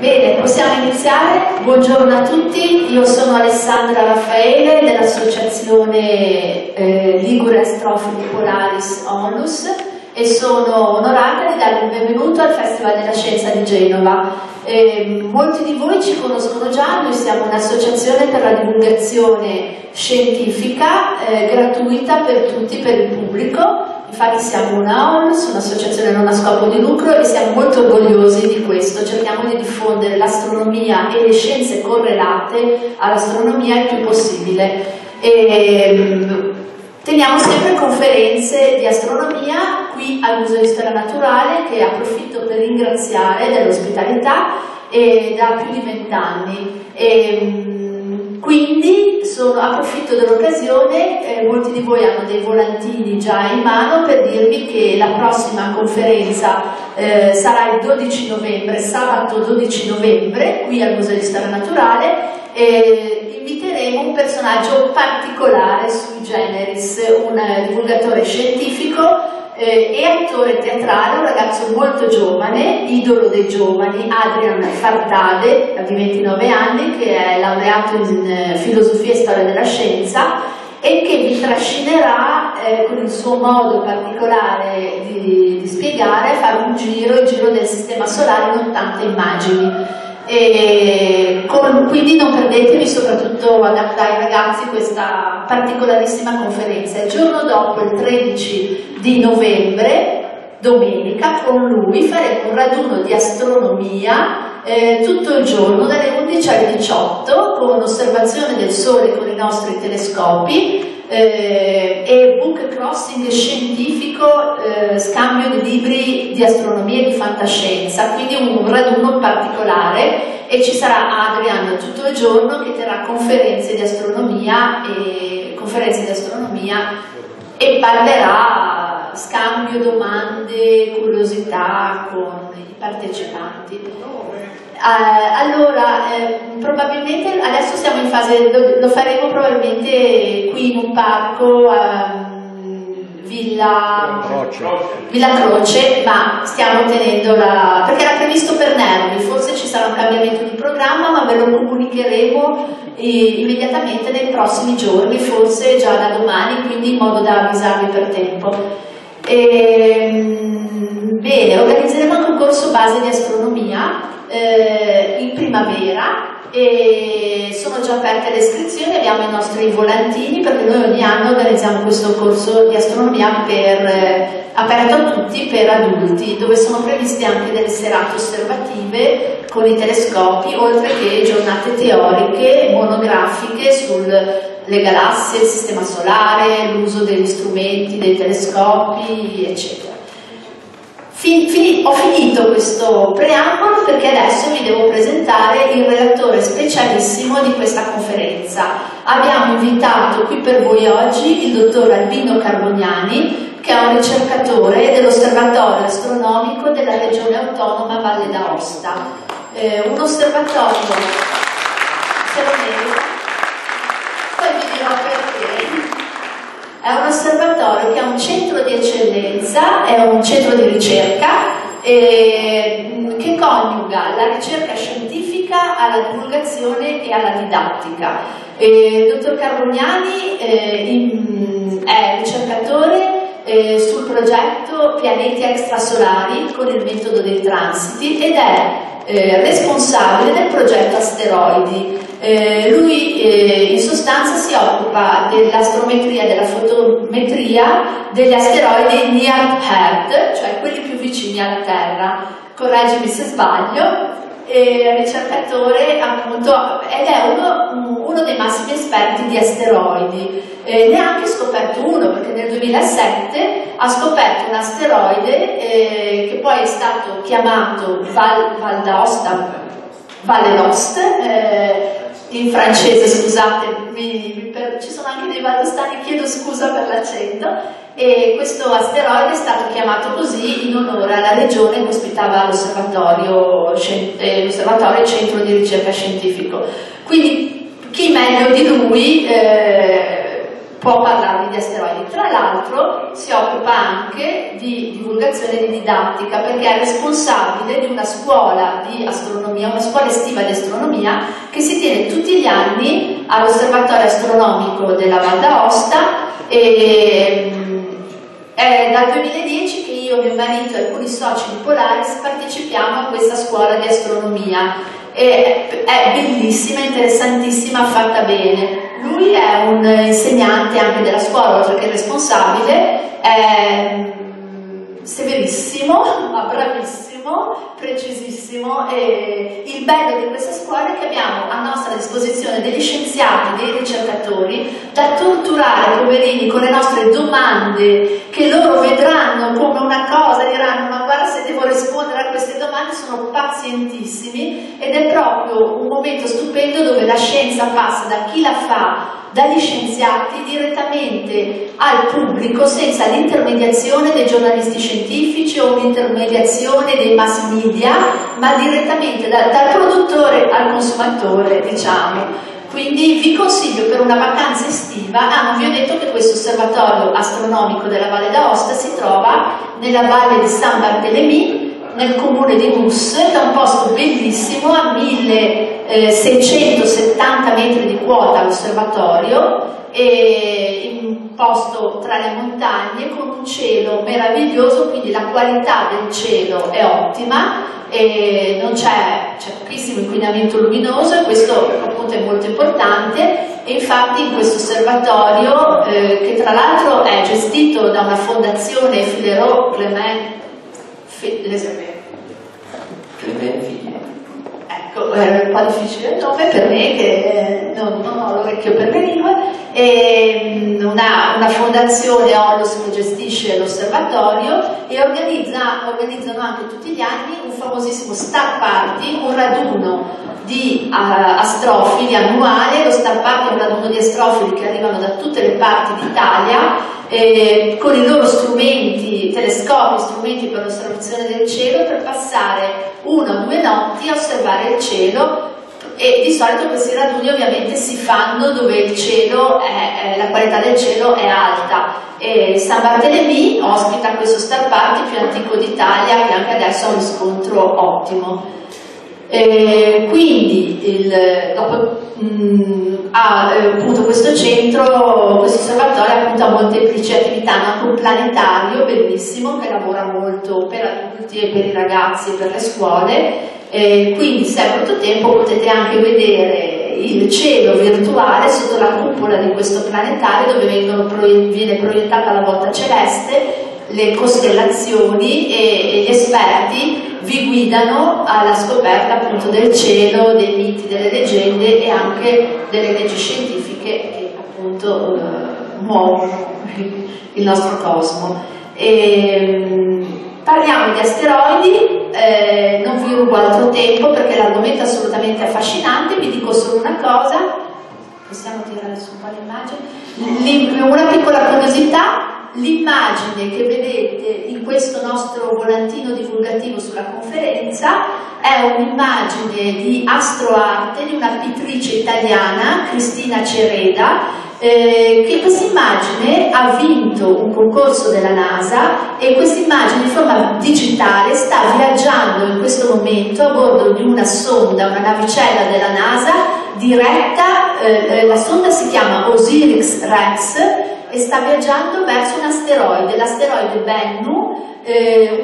Bene, possiamo iniziare. Buongiorno a tutti, io sono Alessandra Raffaele dell'associazione Ligure Astrofili Polaris Onlus e sono onorata di dare il benvenuto al Festival della Scienza di Genova. Molti di voi ci conoscono già, noi siamo un'associazione per la divulgazione scientifica gratuita per tutti, per il pubblico. Infatti siamo una ONLUS, un'associazione non a scopo di lucro, e siamo molto orgogliosi di questo. Cerchiamo di diffondere l'astronomia e le scienze correlate all'astronomia il più possibile. Teniamo sempre conferenze di astronomia qui al Museo di Storia Naturale, che approfitto per ringraziare dell'ospitalità, da più di 20 anni. Quindi approfitto dell'occasione, molti di voi hanno dei volantini già in mano, per dirvi che la prossima conferenza sarà il 12 novembre, sabato 12 novembre, qui al Museo di Storia Naturale. Inviteremo un personaggio particolare sui generis, un divulgatore scientifico e attore teatrale, un ragazzo molto giovane, idolo dei giovani, Adrian Fartade, di 29 anni, che è laureato in filosofia e storia della scienza e che vi trascinerà con il suo modo particolare di spiegare, fare un giro, il giro del sistema solare con tante immagini. Quindi non perdetevi, soprattutto dai ragazzi, questa particolarissima conferenza. Il giorno dopo, il 13 di novembre, domenica, con lui faremo un raduno di astronomia tutto il giorno, dalle 11 alle 18, con osservazione del Sole con i nostri telescopi e book crossing scientifico, scambio di libri di astronomia e di fantascienza, quindi un raduno particolare. E ci sarà Adrian tutto il giorno, che terrà conferenze di astronomia e parlerà, scambio domande, curiosità con i partecipanti. Allora, probabilmente adesso siamo in fase, lo faremo probabilmente qui in un parco Villa Croce, ma stiamo tenendo perché era previsto per Nervi, forse ci sarà un cambiamento di programma, ma ve lo comunicheremo immediatamente nei prossimi giorni, forse già da domani, quindi in modo da avvisarvi per tempo. Bene, organizzeremo anche un corso base di astronomia in primavera. E sono già aperte le iscrizioni, abbiamo i nostri volantini, perché noi ogni anno organizziamo questo corso di astronomia aperto a tutti, per adulti, dove sono previste anche delle serate osservative con i telescopi, oltre che giornate teoriche e monografiche sulle galassie, il sistema solare, l'uso degli strumenti, dei telescopi, eccetera. Ho finito questo preambolo, perché adesso vi devo presentare il relatore specialissimo di questa conferenza. Abbiamo invitato qui per voi oggi il dottor Albino Carbognani, che è un ricercatore dell'Osservatorio Astronomico della Regione Autonoma Valle d'Aosta. Un osservatorio se lo merita, poi vi dirò perché. È un osservatorio che è un centro di eccellenza, è un centro di ricerca che coniuga la ricerca scientifica alla divulgazione e alla didattica. Il dottor Carbognani è ricercatore sul progetto Pianeti Extrasolari con il metodo dei transiti ed è responsabile del progetto Asteroidi. Lui in sostanza si occupa dell'astrometria, della fotometria degli asteroidi Near-Earth, cioè quelli più vicini alla Terra. Correggimi se sbaglio. Ricercatore appunto, ed è uno dei massimi esperti di asteroidi. Ne ha anche scoperto uno, perché nel 2007 ha scoperto un asteroide che poi è stato chiamato Valle d'Aosta in francese, scusate, ci sono anche dei valdostani, chiedo scusa per l'accento, e questo asteroide è stato chiamato così in onore alla regione che ospitava l'osservatorio centro di ricerca scientifico. Quindi chi meglio di lui può parlarvi di asteroidi. Tra l'altro si occupa anche di divulgazione e didattica, perché è responsabile di una scuola di astronomia, una scuola estiva di astronomia che si tiene tutti gli anni all'Osservatorio Astronomico della Val d'Aosta. È dal 2010 che io, mio marito e alcuni soci di Polaris partecipiamo a questa scuola di astronomia. È bellissima, interessantissima, fatta bene. Lui è un insegnante anche della scuola, oltre che responsabile, è severissimo, ma bravissimo, precisissimo, e il bello di questa scuola è che abbiamo a nostra disposizione degli scienziati, dei ricercatori da torturare, poverini, con le nostre domande che loro vedranno come una cosa, diranno: ma guarda, se devo rispondere a queste domande, sono pazientissimi. Ed è proprio un momento stupendo dove la scienza passa da chi la fa, dagli scienziati, direttamente al pubblico, senza l'intermediazione dei giornalisti scientifici o l'intermediazione dei mass media, ma direttamente dal produttore al consumatore, diciamo. Quindi vi consiglio per una vacanza estiva. Ah, non vi ho detto che questo osservatorio astronomico della Valle d'Aosta si trova nella valle di San Barthélémy, nel comune di Nus, che è un posto bellissimo, a 1670 metri di quota all'osservatorio, in un posto tra le montagne con un cielo meraviglioso, quindi la qualità del cielo è ottima, e non c'è pochissimo inquinamento luminoso, e questo appunto è molto importante. E infatti in questo osservatorio, che tra l'altro è gestito da una fondazione, Filero-Clement, ecco, è un po' difficile il nome per me, che non ho l'orecchio per le lingue, e una fondazione Onlus che gestisce l'osservatorio, e organizzano anche tutti gli anni un famosissimo Star Party, un raduno di astrofili annuale. Lo Star Party è un raduno di astrofili che arrivano da tutte le parti d'Italia, con i loro strumenti, telescopi, strumenti per l'osservazione del cielo, per passare 1 o 2 notti a osservare il cielo. E di solito questi raduni ovviamente si fanno dove il cielo è, la qualità del cielo è alta, e San Barthélémy ospita questo Star Party più antico d'Italia, che anche adesso ha un riscontro ottimo. Quindi appunto questo centro, questo osservatorio appunto ha molteplici attività, anche un planetario bellissimo che lavora molto per adulti e per i ragazzi e per le scuole, quindi se avete tempo potete anche vedere il cielo virtuale sotto la cupola di questo planetario, dove viene proiettata la volta celeste, le costellazioni, e gli esperti vi guidano alla scoperta appunto del cielo, dei miti, delle leggende e anche delle leggi scientifiche che appunto muovono il nostro cosmo. Parliamo di asteroidi, non vi rubo altro tempo perché l'argomento è assolutamente affascinante. Vi dico solo una cosa, possiamo tirare su un po' l'immagine, una piccola curiosità. L'immagine che vedete in questo nostro volantino divulgativo sulla conferenza è un'immagine di AstroArte, di una pittrice italiana, Cristina Cereda, che questa immagine ha vinto un concorso della NASA, e questa immagine in forma digitale sta viaggiando in questo momento a bordo di una sonda, una navicella della NASA diretta, la sonda si chiama Osiris Rex, e sta viaggiando verso un asteroide, l'asteroide Bennu,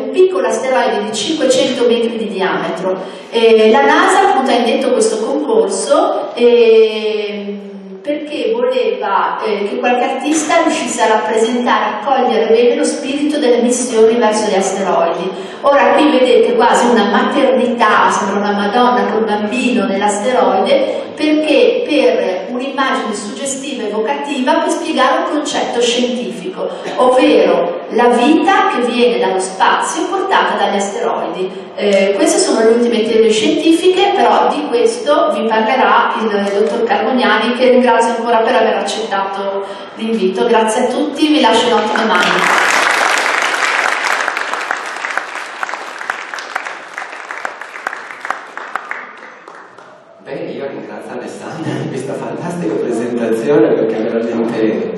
un piccolo asteroide di 500 metri di diametro. La NASA appunto ha indetto questo concorso perché voleva che qualche artista riuscisse a rappresentare, a cogliere bene lo spirito delle missioni verso gli asteroidi. Ora qui vedete quasi una maternità, sembra una Madonna con un bambino nell'asteroide, perché per un'immagine suggestiva e evocativa per spiegare un concetto scientifico, ovvero la vita che viene dallo spazio portata dagli asteroidi. Queste sono le ultime teorie scientifiche, però di questo vi parlerà il dottor Carbognani, che ringrazio ancora per aver accettato l'invito. Grazie a tutti, vi lascio in ottime mani. Bene, io ringrazio Alessandra per questa fantastica presentazione, perché veramente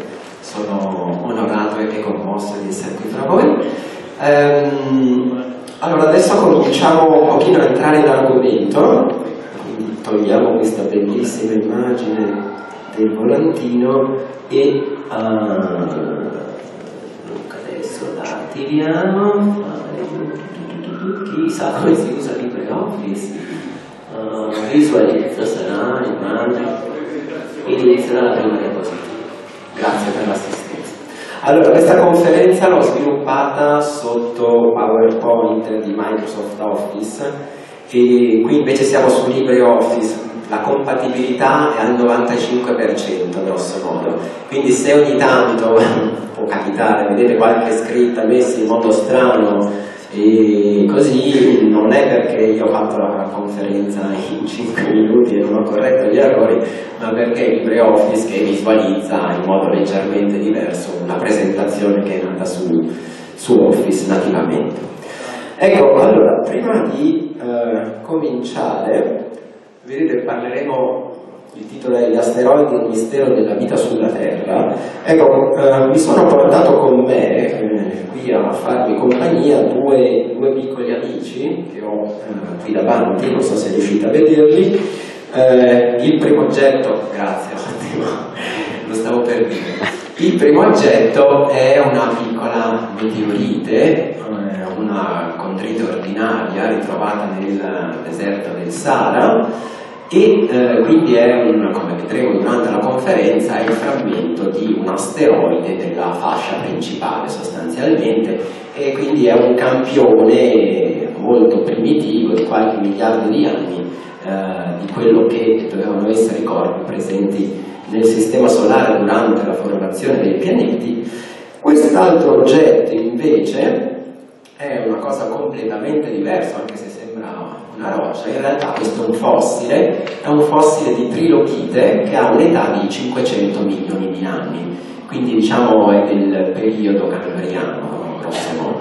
sono onorato e commosso di essere qui tra voi. Allora, adesso cominciamo un pochino a entrare in argomento, quindi togliamo questa bellissima immagine del volantino e adesso la attiviamo. Chissà come si usa LibreOffice, visualizza sarà immagine, inizierà la prima diapositiva. Grazie per l'assistenza. Allora, questa conferenza l'ho sviluppata sotto PowerPoint di Microsoft Office e qui invece siamo su LibreOffice. La compatibilità è al 95% grosso modo, quindi se ogni tanto può capitare, vedete qualche scritta messa in modo strano e così, non è perché io ho fatto la conferenza in 5 minuti e non ho corretto gli errori, ma perché LibreOffice che visualizza in modo leggermente diverso una presentazione che è nata su Office nativamente. Ecco, allora, prima di cominciare, vedete, parleremo, il titolo è Gli asteroidi e il mistero della vita sulla Terra. Ecco, mi sono portato con me, qui a farvi compagnia, due piccoli amici che ho qui davanti, non so se riuscite a vederli. Il primo oggetto, grazie, ottimo, lo stavo per dire. Il primo oggetto è una piccola meteorite, una condrite ordinaria ritrovata nel deserto del Sahara, e quindi è, come vedremo durante la conferenza, il frammento di un asteroide della fascia principale sostanzialmente, e quindi è un campione molto primitivo di qualche miliardo di anni di quello che dovevano essere i corpi presenti nel sistema solare durante la formazione dei pianeti. Quest'altro oggetto invece è una cosa completamente diversa, anche se sembra una roccia, in realtà questo è un fossile, di trilobite che ha un'età di 500 milioni di anni, quindi diciamo è del periodo cambriano, grosso modo.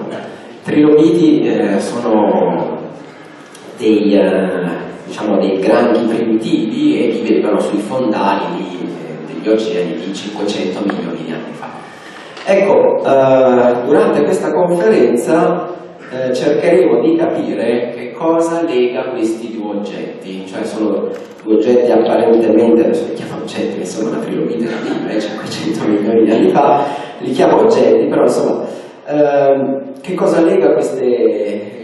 Trilobiti sono dei granchi primitivi e vivevano sui fondali degli oceani di 500 milioni di anni fa. Ecco, durante questa conferenza cercheremo di capire che cosa lega questi due oggetti, cioè sono due oggetti apparentemente, adesso li chiamo oggetti, sono una trilobite di 500 milioni di anni fa, li chiamo oggetti, però insomma, che cosa lega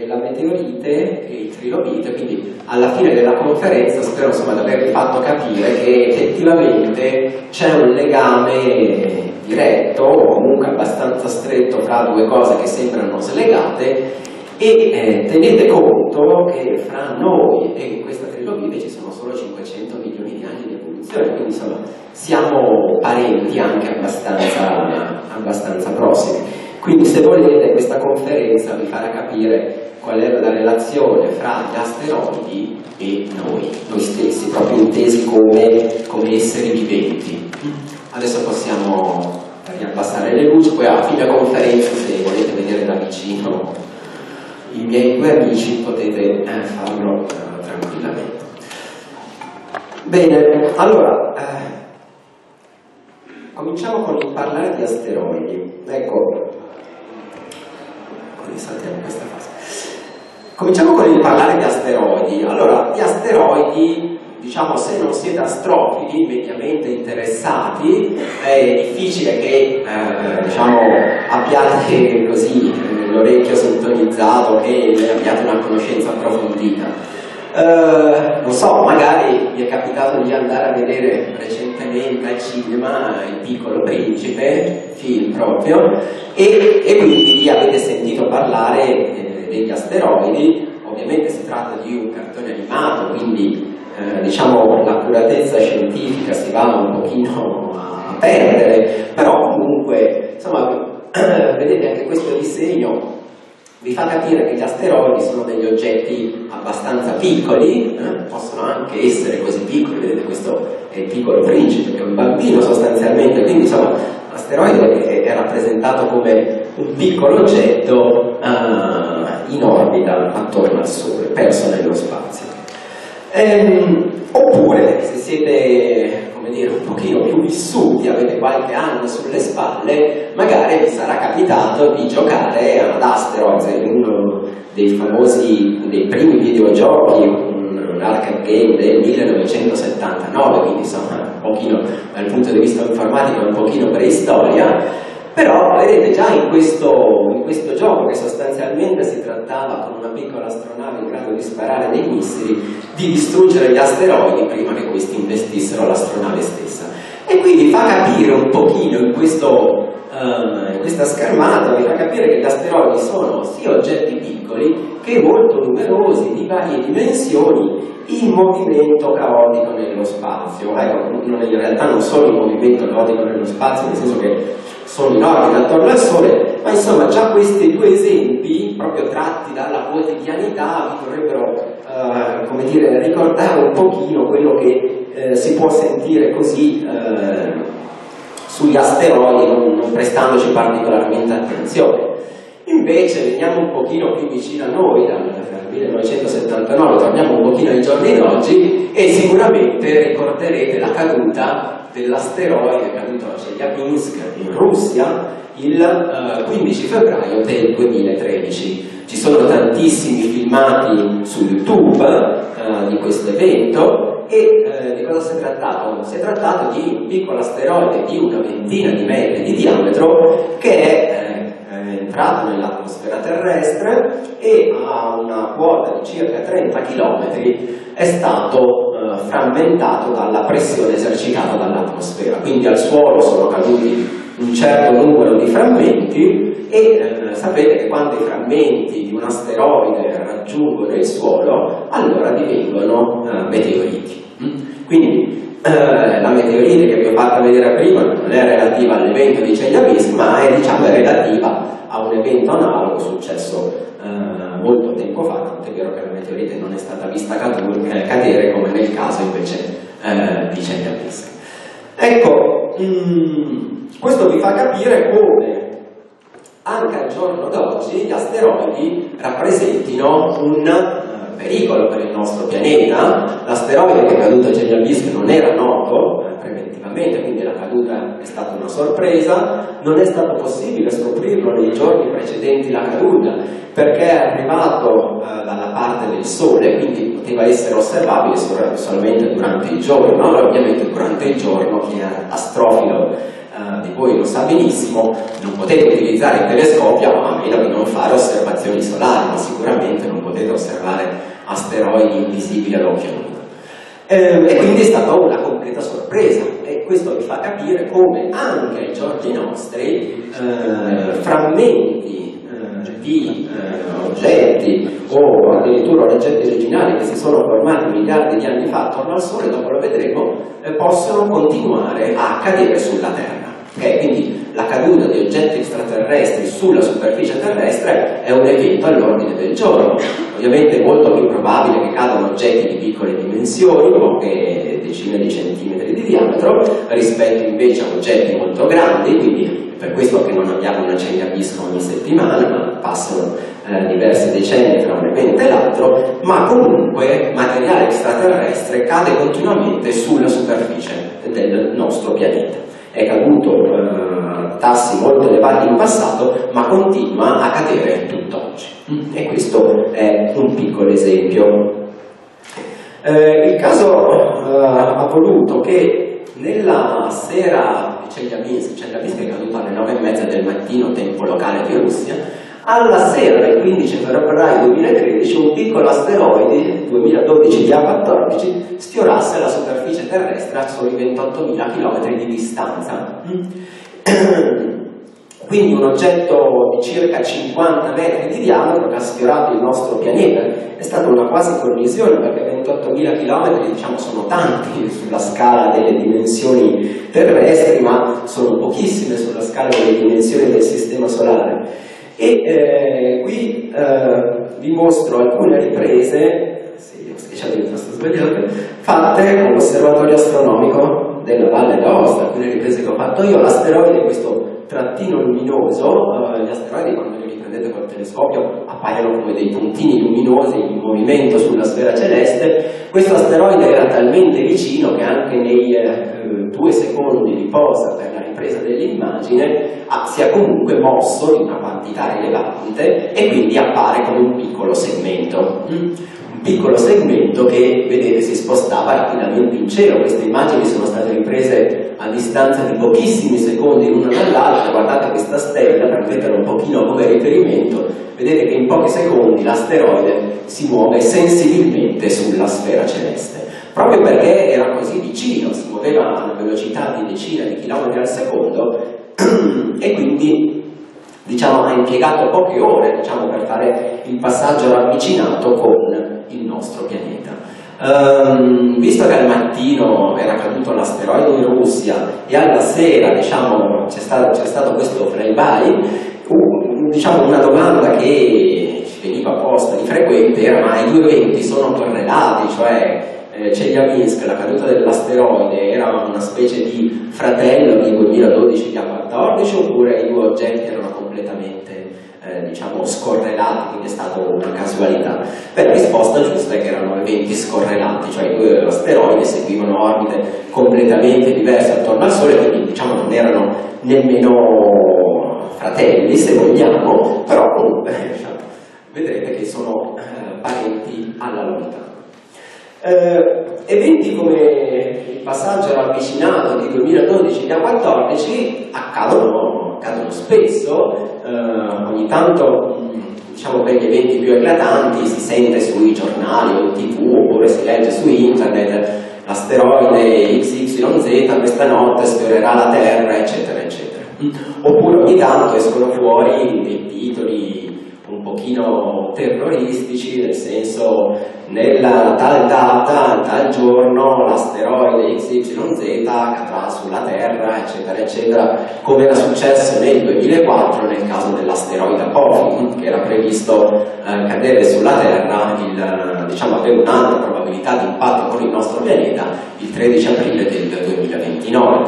la meteorite e il trilobite, quindi alla fine della conferenza spero insomma di avervi fatto capire che effettivamente c'è un legame diretto o comunque abbastanza stretto fra due cose che sembrano slegate, e tenete conto che fra noi e questa trilobite ci sono solo 500 milioni di anni di evoluzione, quindi insomma siamo parenti anche abbastanza prossimi. Quindi se volete questa conferenza vi farà capire qual è la relazione fra gli asteroidi e noi stessi, proprio intesi come esseri viventi. Adesso possiamo riabbassare le luci, poi a fine conferenza, se volete vedere da vicino i miei due amici, potete farlo tranquillamente. Bene, allora cominciamo con il parlare di asteroidi. Ecco, saltiamo questa fase. Cominciamo con il parlare di asteroidi. Allora, gli asteroidi, diciamo, se non siete astrofili mediamente interessati, è difficile che diciamo, abbiate così l'orecchio sintonizzato, che abbiate una conoscenza approfondita. Non so, magari vi è capitato di andare a vedere recentemente al cinema Il Piccolo Principe, film proprio, e quindi avete sentito parlare degli asteroidi. Ovviamente si tratta di un cartone animato, quindi diciamo l'accuratezza scientifica si va un pochino a perdere, però comunque insomma vedete anche questo disegno vi fa capire che gli asteroidi sono degli oggetti abbastanza piccoli, possono anche essere così piccoli, vedete questo è Il Piccolo Principe, che è un bambino sostanzialmente, quindi insomma l'asteroide è rappresentato come un piccolo oggetto in orbita attorno al Sole, perso nello spazio. Oppure, se siete come dire, un pochino più vissuti, avete qualche anno sulle spalle, magari vi sarà capitato di giocare ad Asteroids, uno dei famosi, dei primi videogiochi, un arcade game del 1979, quindi insomma un pochino dal punto di vista informatico un pochino preistoria. Però vedete già in questo gioco, che sostanzialmente si trattava, con una piccola astronave in grado di sparare dei missili, di distruggere gli asteroidi prima che questi investissero l'astronave stessa. E quindi fa capire un pochino in questa schermata, vi fa capire che gli asteroidi sono sia oggetti piccoli che molto numerosi, di varie dimensioni, in movimento caotico nello spazio. Ecco, in realtà non sono in movimento caotico nello spazio, nel senso che sono in orbita attorno al Sole, ma insomma già questi due esempi, proprio tratti dalla quotidianità, vi dovrebbero come dire, ricordare un pochino quello che si può sentire così sugli asteroidi, non prestandoci particolarmente attenzione. Invece veniamo un pochino più vicino a noi, dal 1979, torniamo un pochino ai giorni d'oggi, e sicuramente ricorderete la caduta dell'asteroide caduto a Čeljabinsk in Russia il 15 febbraio del 2013. Ci sono tantissimi filmati su YouTube di questo evento, e di cosa si è trattato? Si è trattato di un piccolo asteroide di una ventina di metri di diametro che è entrato nell'atmosfera terrestre, e a una quota di circa 30 km è stato frammentato dalla pressione esercitata dall'atmosfera. Quindi al suolo sono caduti un certo numero di frammenti, e sapete che quando i frammenti di un asteroide raggiungono il suolo, allora divengono meteoriti. Quindi la meteorite che vi ho fatto vedere prima non è relativa all'evento di Čeljabinsk, ma è, diciamo, relativa a un evento analogo successo molto tempo fa, tanto è vero che la meteorite non è stata vista cadere come nel caso invece di Čeljabinsk. Ecco, questo vi fa capire come anche al giorno d'oggi gli asteroidi rappresentino un pericolo per il nostro pianeta. L'asteroide che è caduto a Čeljabinsk non era noto preventivamente, quindi la caduta è stata una sorpresa. Non è stato possibile scoprirlo nei giorni precedenti la caduta, perché è arrivato dalla parte del Sole, quindi poteva essere osservabile solamente durante il giorno. Allora, ovviamente durante il giorno chi è astrofilo di voi lo sa benissimo, non potete utilizzare il telescopio a meno che non fare osservazioni solari, ma sicuramente non potete osservare asteroidi invisibili all'occhio nudo. E quindi è stata una completa sorpresa, e questo vi fa capire come anche ai giorni nostri frammenti di oggetti, o addirittura oggetti originali che si sono formati miliardi di anni fa attorno al Sole, dopo lo vedremo, possono continuare a cadere sulla Terra. Okay, quindi la caduta di oggetti extraterrestri sulla superficie terrestre è un evento all'ordine del giorno. Ovviamente è molto più probabile che cadano oggetti di piccole dimensioni, poche decine di centimetri di diametro, rispetto invece a oggetti molto grandi, quindi è per questo che non abbiamo una Čeljabinsk ogni settimana, ma passano diversi decenni tra un evento e l'altro, ma comunque materiale extraterrestre cade continuamente sulla superficie del nostro pianeta. È caduto a tassi molto elevati in passato, ma continua a cadere tutt'oggi. E questo è un piccolo esempio. Il caso ha voluto che nella sera di Čeljabinsk è caduta alle 9:30 del mattino, tempo locale di Russia, alla sera del 15 febbraio 2013 un piccolo asteroide 2012 HA14 sfiorasse la superficie terrestre a soli 28.000 km di distanza. Quindi un oggetto di circa 50 metri di diametro che ha sfiorato il nostro pianeta. È stata una quasi collisione, perché 28.000 km diciamo sono tanti sulla scala delle dimensioni terrestri, ma sono pochissime sulla scala delle dimensioni del sistema solare. E qui vi mostro alcune riprese, fatte con l'osservatorio astronomico della Valle d'Aosta, alcune riprese che ho fatto io. L'asteroide, questo trattino luminoso, gli asteroidi quando li vedete col telescopio, appaiono come dei puntini luminosi in movimento sulla sfera celeste. Questo asteroide era talmente vicino che anche nei 2 secondi di posa per la ripresa dell'immagine si è comunque mosso in una quantità rilevante e quindi appare come un piccolo segmento. Piccolo segmento che, vedete, si spostava rapidamente in cielo. Queste immagini sono state riprese a distanza di pochissimi secondi l'una dall'altra. Guardate questa stella, per metterla un pochino come riferimento, vedete che in pochi secondi l'asteroide si muove sensibilmente sulla sfera celeste. Proprio perché era così vicino, si muoveva a una velocità di decine di chilometri al secondo e quindi, diciamo, ha impiegato poche ore, diciamo, per fare il passaggio ravvicinato con il nostro pianeta. Visto che al mattino era caduto l'asteroide in Russia e alla sera, diciamo, c'è stato questo flyby, diciamo, una domanda che ci veniva posta di frequente era: ma i due eventi sono correlati? Cioè Čeljabinsk, la caduta dell'asteroide, era una specie di fratello di 2012 HA14 oppure i due oggetti erano completamente diciamo scorrelati, quindi è stata una casualità? Beh, la risposta giusta è che erano eventi scorrelati, cioè i due asteroidi seguivano orbite completamente diverse attorno al Sole, quindi diciamo non erano nemmeno fratelli, se vogliamo, però comunque vedrete che sono parenti alla lontana. Eventi come il passaggio ravvicinato di 2012 HA14 accadono spesso. Ogni tanto, diciamo, per gli eventi più eclatanti si sente sui giornali o in TV oppure si legge su internet: l'asteroide XYZ questa notte sfiorerà la Terra, eccetera eccetera. Oppure ogni tanto escono fuori dei titoli un pochino terroristici, nel senso: nella tal data, tal giorno, l'asteroide XYZ cadrà sulla Terra, eccetera eccetera, come era successo nel 2004 nel caso dell'asteroide Apophis, che era previsto cadere sulla Terra, diciamo, aveva un'alta probabilità di impatto con il nostro pianeta, il 13 aprile del 2029.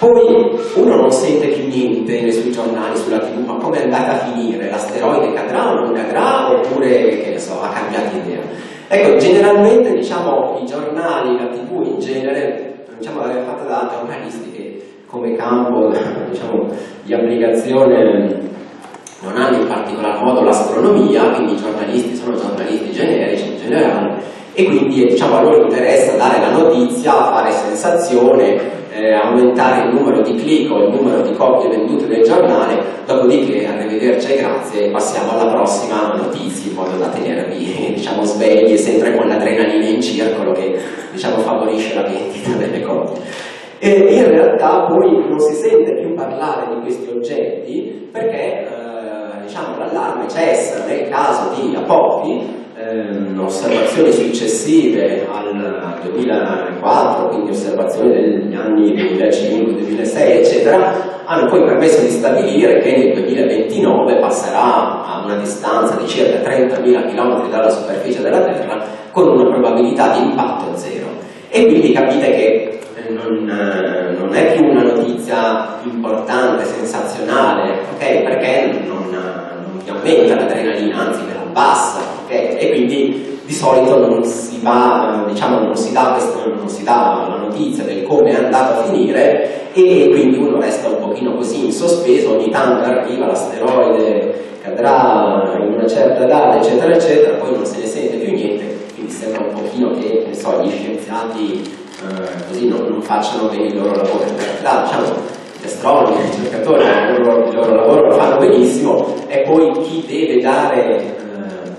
Poi uno non sente più niente sui giornali, sulla TV, ma come è andata a finire? L'asteroide cadrà o non cadrà, oppure, che ne so, ha cambiato idea? Ecco, generalmente, diciamo, i giornali, la TV in genere, diciamo, l'aveva fatta da giornalisti che come campo, diciamo, di applicazione non hanno in particolar modo l'astronomia, quindi i giornalisti sono giornalisti generici in generale, e quindi, diciamo, a loro interessa dare la notizia, fare sensazione, aumentare il numero di click o il numero di copie vendute del giornale, dopodiché arrivederci e grazie, passiamo alla prossima notizia, in modo da tenervi, diciamo, svegli, sempre con l'adrenalina in circolo che, diciamo, favorisce la vendita delle copie. E in realtà poi non si sente più parlare di questi oggetti perché, diciamo, l'allarme cessa nel caso di Apophis. Osservazioni successive al 2004, quindi osservazioni degli anni 2005, 2006, eccetera, hanno poi permesso di stabilire che nel 2029 passerà a una distanza di circa 30.000 km dalla superficie della Terra con una probabilità di impatto zero. E quindi capite che non è più una notizia importante, sensazionale, ok? Perché non vi aumenta l'adrenalina, anzi ve la abbassa. Okay. E quindi di solito non si va, diciamo, non si dà la notizia del come è andato a finire, e quindi uno resta un pochino così in sospeso. Ogni tanto arriva l'asteroide, cadrà in una certa data, eccetera eccetera, poi non se ne sente più niente, quindi sembra un pochino che, ne so, gli scienziati così non facciano bene il loro lavoro. In realtà, diciamo, gli astronomi, i ricercatori il loro lavoro lo fanno benissimo, e poi chi deve dare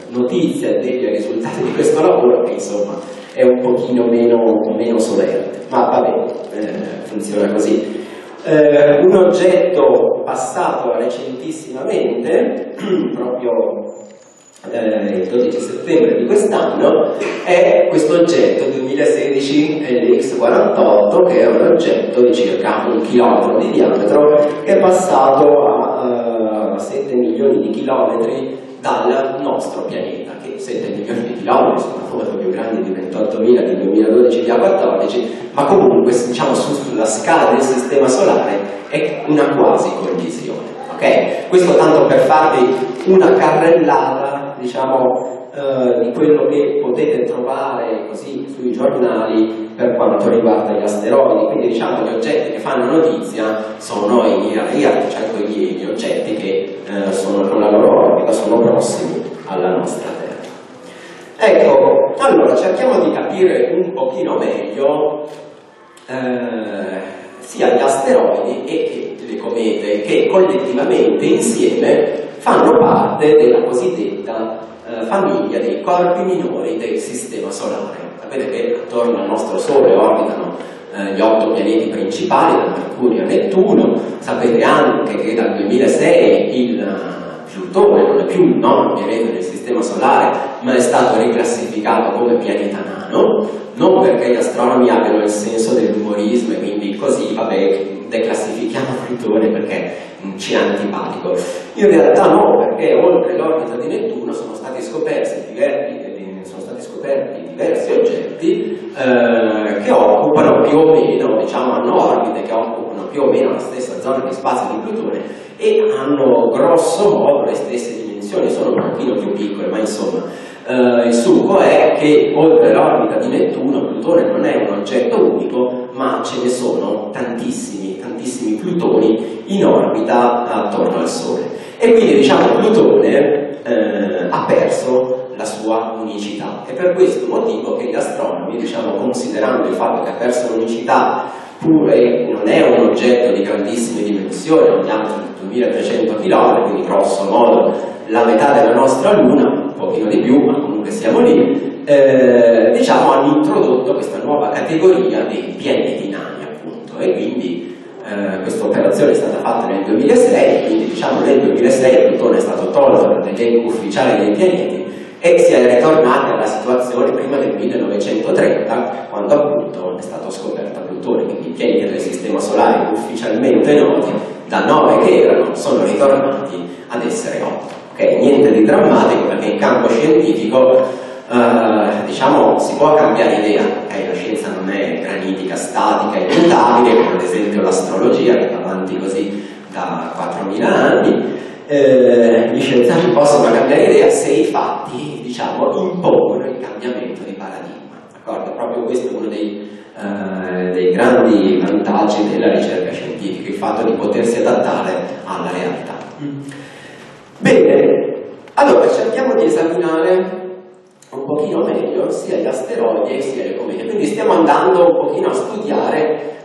notizia dei risultati di questo lavoro, che insomma è un pochino meno solerte, ma va bene, funziona così. Un oggetto passato recentissimamente, proprio il 12 settembre di quest'anno, è questo oggetto 2016 LX48, che è un oggetto di circa 1 chilometro di diametro, che è passato a 7 milioni di chilometri dal nostro pianeta, che 7 milioni di chilometri sono molto più grandi di 28.000 del 2012 HA14, ma comunque, diciamo, sulla scala del sistema solare è una quasi collisione. ok? Questo tanto per farvi una carrellata, diciamo, di quello che potete trovare così sui giornali per quanto riguarda gli asteroidi. Quindi diciamo gli oggetti che fanno notizia sono in Near-Earth, cioè quegli oggetti che sono con la loro orbita, sono prossimi alla nostra Terra. Ecco, allora cerchiamo di capire un pochino meglio sia gli asteroidi che le comete, che collettivamente insieme fanno parte della cosiddetta famiglia dei corpi minori del Sistema Solare. Sapete che attorno al nostro Sole orbitano gli 8 pianeti principali, da Mercurio a Nettuno. Sapete anche che dal 2006 il Plutone non è più il nono pianeta del Sistema Solare, ma è stato riclassificato come pianeta nano, non perché gli astronomi abbiano il senso dell'umorismo e quindi così, vabbè, declassifichiamo Plutone perché ci è antipatico. In realtà no, perché oltre l'orbita di Nettuno sono stati scoperti diversi oggetti che occupano più o meno, diciamo, hanno orbite che occupano più o meno la stessa zona di spazio di Plutone e hanno grosso modo le stesse dimensioni, sono un pochino più piccole, ma insomma il succo è che oltre l'orbita di Nettuno Plutone non è un oggetto unico, ma ce ne sono tantissimi, tantissimi Plutoni in orbita attorno al Sole, e quindi diciamo Plutone ha perso la sua unicità. È per questo motivo che gli astronomi, diciamo, considerando il fatto che ha perso l'unicità, pure non è un oggetto di grandissime dimensioni, ha un diametro di 2300 km, quindi grosso modo la metà della nostra Luna, un pochino di più, ma comunque siamo lì, diciamo hanno introdotto questa nuova categoria dei pianeti nani, appunto, e quindi questa operazione è stata fatta nel 2006, quindi diciamo nel 2006 Plutone è stato tolto dall'elenco ufficiale dei pianeti e si è ritornata alla situazione prima del 1930, quando appunto è stato scoperto Plutone. Quindi i pianeti del Sistema Solare ufficialmente noti, da 9 che erano, sono ritornati ad essere 8. Okay? Niente di drammatico, perché in campo scientifico diciamo si può cambiare idea. La scienza non è granitica, statica, immutabile, come ad esempio l'astrologia che va avanti così da 4.000 anni. Gli scienziati possono cambiare idea se i fatti, diciamo, impongono il cambiamento di paradigma, d'accordo? Proprio questo è uno dei grandi vantaggi della ricerca scientifica, il fatto di potersi adattare alla realtà. Bene, allora cerchiamo di esaminare un pochino meglio sia gli asteroidi sia le comete, quindi stiamo andando un pochino a studiare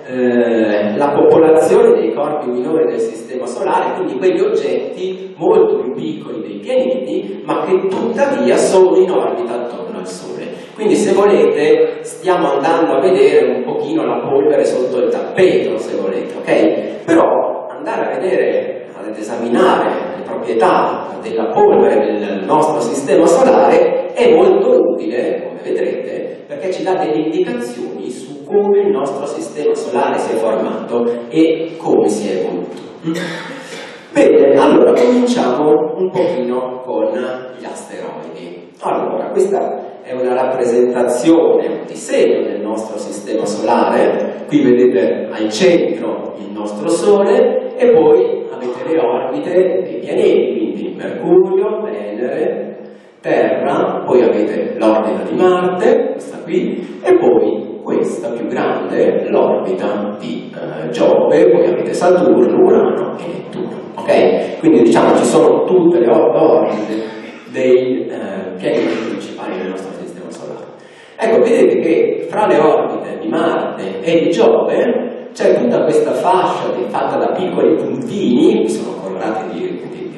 la popolazione dei corpi minori del Sistema Solare, quindi quegli oggetti molto più piccoli dei pianeti, ma che tuttavia sono in orbita attorno al Sole. Quindi se volete stiamo andando a vedere un pochino la polvere sotto il tappeto, se volete, ok? Però andare a vedere, ad esaminare le proprietà della polvere del nostro Sistema Solare è molto utile, come vedrete, perché ci dà delle indicazioni su come il nostro Sistema Solare si è formato e come si è evoluto. Bene, allora cominciamo un pochino con gli asteroidi. Allora, questa è una rappresentazione, un disegno del nostro Sistema Solare. Qui vedete al centro il nostro Sole e poi avete le orbite dei pianeti, quindi Mercurio, Venere, Terra, poi avete l'orbita di Marte, questa qui, e poi questa più grande, l'orbita di Giove, poi avete Saturno, Urano e Nettuno, ok? Quindi diciamo ci sono tutte le 8 orbite dei pianeti principali del nostro Sistema Solare. Ecco, vedete che fra le orbite di Marte e di Giove c'è tutta questa fascia fatta da piccoli puntini, che sono colorati di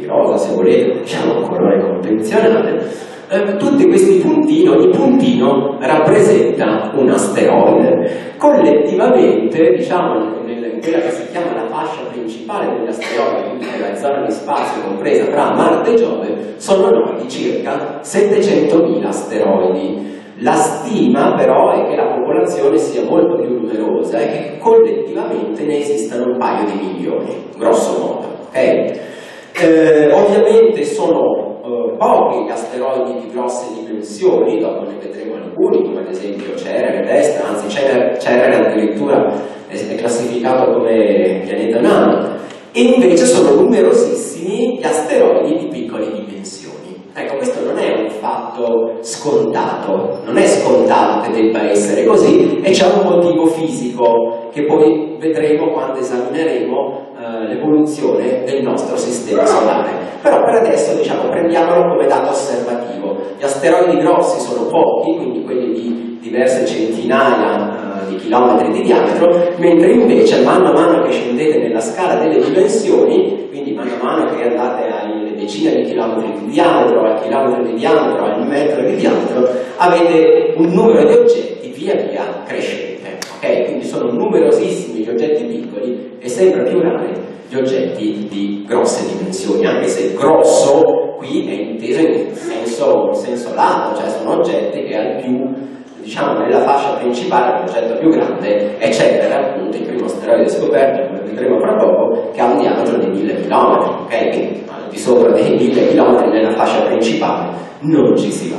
rosa se volete, diciamo un colore convenzionale. Tutti questi puntini, ogni puntino rappresenta un asteroide. Collettivamente, diciamo, in quella che si chiama la fascia principale degli asteroidi, quindi la zona di spazio compresa tra Marte e Giove, sono noti circa 700.000 asteroidi. La stima però è che la popolazione sia molto più numerosa e che collettivamente ne esistano un paio di milioni, grosso modo. Okay? Ovviamente sono pochi gli asteroidi di grosse dimensioni, dopo ne vedremo alcuni, come ad esempio Cerere, Vesta, anzi Cerere addirittura è classificato come pianeta nano, e invece sono numerosissimi gli asteroidi di piccole dimensioni. Ecco, questo non è un fatto scontato, non è scontato che debba essere così, e c'è un motivo fisico che poi vedremo quando esamineremo l'evoluzione del nostro sistema solare. Però per adesso, diciamo, prendiamolo come dato osservativo. Gli asteroidi grossi sono pochi, quindi quelli di diverse centinaia di chilometri di diametro, mentre invece man mano che scendete nella scala delle dimensioni, quindi man mano che andate ai decine di chilometri di diametro, al chilometro di diametro, al metro di diametro, avete un numero di oggetti via via crescente, ok? Quindi sono numerosissimi gli oggetti piccoli e sempre più rari gli oggetti di grosse dimensioni, anche se grosso qui è inteso in senso lato, cioè sono oggetti che al più, diciamo, nella fascia principale, l'oggetto più grande, eccetera, appunto il primo asteroide scoperto, come vedremo fra poco, che ha un diametro di 1000 km, ok? Quindi, di sopra dei 1000 km nella fascia principale non ci si va.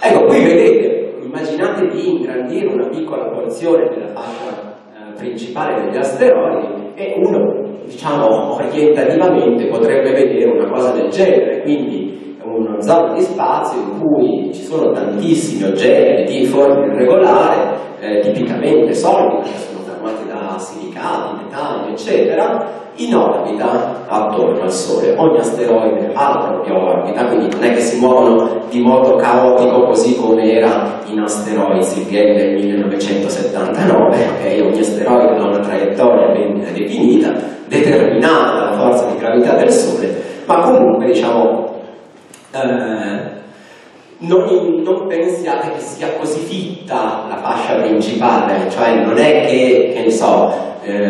Ecco, qui vedete, immaginate di ingrandire una piccola porzione della fascia principale degli asteroidi e uno, diciamo, orientativamente potrebbe vedere una cosa del genere, quindi una zona di spazio in cui ci sono tantissimi oggetti di forma irregolare, tipicamente solidi, che sono formati da silicati, metalli, eccetera, in orbita attorno al Sole. Ogni asteroide ha la propria orbita, quindi non è che si muovono di modo caotico così come era in Asteroidi del 1979, okay? Ogni asteroide ha una traiettoria ben definita, determinata dalla forza di gravità del Sole, ma comunque, diciamo, non pensiate che sia così fitta la fascia principale, cioè non è che ne so,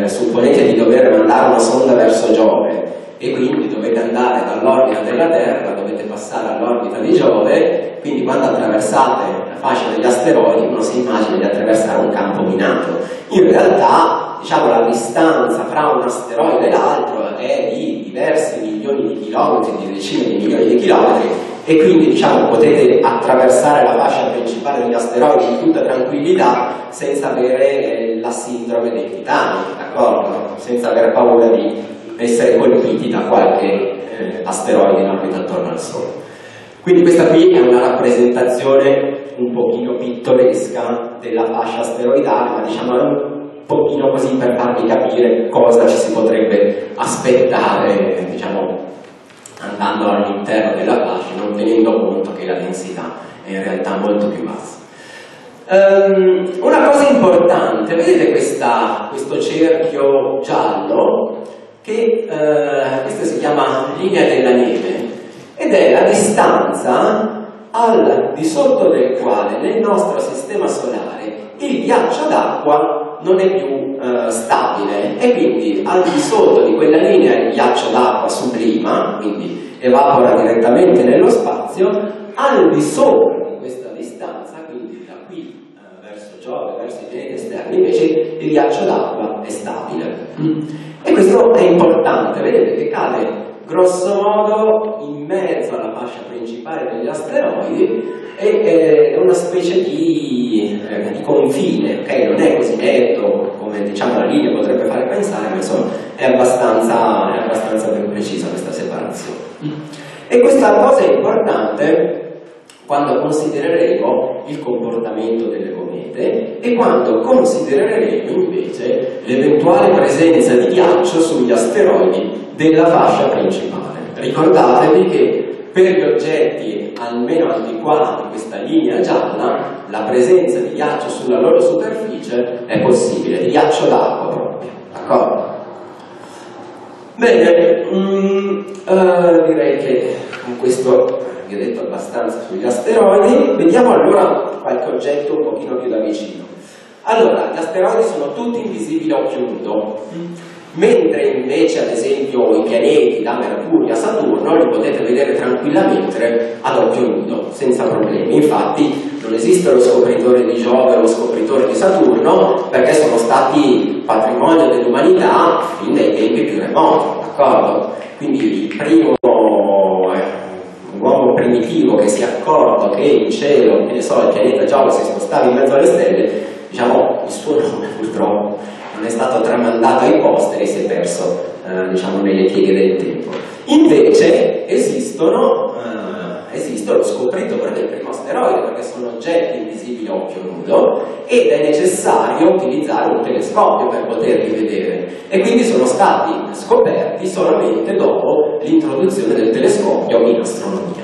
supponete di dover mandare una sonda verso Giove e quindi dovete andare dall'orbita della Terra, dovete passare all'orbita di Giove, quindi quando attraversate la fascia degli asteroidi uno si immagina di attraversare un campo minato. In realtà, diciamo, la distanza fra un asteroide e l'altro è di diversi milioni di chilometri, di decine di milioni di chilometri, e quindi, diciamo, potete attraversare la fascia principale degli asteroidi in tutta tranquillità senza avere la sindrome dei titani, d'accordo? Senza aver paura di essere colpiti da qualche asteroide in orbita attorno al Sole. Quindi questa qui è una rappresentazione un pochino pittoresca della fascia asteroidale, ma diciamo un pochino così per farvi capire cosa ci si potrebbe aspettare, diciamo, andando all'interno della fascia, non tenendo conto che la densità è in realtà molto più bassa. Una cosa importante, vedete questo cerchio giallo, che questo si chiama linea della neve, ed è la distanza al di sotto del quale nel nostro sistema solare il ghiaccio d'acqua non è più stabile, e quindi al di sotto di quella linea il ghiaccio d'acqua sublima, quindi evapora direttamente nello spazio. Al di sopra di questa distanza, quindi da qui verso Giove, verso i pianeti esterni, invece il ghiaccio d'acqua è stabile. E questo è importante, vedete che cade grosso modo in mezzo alla fascia principale degli asteroidi, e è una specie di confine, okay? Non è così netto come, diciamo, la linea potrebbe fare pensare, ma insomma è abbastanza ben precisa questa separazione. E questa cosa è importante quando considereremo il comportamento delle comete e quando considereremo invece l'eventuale presenza di ghiaccio sugli asteroidi della fascia principale. Ricordatevi che per gli oggetti almeno al di qua di questa linea gialla la presenza di ghiaccio sulla loro superficie è possibile, di ghiaccio d'acqua proprio, d'accordo? Bene, direi che con questo vi ho detto abbastanza sugli asteroidi. Vediamo allora qualche oggetto un pochino più da vicino. Allora, gli asteroidi sono tutti invisibili a occhio nudo, mentre invece ad esempio i pianeti da Mercurio a Saturno li potete vedere tranquillamente ad occhio nudo, senza problemi. Infatti non esiste lo scopritore di Giove o lo scopritore di Saturno, perché sono stati patrimonio dell'umanità fin dai tempi più remoti, d'accordo? Quindi il primo uomo primitivo che si è accorto che in cielo, che ne so, il pianeta Giove si spostava in mezzo alle stelle, diciamo, il suo nome purtroppo non è stato tramandato ai posteri, si è perso diciamo, nelle pieghe del tempo. Invece esiste lo scopritore del primo asteroide, perché sono oggetti invisibili a occhio nudo ed è necessario utilizzare un telescopio per poterli vedere, e quindi sono stati scoperti solamente dopo l'introduzione del telescopio in astronomia.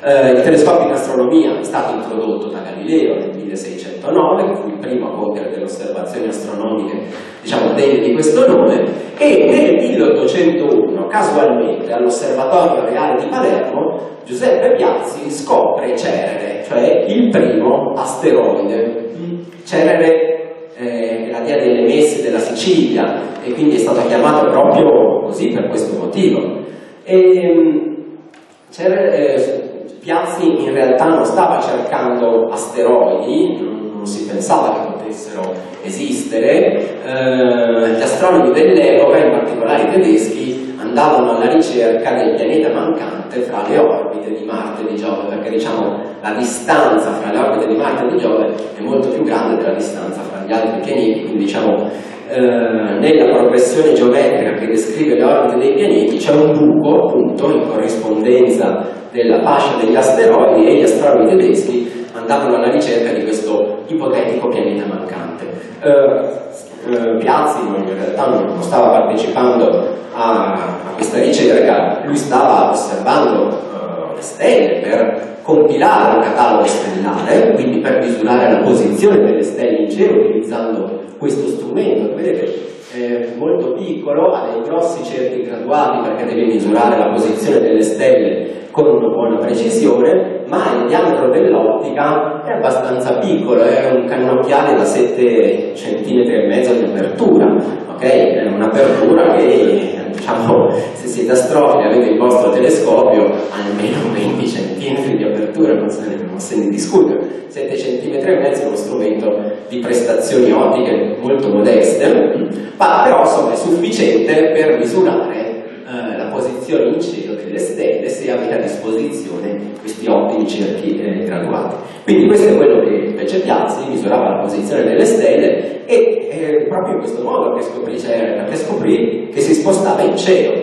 Il telescopio in astronomia è stato introdotto da Galileo nel 1609, fu il primo a compiere delle osservazioni astronomiche, diciamo, degne di questo nome, e nel 1801, casualmente, all'Osservatorio Reale di Palermo, Giuseppe Piazzi scopre Cerere, cioè il primo asteroide. Cerere è la dea delle messe della Sicilia, e quindi è stato chiamato proprio così per questo motivo. Piazzi in realtà non stava cercando asteroidi, non si pensava che potessero esistere. Gli astronomi dell'epoca, in particolare i tedeschi, andavano alla ricerca del pianeta mancante fra le orbite di Marte e di Giove, perché, diciamo, la distanza fra le orbite di Marte e di Giove è molto più grande della distanza fra gli altri pianeti, quindi, diciamo, nella progressione geometrica che descrive le orbite dei pianeti c'è un buco, appunto, in corrispondenza della fascia degli asteroidi, e gli astronomi tedeschi andavano alla ricerca di questo ipotetico pianeta mancante. Piazzi in realtà non stava partecipando a questa ricerca, lui stava osservando le stelle per compilare un catalogo stellare, quindi per misurare la posizione delle stelle in cielo utilizzando questo strumento. Vedete, molto piccolo, ha dei grossi cerchi graduati perché deve misurare la posizione delle stelle con una buona precisione, ma il diametro dell'ottica è abbastanza piccolo, è un cannocchiale da 7 cm e mezzo di apertura, okay? È un'apertura che, diciamo, se siete astronomi e avete il vostro telescopio, almeno 20 cm di apertura non se ne discute. 7 cm e mezzo è uno strumento di prestazioni ottiche molto modeste, ma però, insomma, è sufficiente per misurare la posizione in cielo delle stelle se avete a disposizione questi ottimi cerchi graduati. Quindi questo è quello che fece Piazzi, misurava la posizione delle stelle, e proprio in questo modo che scoprì Cerere, perché scoprì che si spostava in cielo.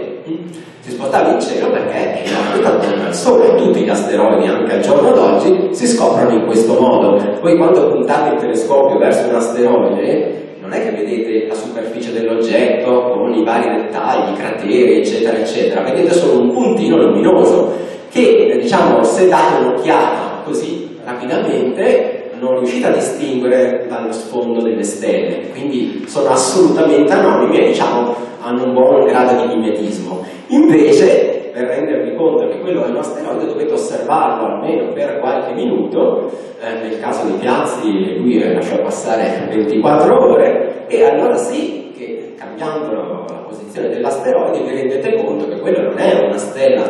Si spostava in cielo perché è una vita attorno al Sole, tutti gli asteroidi anche al giorno d'oggi si scoprono in questo modo. Voi quando puntate il telescopio verso un asteroide non è che vedete la superficie dell'oggetto con i vari dettagli, i crateri, eccetera, eccetera, vedete solo un puntino luminoso che, diciamo, se date un'occhiata così rapidamente non riuscite a distinguere dallo sfondo delle stelle, quindi sono assolutamente anonimi e, diciamo, hanno un buon grado di mimetismo. Invece, per rendervi conto che quello è un asteroide, dovete osservarlo almeno per qualche minuto. Nel caso di Piazzi lui lasciò passare 24 ore, e allora sì che, cambiando la posizione dell'asteroide, vi rendete conto che quello non è una stella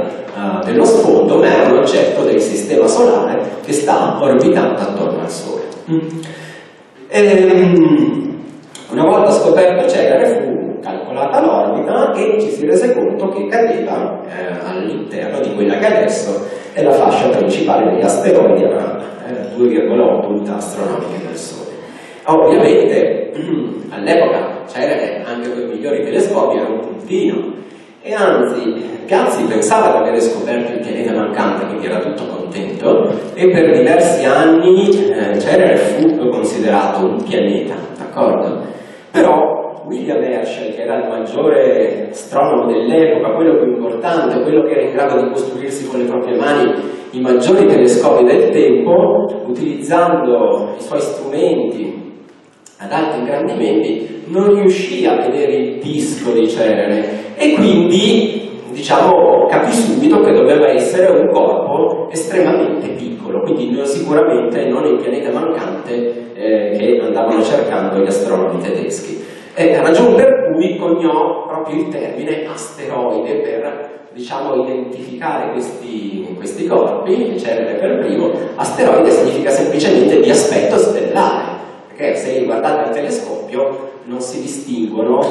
dello sfondo, ma è un oggetto del sistema solare che sta orbitando attorno al Sole. Una volta scoperto Cerere, fu calcolata l'orbita e ci si rese conto che cadeva all'interno di quella che adesso è la fascia principale degli asteroidi, a 2,8 unità astronomiche del Sole. Ovviamente all'epoca Cerere, anche con i migliori telescopi, era un puntino, e anzi Piazzi pensava di aver scoperto il pianeta mancante, quindi era tutto contento, e per diversi anni Cerere fu considerato un pianeta, d'accordo? Però William Herschel, che era il maggiore astronomo dell'epoca, quello più importante, quello che era in grado di costruirsi con le proprie mani i maggiori telescopi del tempo, utilizzando i suoi strumenti ad alti ingrandimenti, non riuscì a vedere il disco di Cerere, e quindi, diciamo, capì subito che doveva essere un corpo estremamente piccolo, quindi sicuramente non il pianeta mancante che andavano cercando gli astronomi tedeschi. È la ragione per cui coniò proprio il termine asteroide per, diciamo, identificare questi corpi. Cerere per primo. Asteroide significa semplicemente di aspetto stellare, perché se guardate al telescopio non si distinguono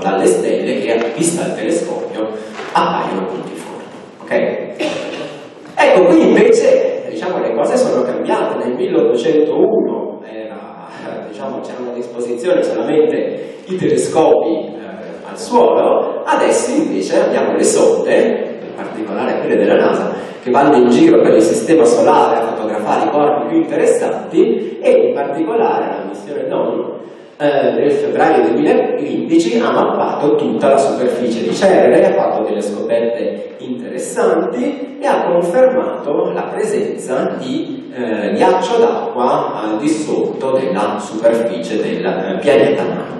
dalle stelle che a vista del telescopio appaiono puntiformi. Okay? Ecco, qui invece, diciamo, le cose sono cambiate. Nel 1801 c'erano, diciamo, a disposizione solamente i telescopi al suolo, adesso invece abbiamo le sonde, in particolare quelle della NASA, che vanno in giro per il sistema solare a fotografare i corpi più interessanti, e in particolare la missione DAWN nel febbraio 2015 ha mappato tutta la superficie di Cerere, ha fatto delle scoperte interessanti e ha confermato la presenza di ghiaccio d'acqua di sotto della superficie del pianeta Marte.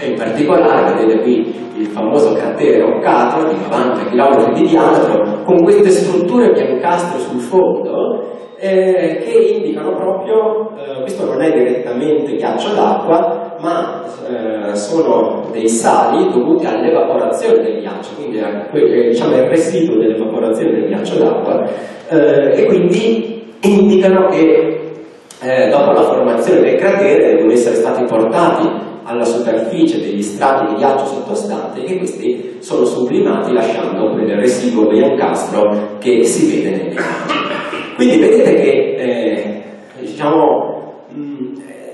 E in particolare vedete qui il famoso cratere Occato di 90 km di diametro, con queste strutture biancastre sul fondo che indicano proprio, questo non è direttamente ghiaccio d'acqua, ma sono dei sali dovuti all'evaporazione del ghiaccio, quindi diciamo il residuo dell'evaporazione del ghiaccio d'acqua, e quindi indicano che dopo la formazione del cratere devono essere stati portati alla superficie degli strati di ghiaccio sottostanti, e questi sono sublimati lasciando quel residuo biancastro che si vede nelle immagini. Quindi vedete che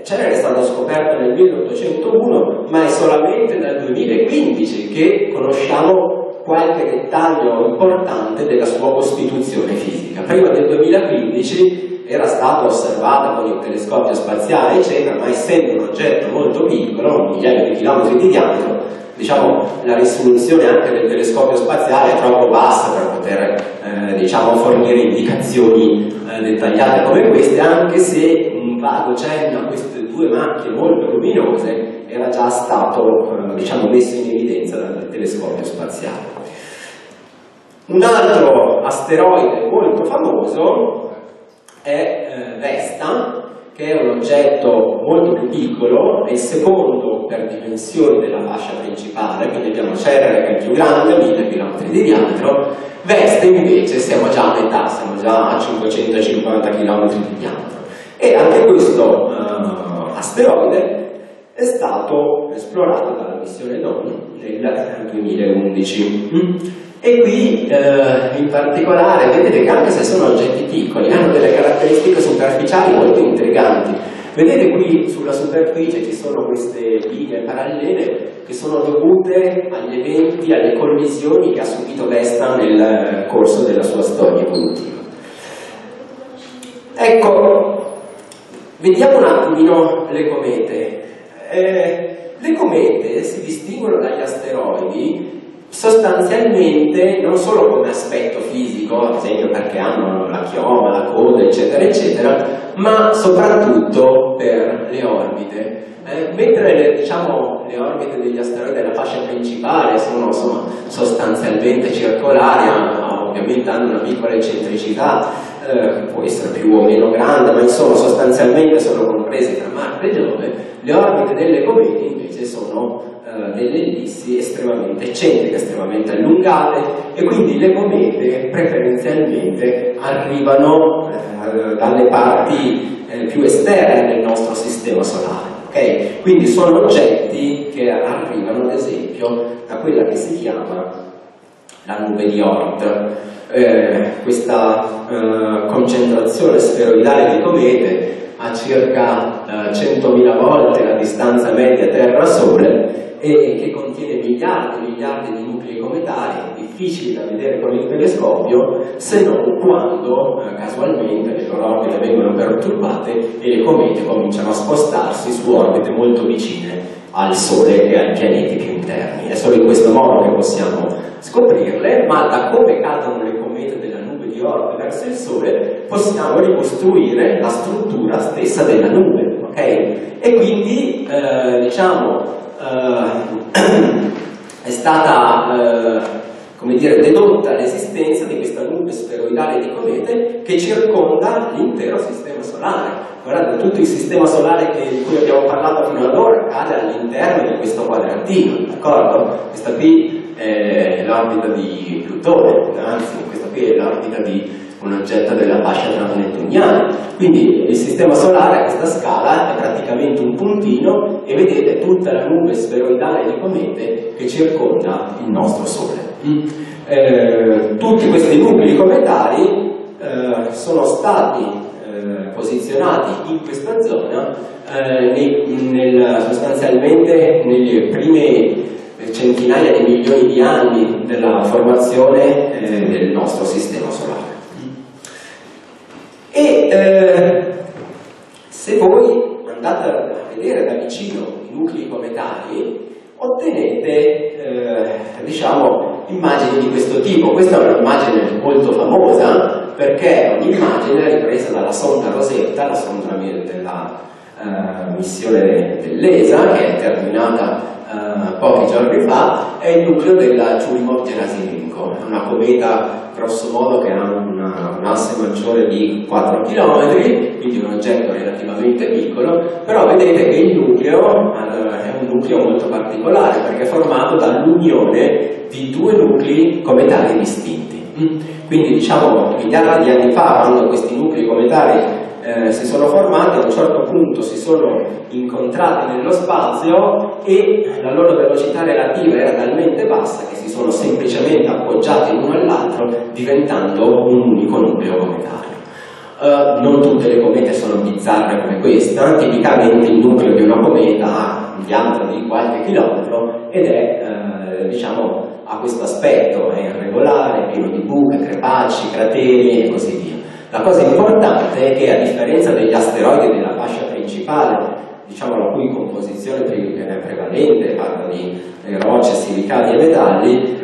Cerere è stato scoperto nel 1801, ma è solamente dal 2015 che conosciamo qualche dettaglio importante della sua costituzione fisica. Prima del 2015 era stata osservata con il telescopio spaziale, eccetera, ma essendo un oggetto molto piccolo, un migliaio di chilometri di diametro, diciamo la risoluzione anche del telescopio spaziale è troppo bassa per poter diciamo, fornire indicazioni dettagliate come queste, anche se un vago cenno a queste due macchie molto luminose era già stato diciamo, messo in evidenza dal telescopio spaziale. Un altro asteroide molto famoso è Vesta, che è un oggetto molto più piccolo, è il secondo per dimensioni della fascia principale, quindi abbiamo Cerere che è il più grande, 1000 km di diametro, Vesta invece siamo già a metà, siamo già a 550 km di diametro. E anche questo asteroide è stato esplorato dalla missione DAWN nel 2011. E qui in particolare vedete che anche se sono oggetti piccoli hanno delle caratteristiche superficiali molto intriganti. Vedete qui sulla superficie ci sono queste linee parallele che sono dovute agli eventi, alle collisioni che ha subito Vesta nel corso della sua storia evolutiva. Ecco, vediamo un attimino le comete. Le comete si distinguono dagli asteroidi sostanzialmente non solo come aspetto fisico, ad esempio perché hanno la chioma, la coda, eccetera, eccetera, ma soprattutto per le orbite. Mentre diciamo, le orbite degli asteroidi della fascia principale sono sostanzialmente circolari, ovviamente hanno una piccola eccentricità, può essere più o meno grande, ma insomma sostanzialmente sono comprese tra Marte e Giove, le orbite delle comete invece sono delle ellissi estremamente eccentriche, estremamente allungate, e quindi le comete preferenzialmente arrivano dalle parti più esterne del nostro sistema solare. Okay? Quindi sono oggetti che arrivano ad esempio da quella che si chiama la nube di Oort, questa concentrazione sferoidale di comete a circa 100.000 volte la distanza media Terra-Sole, e che contiene miliardi e miliardi di nuclei cometari difficili da vedere con il telescopio, se non quando casualmente le loro orbite vengono perturbate e le comete cominciano a spostarsi su orbite molto vicine al Sole e ai pianeti più interni. È solo in questo modo che possiamo scoprirle, ma da come cadono le comete della nube di Oort verso il Sole possiamo ricostruire la struttura stessa della nube, ok? E quindi diciamo è stata come dire, dedotta l'esistenza di questa nube sferoidale di comete che circonda l'intero sistema solare. Guardate, tutto il sistema solare di cui abbiamo parlato fino ad ora cade all'interno di questo quadratino, d'accordo? Questa qui è l'orbita di Plutone, anzi questa qui è l'orbita di un oggetto della fascia transnettuniana. Quindi il sistema solare a questa scala è praticamente un puntino, e vedete tutta la nube sferoidale di comete che circonda il nostro Sole. Tutti questi nuclei cometari sono stati posizionati in questa zona sostanzialmente nelle prime centinaia di milioni di anni della formazione del nostro sistema solare. E se voi andate a vedere da vicino i nuclei cometari, ottenete diciamo, immagini di questo tipo. Questa è un'immagine molto famosa perché è un'immagine ripresa dalla sonda Rosetta, la sonda della missione dell'ESA, che è terminata pochi giorni fa. È il nucleo della Churyumov-Gerasimenko, una cometa grosso modo che ha un asse maggiore di 4 km, quindi un oggetto relativamente piccolo, però vedete che il nucleo è un nucleo molto particolare perché è formato dall'unione di due nuclei cometari distinti. Quindi diciamo migliaia di anni fa, quando questi nuclei cometari si sono formati, a un certo punto si sono incontrati nello spazio e la loro velocità relativa era talmente bassa che si sono semplicemente appoggiati l'uno all'altro diventando un unico nucleo cometario. Non tutte le comete sono bizzarre come questa, tipicamente il nucleo di una cometa ha un diametro di qualche chilometro ed è diciamo, ha questo aspetto, è irregolare, pieno di buche, crepacci, crateri e così via. La cosa importante è che, a differenza degli asteroidi della fascia principale, diciamo la cui composizione prevalente parla di rocce, silicati e metalli,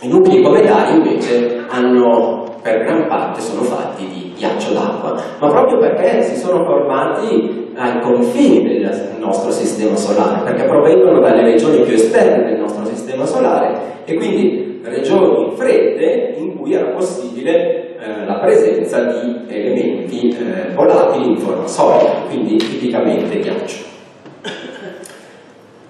i nuclei cometari invece hanno, per gran parte sono fatti di ghiaccio d'acqua, ma proprio perché si sono formati ai confini del nostro sistema solare, perché provengono dalle regioni più esterne del nostro sistema solare e quindi regioni fredde in cui era possibile la presenza di elementi volatili in forma solida, quindi tipicamente ghiaccio.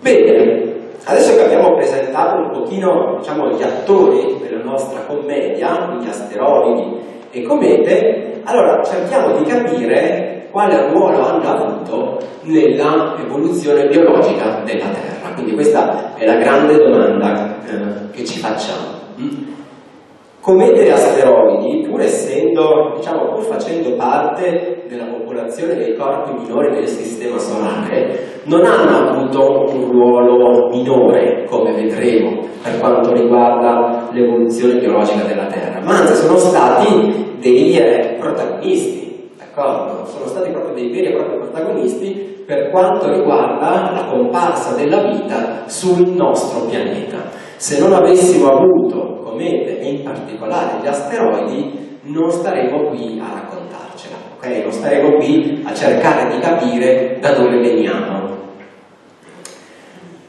Bene, adesso che abbiamo presentato un pochino diciamo, gli attori della nostra commedia, gli asteroidi e comete, allora cerchiamo di capire quale ruolo hanno avuto nella evoluzione biologica della Terra. Quindi questa è la grande domanda che ci facciamo. Comete e asteroidi, pur essendo, diciamo, pur facendo parte della popolazione dei corpi minori del sistema solare, non hanno avuto un ruolo minore, come vedremo, per quanto riguarda l'evoluzione biologica della Terra, ma anzi sono stati dei protagonisti, d'accordo? Sono stati proprio dei veri e propri protagonisti per quanto riguarda la comparsa della vita sul nostro pianeta. Se non avessimo avuto comete e in particolare gli asteroidi, non staremo qui a raccontarcela, ok? Non staremo qui a cercare di capire da dove veniamo.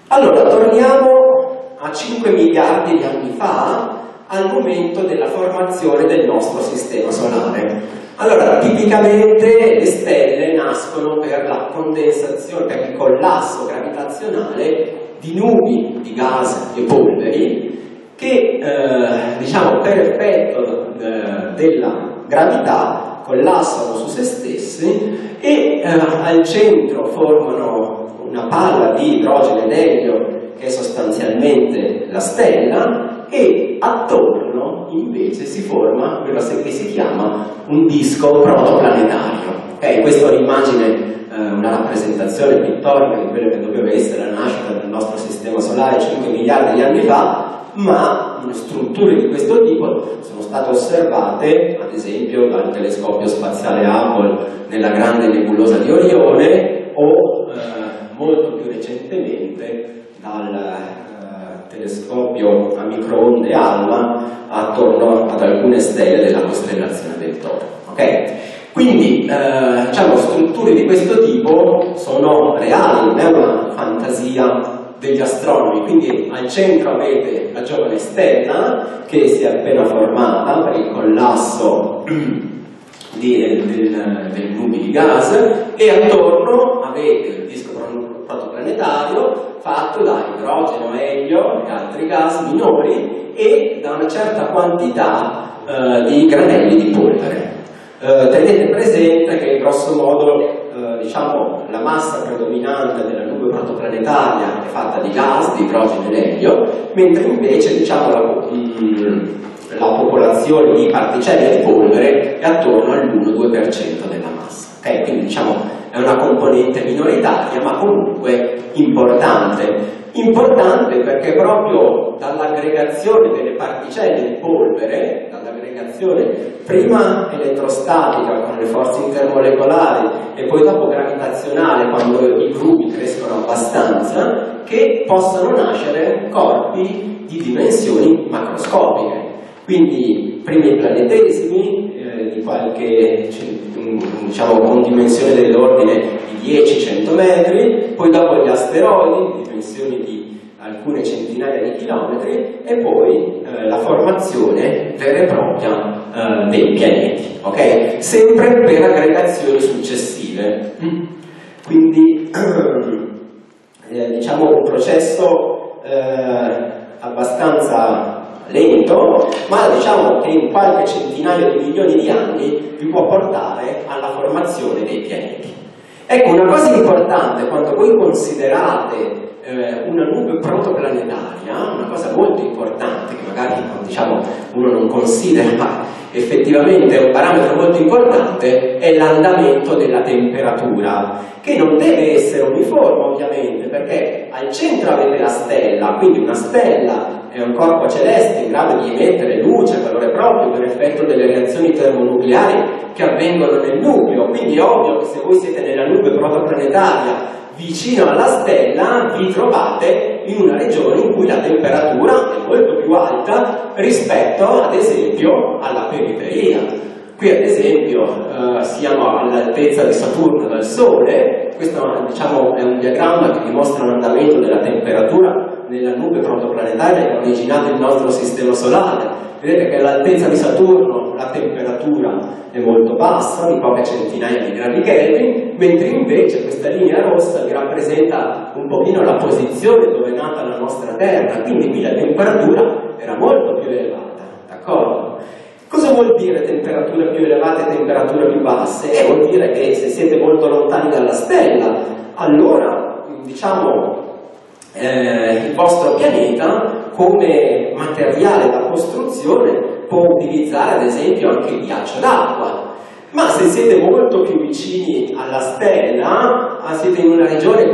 Allora, torniamo a 5 miliardi di anni fa, al momento della formazione del nostro sistema solare. Allora, tipicamente le stelle nascono per la condensazione, per il collasso gravitazionale di nubi di gas e polveri, che diciamo per effetto della gravità collassano su se stessi e al centro formano una palla di idrogeno ed elio che è sostanzialmente la stella, e attorno invece si forma quello che si chiama un disco protoplanetario. Questa è un'immagine, una rappresentazione pittorica di quello che doveva essere la nascita del nostro sistema solare 5 miliardi di anni fa, ma strutture di questo tipo sono state osservate ad esempio dal telescopio spaziale Hubble nella grande nebulosa di Orione o molto più recentemente dal telescopio a microonde ALMA attorno ad alcune stelle della costellazione del Toro. Okay? Quindi diciamo, strutture di questo tipo sono reali, non è una fantasia degli astronomi. Quindi al centro avete la giovane stella che si è appena formata per il collasso del nubi di gas, e attorno avete il disco protoplanetario fatto da idrogeno, elio e altri gas minori e da una certa quantità di granelli di polvere. Tenete presente che grosso modo diciamo, la massa predominante della nube protoplanetaria è fatta di gas, di idrogeno e elio, mentre invece diciamo, la popolazione di particelle di polvere è attorno all'1-2% della massa. Quindi diciamo, è una componente minoritaria ma comunque importante. Importante perché proprio dall'aggregazione delle particelle di polvere, dall'aggregazione prima elettrostatica con le forze intermolecolari e poi dopo gravitazionale quando i gruppi crescono abbastanza, che possano nascere corpi di dimensioni macroscopiche. Quindi primi planetesimi di qualche, diciamo, con dimensione dell'ordine di 10-100 metri, poi dopo gli asteroidi, dimensioni di alcune centinaia di chilometri, e poi la formazione vera e propria dei pianeti, ok? Sempre per aggregazioni successive. Quindi, diciamo, un processo abbastanza lento, ma diciamo che in qualche centinaio di milioni di anni vi può portare alla formazione dei pianeti. Ecco, una cosa importante quando voi considerate una nube protoplanetaria, una cosa molto importante che magari, diciamo, uno non considera, ma effettivamente è un parametro molto importante, è l'andamento della temperatura, che non deve essere uniforme ovviamente, perché al centro avete la stella, quindi una stella è un corpo celeste in grado di emettere luce, valore proprio, per effetto delle reazioni termonucleari che avvengono nel nucleo. Quindi è ovvio che se voi siete nella nube protoplanetaria vicino alla stella, vi trovate in una regione in cui la temperatura è molto più alta rispetto ad esempio alla periferia. Qui ad esempio siamo all'altezza di Saturno dal Sole. Questo, diciamo, è un diagramma che dimostra l'andamento della temperatura nella nube protoplanetaria che ha originato il nostro sistema solare. Vedete che all'altezza di Saturno la temperatura è molto bassa, di poche centinaia di gradi Kelvin, mentre invece questa linea rossa vi rappresenta un pochino la posizione dove è nata la nostra Terra, quindi qui la temperatura era molto più elevata, d'accordo? Cosa vuol dire temperature più elevate e temperature più basse? Vuol dire che se siete molto lontani dalla stella, allora, diciamo, il vostro pianeta come materiale da costruzione può utilizzare ad esempio anche il ghiaccio d'acqua, ma se siete molto più vicini alla stella, siete in una regione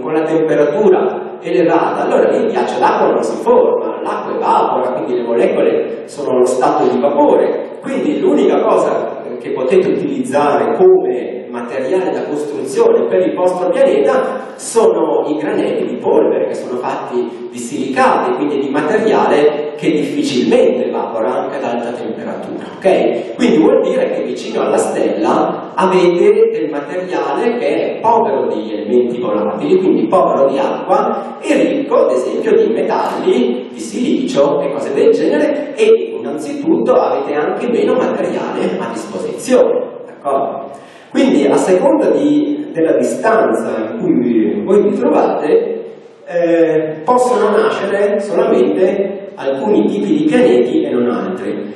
con la temperatura elevata, allora il ghiaccio d'acqua non si forma, l'acqua evapora, quindi le molecole sono allo stato di vapore, quindi l'unica cosa che potete utilizzare come materiale da costruzione per il vostro pianeta sono i granelli di polvere che sono fatti di silicati, quindi di materiale che difficilmente evapora anche ad alta temperatura, ok? Quindi vuol dire che vicino alla stella avete del materiale che è povero di elementi volatili, quindi povero di acqua, e ricco ad esempio di metalli, di silicio e cose del genere, e innanzitutto avete anche meno materiale a disposizione, d'accordo? Quindi a seconda della distanza in cui voi vi trovate, possono nascere solamente alcuni tipi di pianeti e non altri.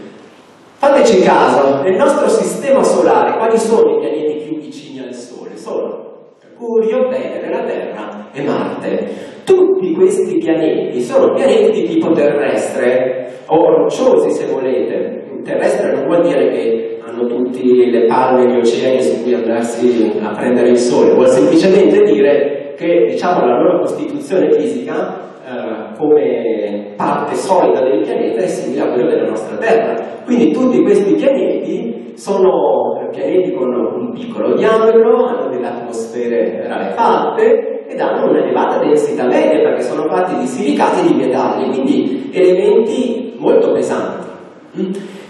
Fateci caso, nel nostro sistema solare quali sono i pianeti più vicini al Sole? Sono Mercurio, Venere, la Terra e Marte. Tutti questi pianeti sono pianeti di tipo terrestre, o rocciosi se volete. Terrestre non vuol dire che hanno tutti le palme e gli oceani su cui andarsi a prendere il sole, vuol semplicemente dire che, diciamo, la loro costituzione fisica come parte solida del pianeta è simile a quella della nostra Terra. Quindi tutti questi pianeti sono pianeti con un piccolo diametro, hanno delle atmosfere rarefatte ed hanno un'elevata densità media perché sono fatti di silicati e di metalli, quindi elementi molto pesanti.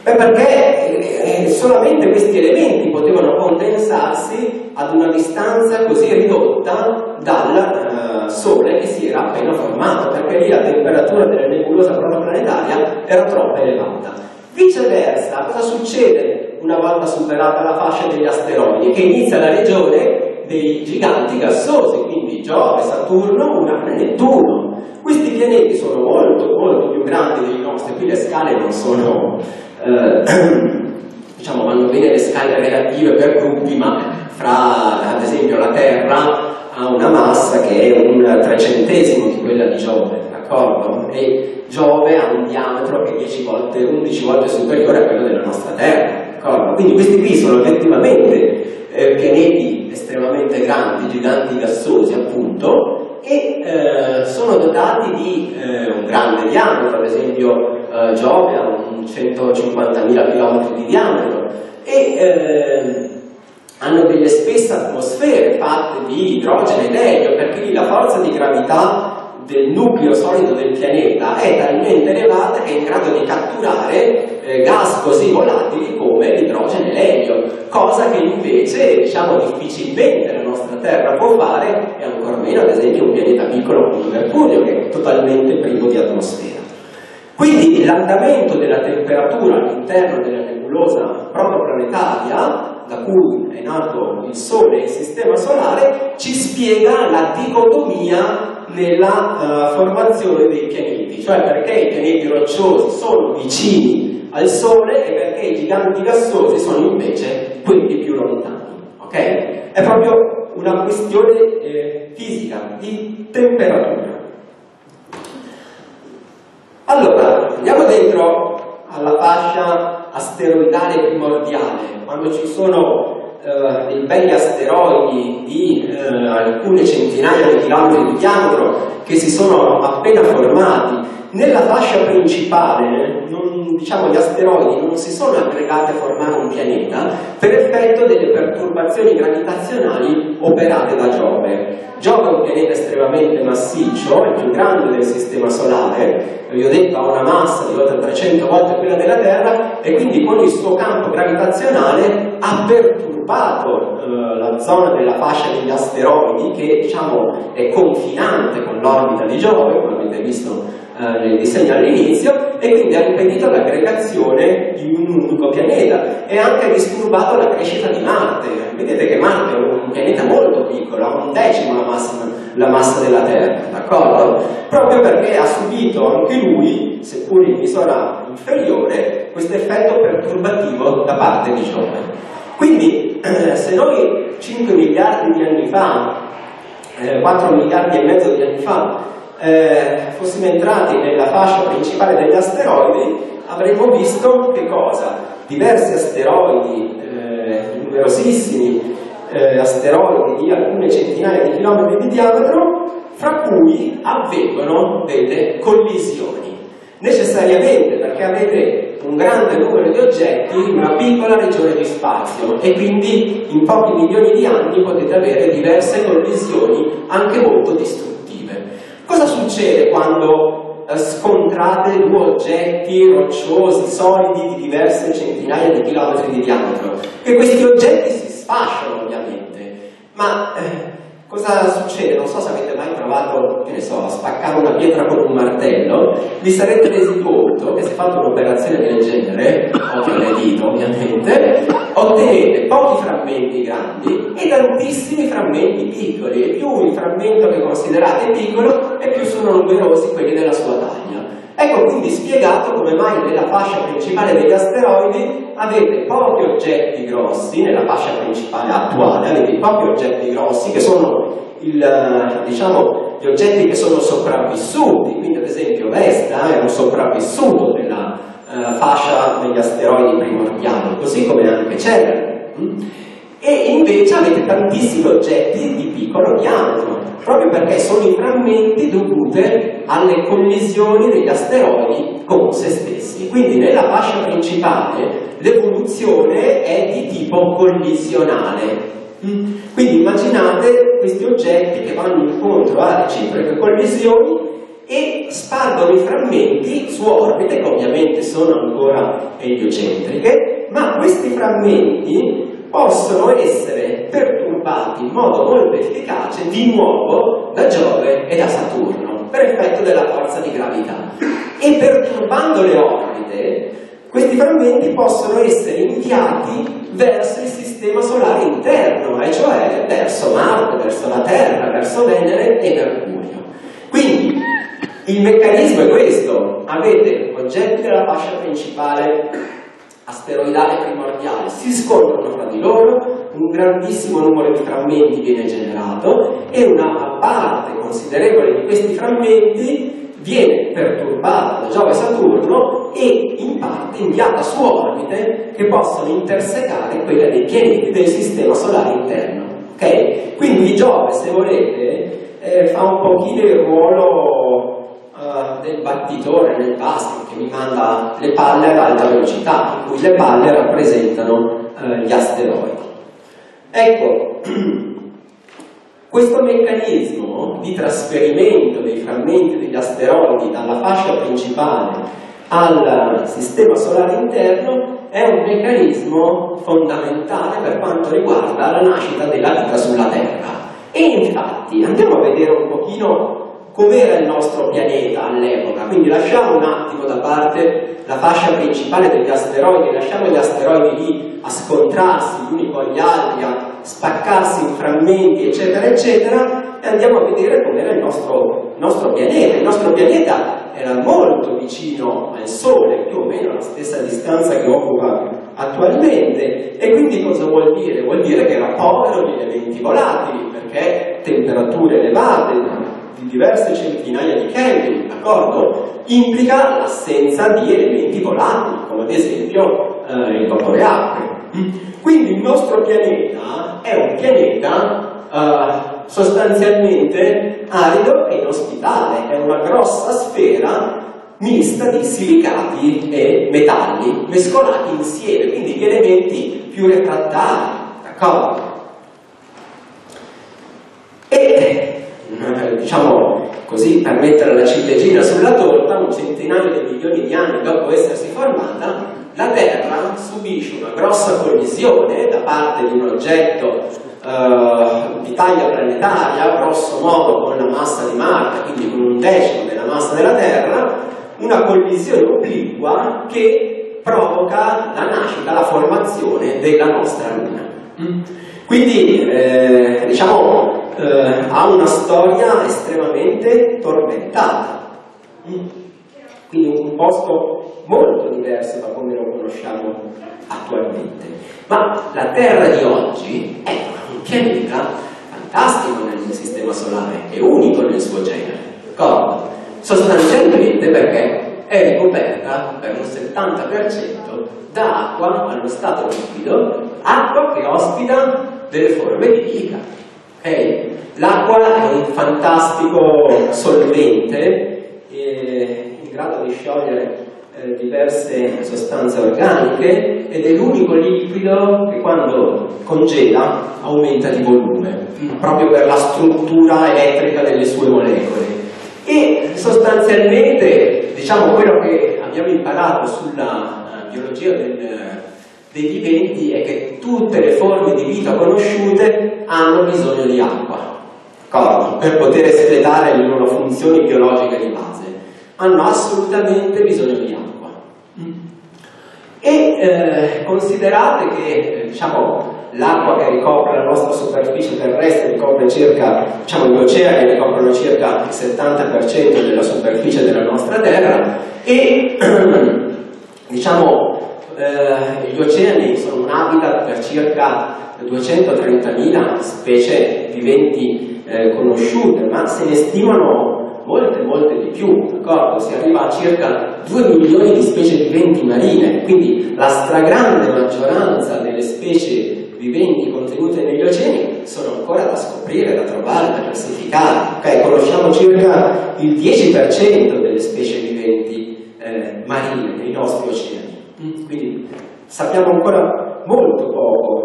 Perché solamente questi elementi potevano condensarsi ad una distanza così ridotta dal Sole che si era appena formato, perché lì la temperatura della nebulosa protoplanetaria era troppo elevata. Viceversa, cosa succede una volta superata la fascia degli asteroidi? Che inizia la regione dei giganti gassosi, quindi Giove, Saturno, Urano e Nettuno. Questi pianeti sono molto, molto più grandi dei nostri, qui le scale non sono, diciamo, vanno bene le scale relative per gruppi, ma fra, ad esempio, la Terra ha una massa che è un 3/100 di quella di Giove, d'accordo? E Giove ha un diametro che è 11 volte superiore a quello della nostra Terra, d'accordo? Quindi questi qui sono effettivamente pianeti estremamente grandi, giganti gassosi appunto, e sono dotati di un grande diametro, ad esempio Giove ha un 150.000 km di diametro e hanno delle spesse atmosfere fatte di idrogeno ed elio, perché lì la forza di gravità del nucleo solido del pianeta è talmente elevata che è in grado di catturare gas così volatili come l'idrogeno e l'elio, cosa che invece diciamo difficilmente la nostra Terra può fare, e ancora meno ad esempio un pianeta piccolo come Mercurio, che è totalmente privo di atmosfera. Quindi l'andamento della temperatura all'interno della nebulosa protoplanetaria, da cui è nato il Sole e il Sistema Solare, ci spiega la dicotomia nella formazione dei pianeti, cioè perché i pianeti rocciosi sono vicini al Sole e perché i giganti gassosi sono invece quelli più lontani. Okay? È proprio una questione fisica, di temperatura. Allora, andiamo dentro alla fascia asteroidale primordiale, quando ci sono dei belli asteroidi di alcune centinaia di chilometri di diametro che si sono appena formati. Nella fascia principale gli asteroidi non si sono aggregati a formare un pianeta per effetto delle perturbazioni gravitazionali operate da Giove. Giove è un pianeta estremamente massiccio, è il più grande del Sistema Solare, vi ho detto ha una massa di oltre 300 volte quella della Terra, e quindi con il suo campo gravitazionale ha perturbato la zona della fascia degli asteroidi, che è confinante con l'orbita di Giove, come avete visto nel disegno all'inizio, e quindi ha impedito l'aggregazione di un unico pianeta e ha anche disturbato la crescita di Marte. Vedete che Marte è un pianeta molto piccolo, ha un decimo la massa della Terra, d'accordo? Proprio perché ha subito anche lui, seppur in misura inferiore, questo effetto perturbativo da parte di Giove. Quindi se noi 5 miliardi di anni fa, 4 miliardi e mezzo di anni fa, fossimo entrati nella fascia principale degli asteroidi, avremmo visto che cosa? Diversi asteroidi, numerosissimi asteroidi di alcune centinaia di chilometri di diametro, fra cui avvengono delle collisioni, necessariamente perché avete un grande numero di oggetti in una piccola regione di spazio, e quindi in pochi milioni di anni potete avere diverse collisioni anche molto distruttive. Cosa succede quando scontrate due oggetti rocciosi, solidi, di diverse centinaia di chilometri di diametro? Che questi oggetti si sfasciano, ovviamente, ma cosa succede? Non so se avete mai provato, che ne so, a spaccare una pietra con un martello, vi sarete resi conto che se fate un'operazione del genere, o con le dita ovviamente, ottenete pochi frammenti grandi e tantissimi frammenti piccoli, e più il frammento che considerate piccolo e più sono numerosi quelli della sua taglia. Ecco quindi spiegato come mai nella fascia principale degli asteroidi avete pochi oggetti grossi, nella fascia principale attuale avete pochi oggetti grossi che sono gli oggetti che sono sopravvissuti, quindi ad esempio Vesta è un sopravvissuto della fascia degli asteroidi primordiali, così come anche Cerere. E invece avete tantissimi oggetti di piccolo diametro, proprio perché sono i frammenti dovuti alle collisioni degli asteroidi con se stessi. Quindi nella fascia principale l'evoluzione è di tipo collisionale. Quindi immaginate questi oggetti che vanno incontro a reciproche collisioni e spargono i frammenti su orbite che ovviamente sono ancora eliocentriche, ma questi frammenti possono essere perturbati in modo molto efficace di nuovo da Giove e da Saturno per effetto della forza di gravità, e perturbando le orbite questi frammenti possono essere inviati verso il Sistema Solare interno, e cioè verso Marte, verso la Terra, verso Venere e Mercurio. Quindi il meccanismo è questo: avete oggetti della fascia principale asteroidale primordiale, si scontrano tra di loro, un grandissimo numero di frammenti viene generato e una parte considerevole di questi frammenti viene perturbata da Giove e Saturno e in parte inviata su orbite che possono intersecare quella dei pianeti del Sistema Solare interno. Okay? Quindi Giove, se volete, fa un pochino il ruolo del battitore nel basket, che mi manda le palle ad alta velocità, in cui le palle rappresentano gli asteroidi. Ecco, questo meccanismo di trasferimento dei frammenti degli asteroidi dalla fascia principale al sistema solare interno è un meccanismo fondamentale per quanto riguarda la nascita della vita sulla Terra. E infatti andiamo a vedere un pochino com'era il nostro pianeta all'epoca, quindi lasciamo un attimo da parte la fascia principale degli asteroidi, lasciamo gli asteroidi lì a scontrarsi gli uni con gli altri, a spaccarsi in frammenti eccetera eccetera, e andiamo a vedere com'era il nostro pianeta. Il nostro pianeta era molto vicino al Sole, più o meno alla stessa distanza che occupa attualmente, e quindi cosa vuol dire? Vuol dire che era povero di elementi volatili, perché temperature elevate di diverse centinaia di Kelvin, d'accordo? Implica l'assenza di elementi volatili, come ad esempio il vapore acqueo. Quindi il nostro pianeta è un pianeta sostanzialmente arido e inospitale, è una grossa sfera mista di silicati e metalli mescolati insieme, quindi gli elementi più refrattari, d'accordo? E diciamo così, per mettere la ciliegina sulla torta, un centinaio di milioni di anni dopo essersi formata, la Terra subisce una grossa collisione da parte di un oggetto di taglia planetaria, grosso modo con la massa di Marte, quindi con 1/10 della massa della Terra, una collisione obliqua che provoca la nascita, la formazione della nostra Luna. Quindi diciamo ha una storia estremamente tormentata, quindi un posto molto diverso da come lo conosciamo attualmente. Ma la Terra di oggi è un pianeta fantastico nel suo sistema solare, è unico nel suo genere, d'accordo? Sostanzialmente perché è ricoperta per un 70% da acqua allo stato liquido, acqua che ospita delle forme di vita. Okay? L'acqua è un fantastico solvente in grado di sciogliere diverse sostanze organiche, ed è l'unico liquido che quando congela aumenta di volume, proprio per la struttura elettrica delle sue molecole. E sostanzialmente, diciamo, quello che abbiamo imparato sulla biologia degli viventi è che tutte le forme di vita conosciute hanno bisogno di acqua, d'accordo? Per poter espletare le loro funzioni biologiche di base hanno assolutamente bisogno di acqua. E considerate che diciamo, l'acqua che ricopre la nostra superficie terrestre ricopre circa, diciamo, gli oceani ricoprono circa il 70% della superficie della nostra Terra, e diciamo, gli oceani sono un habitat per circa 230.000 specie viventi conosciute, ma se ne stimano molte di più, d'accordo? Si arriva a circa 2 milioni di specie viventi marine, quindi la stragrande maggioranza delle specie viventi contenute negli oceani sono ancora da scoprire, da trovare, da classificare. Okay? Conosciamo circa il 10% delle specie viventi marine nei nostri oceani, quindi sappiamo ancora molto poco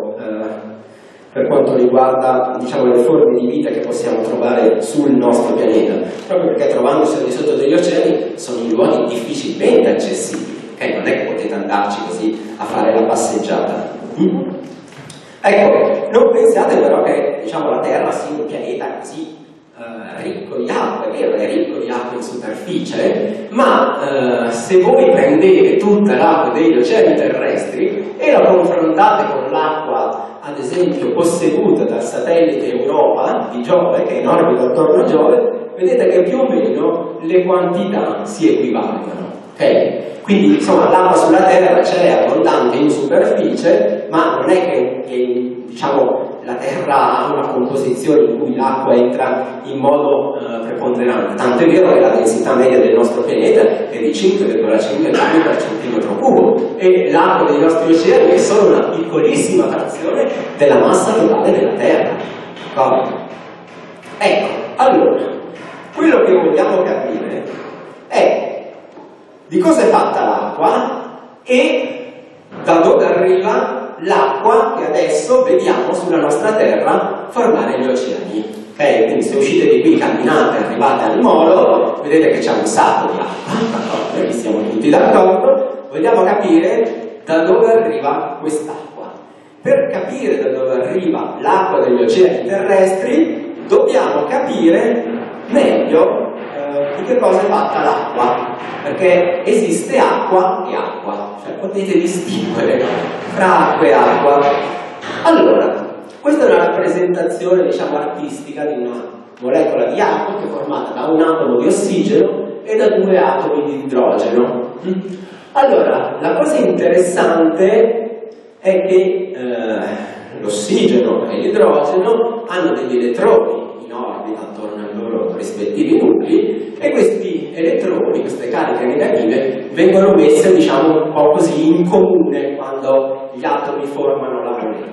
per quanto riguarda, diciamo, le forme di vita che possiamo trovare sul nostro pianeta, proprio perché trovandosi al di sotto degli oceani sono in luoghi difficilmente accessibili, okay? Non è che potete andarci così a fare la passeggiata. Ecco, non pensiate però che, diciamo, la Terra sia un pianeta così ricco di acqua, è vero, è ricco di acqua in superficie, ma se voi prendete tutta l'acqua degli oceani terrestri e la confrontate con l'acqua ad esempio posseduta dal satellite Europa di Giove, che è in orbita attorno a Giove, vedete che più o meno le quantità si equivalgono. Okay? Quindi insomma l'acqua sulla Terra c'è abbondante in superficie, ma non è che diciamo, la Terra ha una composizione in cui l'acqua entra in modo preponderante, tanto è vero che la densità media del nostro pianeta è di 5,5 grammi per centimetro cubo e l'acqua dei nostri oceani è solo una piccolissima frazione della massa totale della Terra. Ecco, allora, quello che vogliamo capire è di cosa è fatta l'acqua e da dove arriva l'acqua che adesso vediamo sulla nostra Terra formare gli oceani. Ok, quindi se uscite di qui, camminate, arrivate al molo, vedete che c'è un sacco di acqua, perché siamo tutti d'accordo. Vogliamo capire da dove arriva quest'acqua. Per capire da dove arriva l'acqua degli oceani terrestri dobbiamo capire meglio di che cosa è fatta l'acqua, perché esiste acqua e acqua, cioè potete distinguere tra acqua e acqua. Allora, questa è una rappresentazione, diciamo, artistica di una molecola di acqua che è formata da un atomo di ossigeno e da due atomi di idrogeno. Allora, la cosa interessante è che l'ossigeno e l'idrogeno hanno degli elettroni in orbita attorno ai loro rispettivi nuclei e questi elettroni, queste cariche negative, vengono messe, diciamo, un po' così in comune quando gli atomi formano la molecola.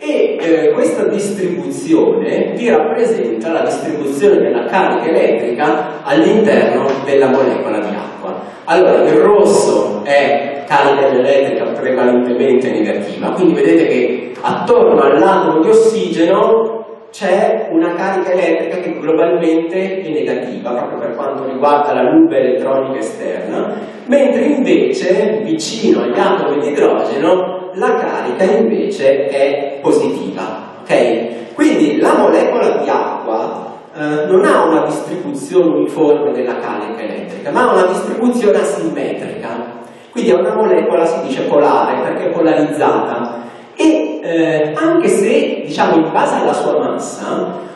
E questa distribuzione vi rappresenta la distribuzione della carica elettrica all'interno della molecola di acqua. Allora, il rosso è carica elettrica prevalentemente negativa, quindi vedete che attorno all'atomo di ossigeno c'è una carica elettrica che globalmente è negativa, proprio per quanto riguarda la nube elettronica esterna, mentre invece vicino agli atomi di idrogeno la carica invece è positiva, ok? Quindi la molecola di acqua non ha una distribuzione uniforme della carica elettrica, ma ha una distribuzione asimmetrica. Quindi è una molecola, si dice, polare, perché è polarizzata. E anche se, diciamo, in base alla sua massa,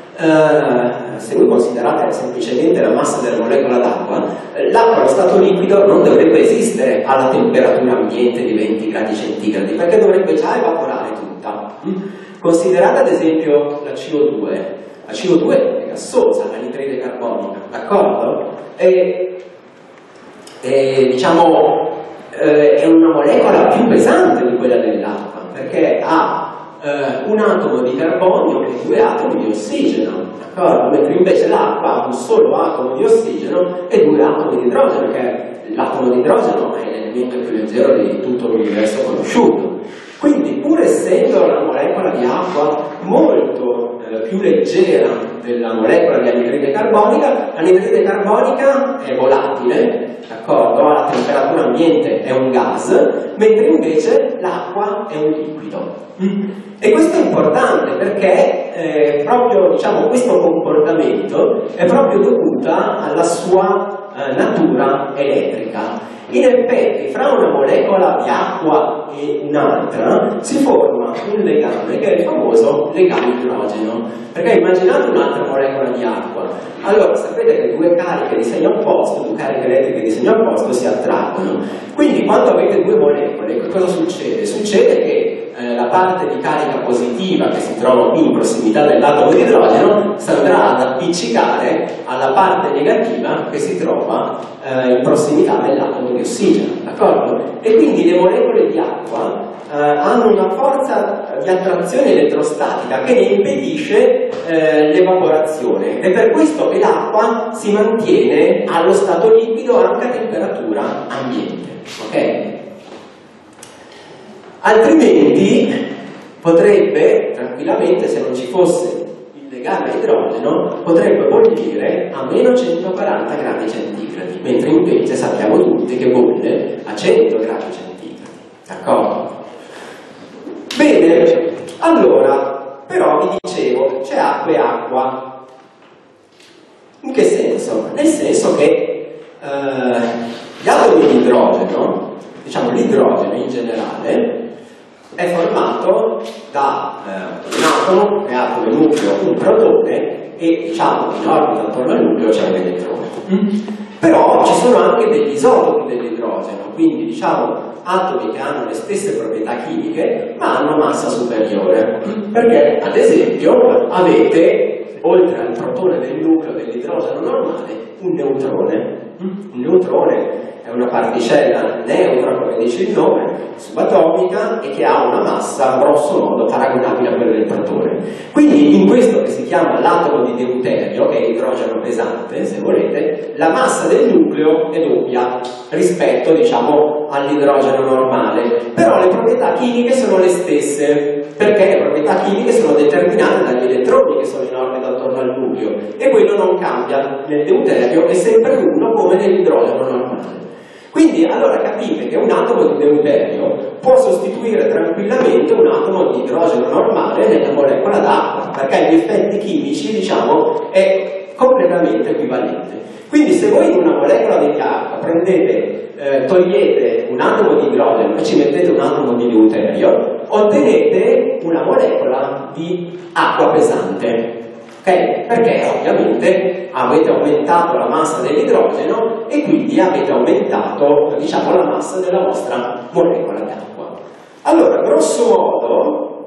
se voi considerate semplicemente la massa della molecola d'acqua, l'acqua allo stato liquido non dovrebbe esistere alla temperatura ambiente di 20 gradi centigradi, perché dovrebbe già evaporare tutta. Considerate ad esempio la CO2. La CO2 è gassosa, l'anidride carbonica, d'accordo? È una molecola più pesante di quella dell'acqua, perché ha un atomo di carbonio e due atomi di ossigeno, d'accordo? Mentre invece l'acqua ha un solo atomo di ossigeno e due atomi di idrogeno, perché l'atomo di idrogeno è l'elemento più leggero di tutto l'universo conosciuto. Quindi, pur essendo la molecola di acqua molto più leggera della molecola di anidride carbonica, l'anidride carbonica è volatile, d'accordo? Alla temperatura ambiente è un gas, mentre invece l'acqua è un liquido. E questo è importante perché proprio, diciamo, questo comportamento è proprio dovuto alla sua natura elettrica. In effetti, fra una molecola di acqua e un'altra si forma un legame che è il famoso legame idrogeno. Perché immaginate un'altra molecola di acqua. Allora, sapete che due cariche di segno opposto, due cariche elettriche di segno opposto si attraggono. Quindi, quando avete due molecole, cosa succede? Succede che la parte di carica positiva che si trova qui in prossimità dell'atomo di idrogeno si andrà ad appiccicare alla parte negativa che si trova in prossimità dell'atomo di ossigeno, d'accordo? E quindi le molecole di acqua hanno una forza di attrazione elettrostatica che ne impedisce l'evaporazione, e per questo che l'acqua si mantiene allo stato liquido anche a temperatura ambiente, ok? Altrimenti potrebbe tranquillamente, se non ci fosse il legame idrogeno, potrebbe bollire a meno 140 gradi centigradi, mentre invece sappiamo tutti che bolle a 100 gradi centigradi, d'accordo? Bene, allora, però vi dicevo, c'è acqua e acqua. In che senso? Nel senso che gli atomi di idrogeno, diciamo l'idrogeno in generale, è formato da un atomo che ha come nucleo un protone e, diciamo, in orbita attorno al nucleo c'è un elettrone. Però ci sono anche degli isotopi dell'idrogeno, quindi, diciamo, atomi che hanno le stesse proprietà chimiche ma hanno massa superiore, perché ad esempio avete, oltre al protone del nucleo dell'idrogeno normale, un neutrone Un neutrone è una particella neutra, come dice il nome, subatomica, e che ha una massa grosso modo paragonabile a quella del protone. Quindi in questo che si chiama l'atomo di deuterio, che è idrogeno pesante, se volete, la massa del nucleo è doppia rispetto, diciamo, all'idrogeno normale. Però le proprietà chimiche sono le stesse, perché le proprietà chimiche sono determinate dagli elettroni che sono in orbita attorno al nucleo, e quello non cambia, nel deuterio è sempre uno come nell'idrogeno normale. Quindi allora capite che un atomo di deuterio può sostituire tranquillamente un atomo di idrogeno normale nella molecola d'acqua, perché gli effetti chimici, diciamo, è completamente equivalente. Quindi se voi in una molecola di acqua prendete, togliete un atomo di idrogeno e ci mettete un atomo di deuterio, ottenete una molecola di acqua pesante. Okay? Perché ovviamente avete aumentato la massa dell'idrogeno e quindi avete aumentato, diciamo, la massa della vostra molecola d'acqua. Allora, grosso modo,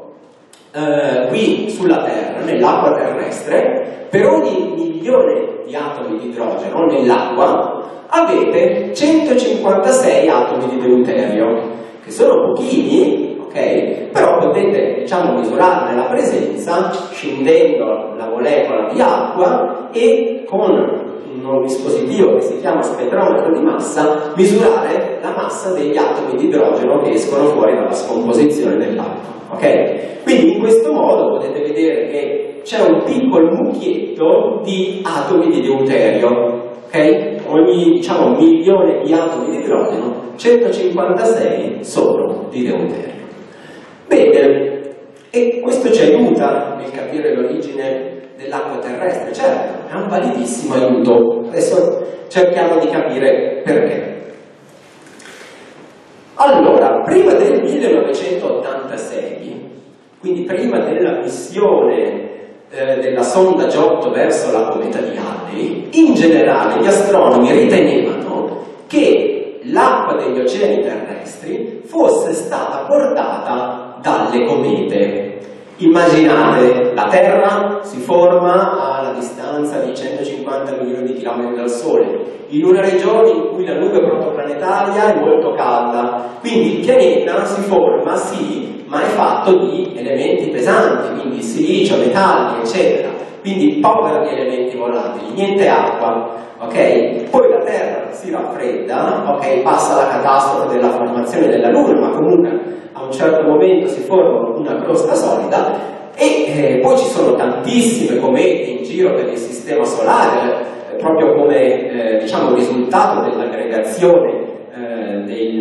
qui sulla Terra, nell'acqua terrestre, per ogni milione di atomi di idrogeno nell'acqua avete 156 atomi di deuterio, che sono pochini. Okay? Però potete, diciamo, misurarne la presenza scindendo la molecola di acqua e con un dispositivo che si chiama spettrometro di massa misurare la massa degli atomi di idrogeno che escono fuori dalla scomposizione dell'acqua. Okay? Quindi in questo modo potete vedere che c'è un piccolo mucchietto di atomi di deuterio. Okay? Ogni, diciamo, milione di atomi di idrogeno, 156 sono di deuterio. Bene, e questo ci aiuta nel capire l'origine dell'acqua terrestre, certo, è un validissimo aiuto. Adesso cerchiamo di capire perché. Allora, prima del 1986, quindi prima della missione della sonda Giotto verso la cometa di Halley, in generale gli astronomi ritenevano che l'acqua degli oceani terrestri fosse stata portata dalle comete. Immaginate, la Terra si forma alla distanza di 150 milioni di chilometri dal Sole, in una regione in cui la nube protoplanetaria è molto calda, quindi il pianeta si forma, sì, ma è fatto di elementi pesanti, quindi silicio, metalli, eccetera, quindi povera di elementi volatili, niente acqua. Okay? Poi la Terra si raffredda, okay? Passa la catastrofe della formazione della Luna, ma comunque a un certo momento si forma una crosta solida, e poi ci sono tantissime comete in giro per il sistema solare, proprio come, diciamo, risultato dell'aggregazione dei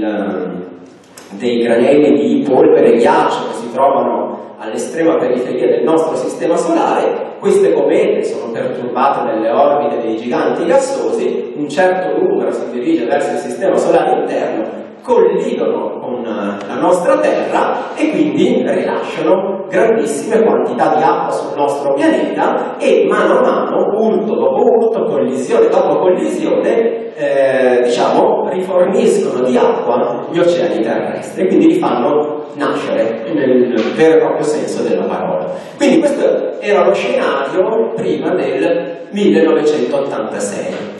granelli di polvere e ghiaccio che si trovano all'estrema periferia del nostro sistema solare. Queste comete sono perturbate nelle orbite dei giganti gassosi, un certo numero si dirige verso il sistema solare interno, collidono con la nostra Terra e quindi rilasciano grandissime quantità di acqua sul nostro pianeta, e mano a mano, urto dopo urto, collisione dopo collisione, diciamo, riforniscono di acqua gli oceani terrestri, quindi li fanno nascere nel vero e proprio senso della parola. Quindi questo era lo scenario prima del 1986.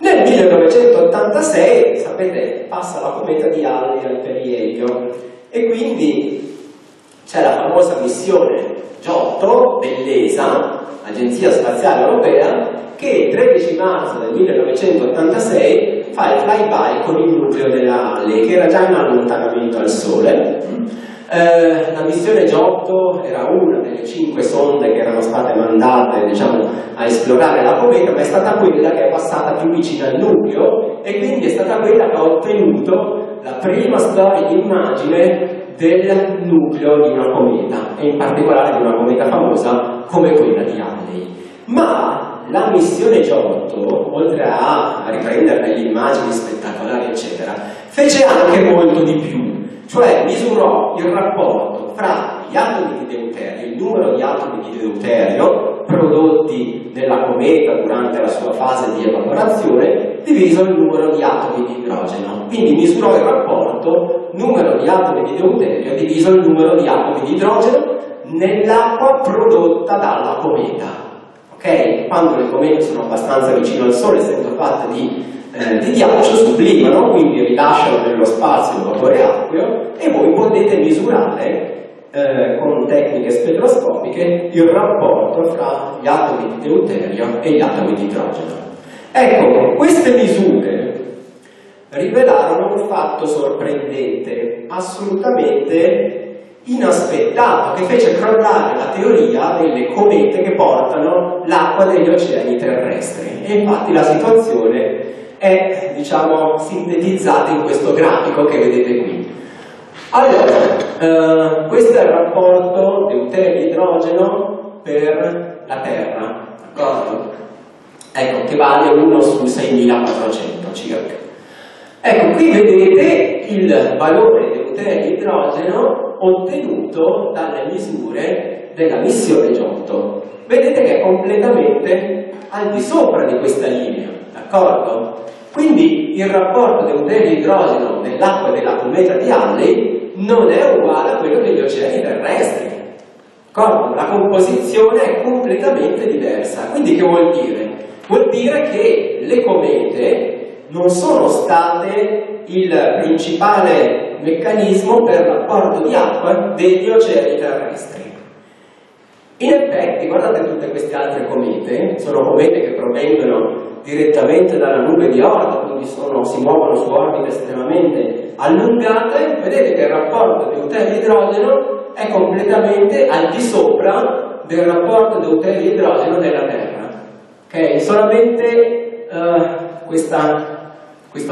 Nel 1986, sapete, passa la cometa di Halley al perielio, e quindi c'è la famosa missione Giotto dell'ESA, Agenzia Spaziale Europea, che il 13 marzo del 1986 fa il flyby con il nucleo della Halley, che era già in allontanamento al Sole. La missione Giotto era una delle 5 sonde che erano state mandate, diciamo, a esplorare la cometa, ma è stata quella che è passata più vicina al nucleo, e quindi è stata quella che ha ottenuto la prima storica immagine del nucleo di una cometa, e in particolare di una cometa famosa come quella di Halley. Ma la missione Giotto, oltre a riprendere delle immagini spettacolari, eccetera, fece anche molto di più. Cioè misurò il rapporto fra gli atomi di deuterio, il numero di atomi di deuterio prodotti nella cometa durante la sua fase di evaporazione, diviso il numero di atomi di idrogeno. Quindi misurò il rapporto numero di atomi di deuterio diviso il numero di atomi di idrogeno nell'acqua prodotta dalla cometa. ok? Quando nel momento sono abbastanza vicino al Sole, essendo fatte di ghiaccio, sublimano, quindi rilasciano nello spazio il vapore acqueo, e voi potete misurare con tecniche spettroscopiche il rapporto fra gli atomi di deuterio e gli atomi di idrogeno. Ecco, queste misure rivelarono un fatto sorprendente, assolutamente inaspettato, che fece crollare la teoria delle comete che portano l'acqua degli oceani terrestri. E infatti la situazione è, diciamo, sintetizzata in questo grafico che vedete qui. Allora, questo è il rapporto deuterio-idrogeno per la Terra, d'accordo? Ecco, che vale 1 su 6400 circa. Ecco, qui vedete il valore deuterio-idrogeno ottenuto dalle misure della missione Giotto. Vedete che è completamente al di sopra di questa linea, d'accordo? Quindi il rapporto deuterio-idrogeno nell'acqua della cometa di Halley non è uguale a quello degli oceani terrestri. La composizione è completamente diversa. Quindi che vuol dire? Vuol dire che le comete non sono state il principale meccanismo per l'apporto di acqua degli oceani terrestri. In effetti, guardate tutte queste altre comete, sono comete che provengono direttamente dalla nube di Oort, quindi si muovono su orbite estremamente allungate. Vedete che il rapporto deuterio-idrogeno è completamente al di sopra del rapporto deuterio-idrogeno della Terra. Okay? Solamente questa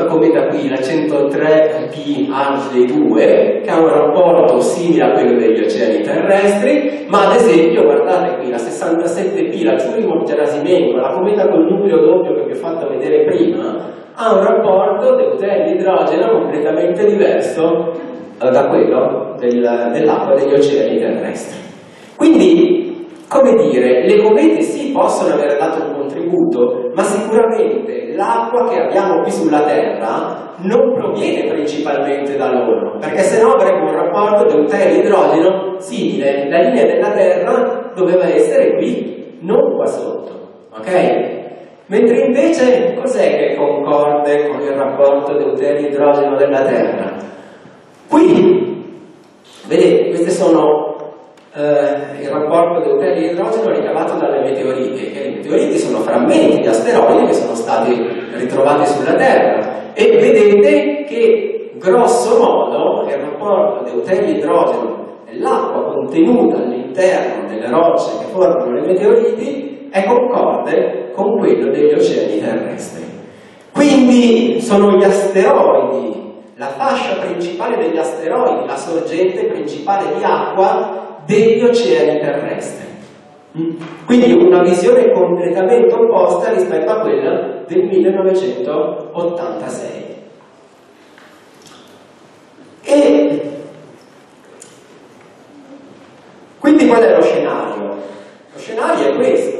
cometa qui, la 103 P Angley 2, che ha un rapporto simile a quello degli oceani terrestri, ma ad esempio, guardate qui, la 67 P, la Churyumov-Gerasimenko, la cometa col nucleo doppio che vi ho fatto vedere prima, ha un rapporto deuterio-idrogeno completamente diverso da quello dell'acqua degli oceani terrestri. Quindi, come dire, le comete sì possono aver dato un contributo, ma sicuramente l'acqua che abbiamo qui sulla Terra non proviene principalmente da loro, perché sennò avremmo un rapporto deuterio-idrogeno simile. La linea della Terra doveva essere qui, non qua sotto, ok? Mentre invece cos'è che concorde con il rapporto deuterio-idrogeno della Terra? Qui, vedete, queste sono il rapporto deuterio-idrogeno ricavato dalle meteoriti, che le meteoriti sono frammenti di asteroidi che sono stati ritrovati sulla Terra, e vedete che grosso modo il rapporto deuterio-idrogeno dell'acqua contenuta all'interno delle rocce che formano le meteoriti è concorde con quello degli oceani terrestri. Quindi sono gli asteroidi, la fascia principale degli asteroidi, la sorgente principale di acqua degli oceani terrestri. Quindi una visione completamente opposta rispetto a quella del 1986. E quindi qual è lo scenario? Lo scenario è questo.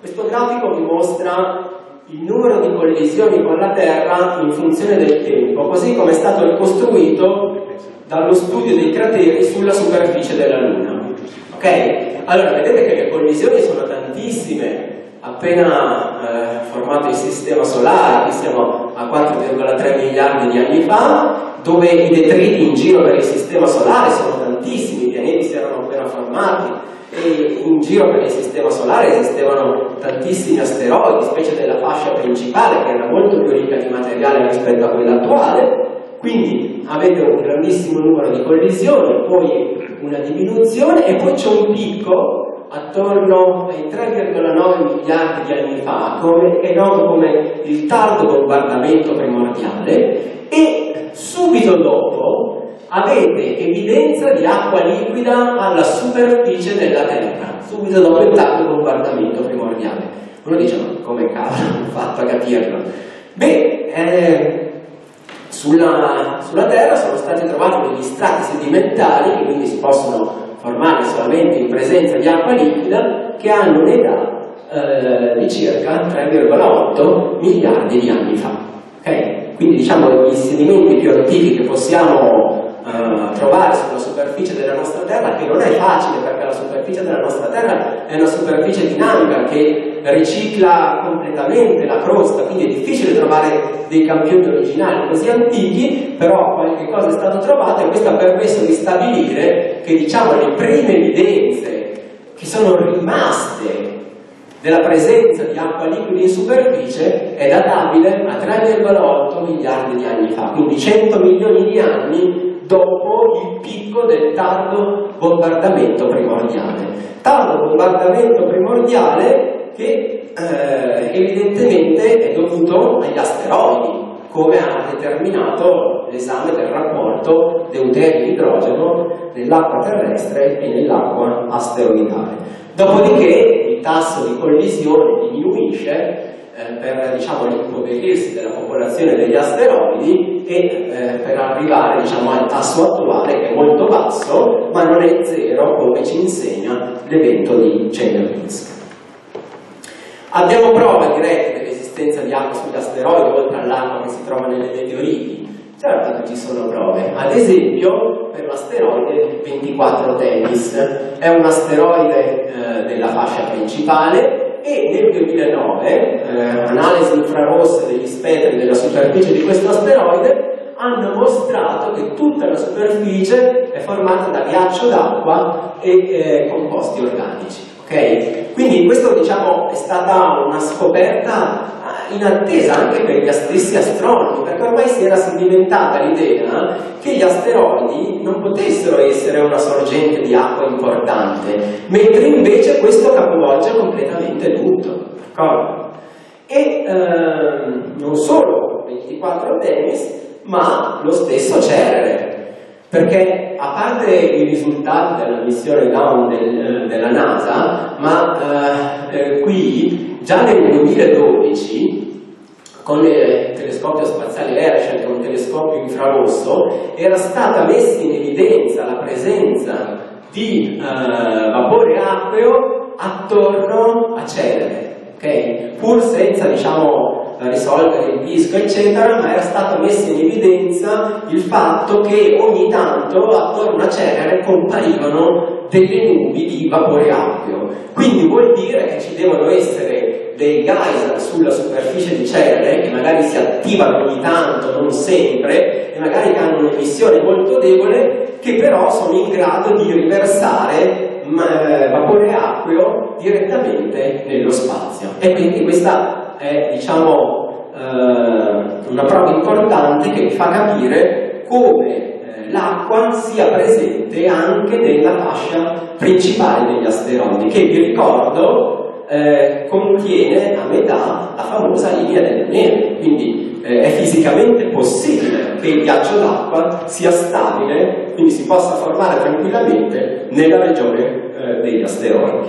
Questo grafico vi mostra il numero di collisioni con la Terra in funzione del tempo, così come è stato ricostruito dallo studio dei crateri sulla superficie della Luna. Ok? Allora, vedete che le collisioni sono tantissime. Appena formato il sistema solare, siamo a 4,3 miliardi di anni fa, dove i detriti in giro per il sistema solare sono tantissimi, i pianeti si erano appena formati, e in giro per il sistema solare esistevano tantissimi asteroidi, specie della fascia principale, che era molto più ricca di materiale rispetto a quella attuale. Quindi avete un grandissimo numero di collisioni, poi una diminuzione, e poi c'è un picco attorno ai 3,9 miliardi di anni fa, che è noto come il tardo bombardamento primordiale, e subito dopo avete evidenza di acqua liquida alla superficie della Terra, subito dopo il tardo bombardamento primordiale. Uno dice, ma come cavolo ho fatto a capirlo? Beh, sulla Terra sono stati trovati degli strati sedimentari, che quindi si possono formare solamente in presenza di acqua liquida, che hanno un'età di circa 3,8 miliardi di anni fa. Okay? Quindi diciamo gli sedimenti più antichi che possiamo trovare sulla superficie della nostra Terra, che non è facile perché la superficie della nostra Terra è una superficie dinamica che ricicla completamente la crosta, quindi è difficile trovare dei campioni originali così antichi, però qualche cosa è stato trovato e questo ha permesso di stabilire che, diciamo, le prime evidenze che sono rimaste della presenza di acqua liquida in superficie è databile a 3,8 miliardi di anni fa, quindi 100 milioni di anni dopo il picco del tardo bombardamento primordiale. Tardo bombardamento primordiale che evidentemente è dovuto agli asteroidi, come ha determinato l'esame del rapporto deuterio e idrogeno nell'acqua terrestre e nell'acqua asteroidale. Dopodiché il tasso di collisione diminuisce per, diciamo, l'impoverirsi della popolazione degli asteroidi e per arrivare, diciamo, al tasso attuale, che è molto basso, ma non è zero come ci insegna l'evento di Čeljabinsk. Abbiamo prove dirette dell'esistenza di acqua sugli asteroidi, oltre all'acqua che si trova nelle meteoriti. Certo che ci sono prove, ad esempio per l'asteroide 24 Themis, è un asteroide della fascia principale e nel 2009 analisi infrarosse degli spettri della superficie di questo asteroide hanno mostrato che tutta la superficie è formata da ghiaccio d'acqua e composti organici. Okay? Quindi questo, diciamo, è stata una scoperta in attesa anche per gli stessi astronomi, perché ormai si era sedimentata l'idea che gli asteroidi non potessero essere una sorgente di acqua importante, mentre invece questo capovolge completamente tutto. E non solo 24 Themis, ma lo stesso Cerere, perché a parte i risultati della missione Dawn della NASA, ma qui già nel 2012 con il telescopio spaziale Herschel, che è un telescopio infrarosso, era stata messa in evidenza la presenza di vapore acqueo attorno a Cerere, okay? Pur senza, diciamo, risolvere il disco eccetera, ma era stato messo in evidenza il fatto che ogni tanto attorno a Cerere comparivano delle nubi di vapore acqueo. Quindi vuol dire che ci devono essere dei geyser sulla superficie di Cerere che magari si attivano ogni tanto, non sempre, e magari hanno un'emissione molto debole, che però sono in grado di riversare vapore acqueo direttamente nello spazio. E quindi questa è, diciamo, una prova importante che vi fa capire come l'acqua sia presente anche nella fascia principale degli asteroidi, che, vi ricordo, contiene a metà la famosa linea delle nere, quindi è fisicamente possibile che il ghiaccio d'acqua sia stabile, quindi si possa formare tranquillamente nella regione degli asteroidi.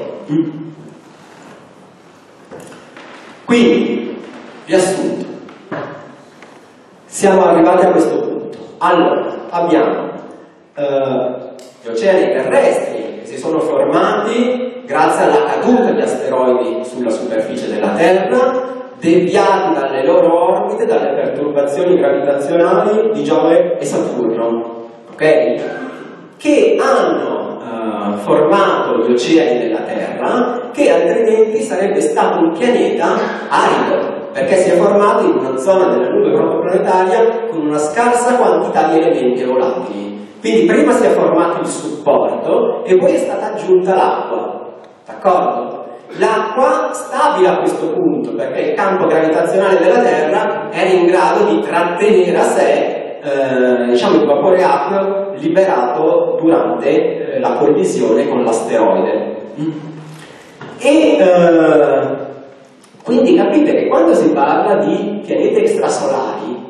Quindi, riassunto, siamo arrivati a questo punto. Allora, abbiamo gli oceani terrestri che si sono formati grazie alla caduta di asteroidi sulla superficie della Terra, deviati dalle loro orbite, dalle perturbazioni gravitazionali di Giove e Saturno, okay? Che hanno formato gli oceani della Terra, che altrimenti sarebbe stato un pianeta arido, perché si è formato in una zona della nube protoplanetaria con una scarsa quantità di elementi volatili. Quindi prima si è formato il supporto e poi è stata aggiunta l'acqua, d'accordo? L'acqua stabile a questo punto, perché il campo gravitazionale della Terra era in grado di trattenere a sé il vapore acqueo liberato durante la collisione con l'asteroide. E quindi capite che quando si parla di pianeti extrasolari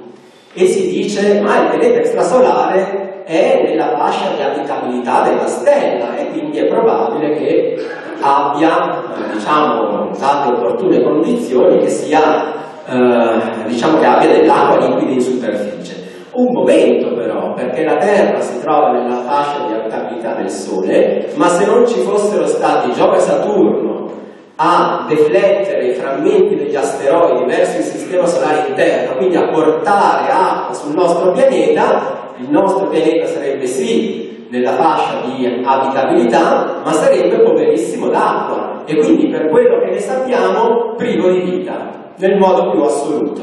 e si dice ma il pianeta extrasolare è nella fascia di abitabilità della stella e quindi è probabile che abbia, diciamo, usate opportune condizioni, che sia, che abbia dell'acqua liquida in superficie. Un momento però, perché la Terra si trova nella fascia di abitabilità del Sole, ma se non ci fossero stati Giove e Saturno a deflettere i frammenti degli asteroidi verso il sistema solare interno, quindi a portare acqua sul nostro pianeta, il nostro pianeta sarebbe sì nella fascia di abitabilità, ma sarebbe poverissimo d'acqua e quindi per quello che ne sappiamo privo di vita, nel modo più assoluto.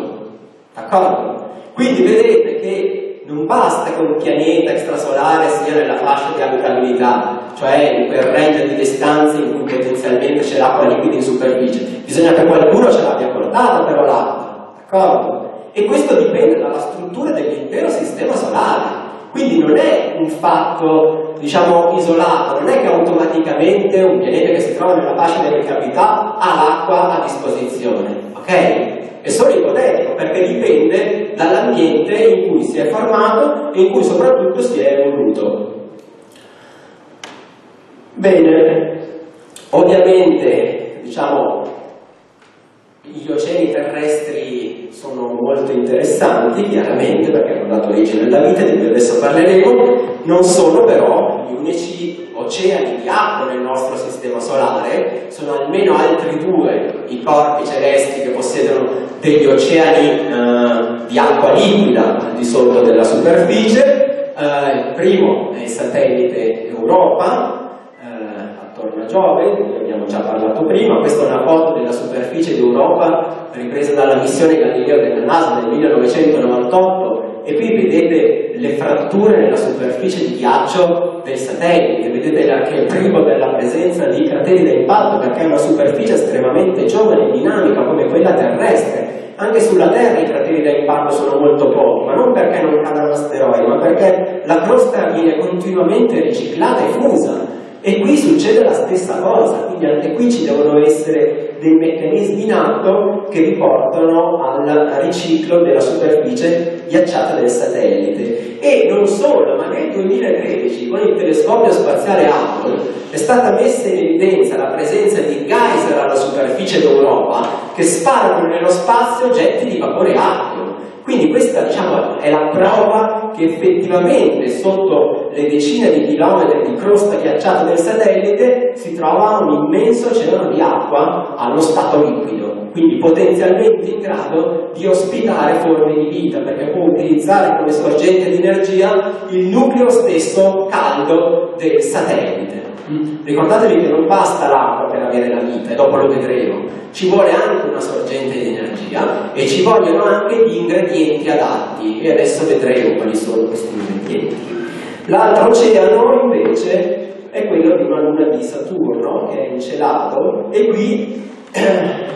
D'accordo? Quindi vedete che non basta che un pianeta extrasolare sia nella fascia di abitabilità, cioè in quel range di distanze in cui potenzialmente c'è l'acqua liquida in superficie. Bisogna che qualcuno ce l'abbia portata però l'acqua, d'accordo? E questo dipende dalla struttura dell'intero sistema solare. Quindi non è un fatto, diciamo, isolato, non è che automaticamente un pianeta che si trova nella fascia di abitabilità ha l'acqua a disposizione, ok? È solo ipotetico, perché dipende dall'ambiente in cui si è formato e in cui soprattutto si è evoluto. Bene, ovviamente, diciamo, gli oceani terrestri sono molto interessanti, chiaramente, perché hanno dato origine alla vita, di cui adesso parleremo. Non sono però gli unici oceani di acqua nel nostro sistema solare, sono almeno altri due i corpi celesti che possiedono degli oceani di acqua liquida al di sotto della superficie. Il primo è il satellite Europa, attorno a Giove, di cui abbiamo già parlato prima. Questa è una foto della superficie d'Europa ripresa dalla missione Galileo della NASA nel 1998 e qui vedete le fratture nella superficie di ghiaccio del satellite, vedete anche il privo della presenza di crateri da impatto perché è una superficie estremamente giovane e dinamica come quella terrestre. Anche sulla Terra i crateri da impatto sono molto pochi, ma non perché non cadano asteroidi, ma perché la crosta viene continuamente riciclata e fusa. E qui succede la stessa cosa, quindi anche qui ci devono essere dei meccanismi in atto che riportano al riciclo della superficie ghiacciata del satellite. E non solo, ma nel 2013 con il telescopio spaziale Hubble è stata messa in evidenza la presenza di geyser alla superficie d'Europa che sparano nello spazio getti di vapore acqueo. Quindi questa, diciamo, è la prova che effettivamente sotto le decine di chilometri di crosta ghiacciata del satellite si trova un immenso oceano di acqua allo stato liquido, quindi potenzialmente in grado di ospitare forme di vita, perché può utilizzare come sorgente di energia il nucleo stesso caldo del satellite. Ricordatevi che non basta l'acqua per avere la vita, e dopo lo vedremo, ci vuole anche una sorgente di energia e ci vogliono anche gli ingredienti adatti, e adesso vedremo quali sono questi ingredienti. L'altro oceano invece è quello di una luna di Saturno che è incelato, e qui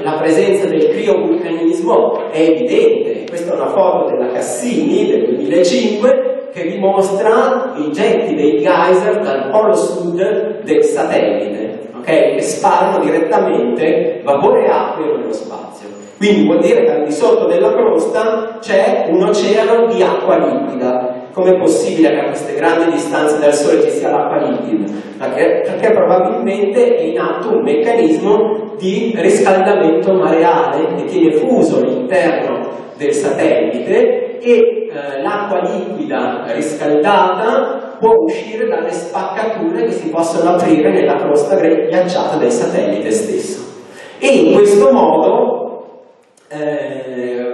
la presenza del criovulcanismo è evidente. Questa è una foto della Cassini del 2005 che dimostra i getti dei geyser dal polo sud del satellite, okay? Che sparano direttamente vapore acqueo nello spazio. Quindi vuol dire che al di sotto della crosta c'è un oceano di acqua liquida. Com'è possibile che a queste grandi distanze dal Sole ci sia l'acqua liquida? Perché probabilmente è in atto un meccanismo di riscaldamento mareale che tiene fuso l'interno del satellite, e l'acqua liquida riscaldata può uscire dalle spaccature che si possono aprire nella crosta ghiacciata del satellite stesso. E in questo modo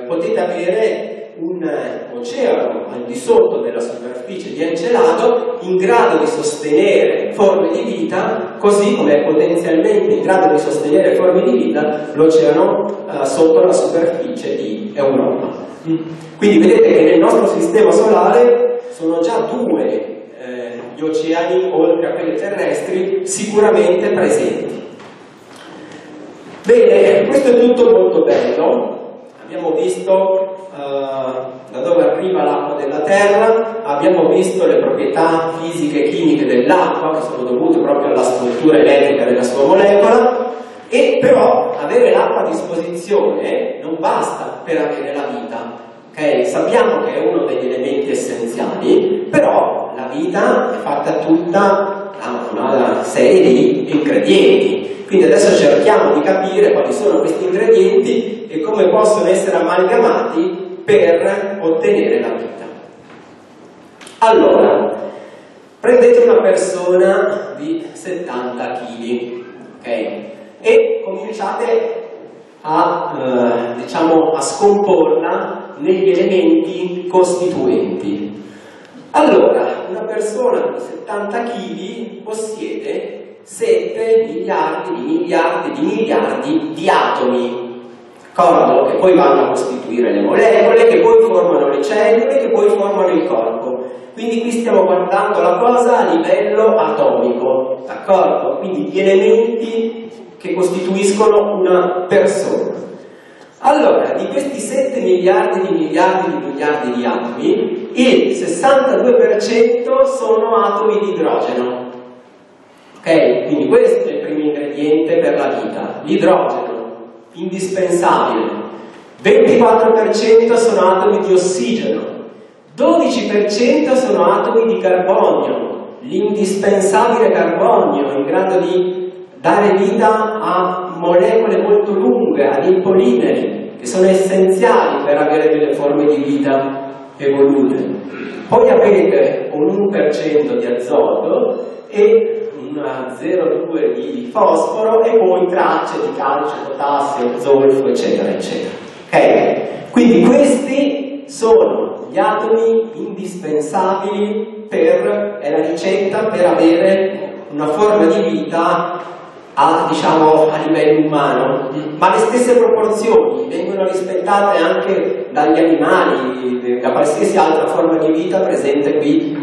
potete avere un oceano al di sotto della superficie di encelato in grado di sostenere forme di vita, così come è potenzialmente in grado di sostenere forme di vita l'oceano sotto la superficie di Europa. Quindi vedete che nel nostro sistema solare sono già due gli oceani, oltre a quelli terrestri, sicuramente presenti. Bene, questo è tutto molto bello. Abbiamo visto da dove arriva l'acqua della Terra, abbiamo visto le proprietà fisiche e chimiche dell'acqua che sono dovute proprio alla struttura elettrica della sua molecola, e però avere l'acqua a disposizione non basta per avere la vita, okay? Sappiamo che è uno degli elementi essenziali, però la vita è fatta tutta da una serie di ingredienti. Quindi adesso cerchiamo di capire quali sono questi ingredienti e come possono essere amalgamati per ottenere la vita. Allora, prendete una persona di 70 kg, ok? E cominciate a, diciamo, a scomporla negli elementi costituenti. Allora, una persona di 70 kg possiede 7 miliardi di miliardi di miliardi di atomi, d'accordo? Che poi vanno a costituire le molecole, che poi formano le cellule, che poi formano il corpo. Quindi qui stiamo guardando la cosa a livello atomico, d'accordo? Quindi gli elementi che costituiscono una persona. Allora, di questi 7 miliardi di miliardi di miliardi di atomi, il 62% sono atomi di idrogeno, ok? Quindi questo è il primo ingrediente per la vita, l'idrogeno, indispensabile. 24% sono atomi di ossigeno, 12% sono atomi di carbonio, l'indispensabile carbonio in grado di dare vita a molecole molto lunghe, ad polimeri, che sono essenziali per avere delle forme di vita evolute. Poi avete un 1% di azoto e un 0,2% di fosforo e poi tracce di calcio, potassio, zolfo, eccetera, eccetera. Okay? Quindi questi sono gli atomi indispensabili per la ricetta per avere una forma di vita a, diciamo, a livello umano, ma le stesse proporzioni vengono rispettate anche dagli animali, da qualsiasi altra forma di vita presente qui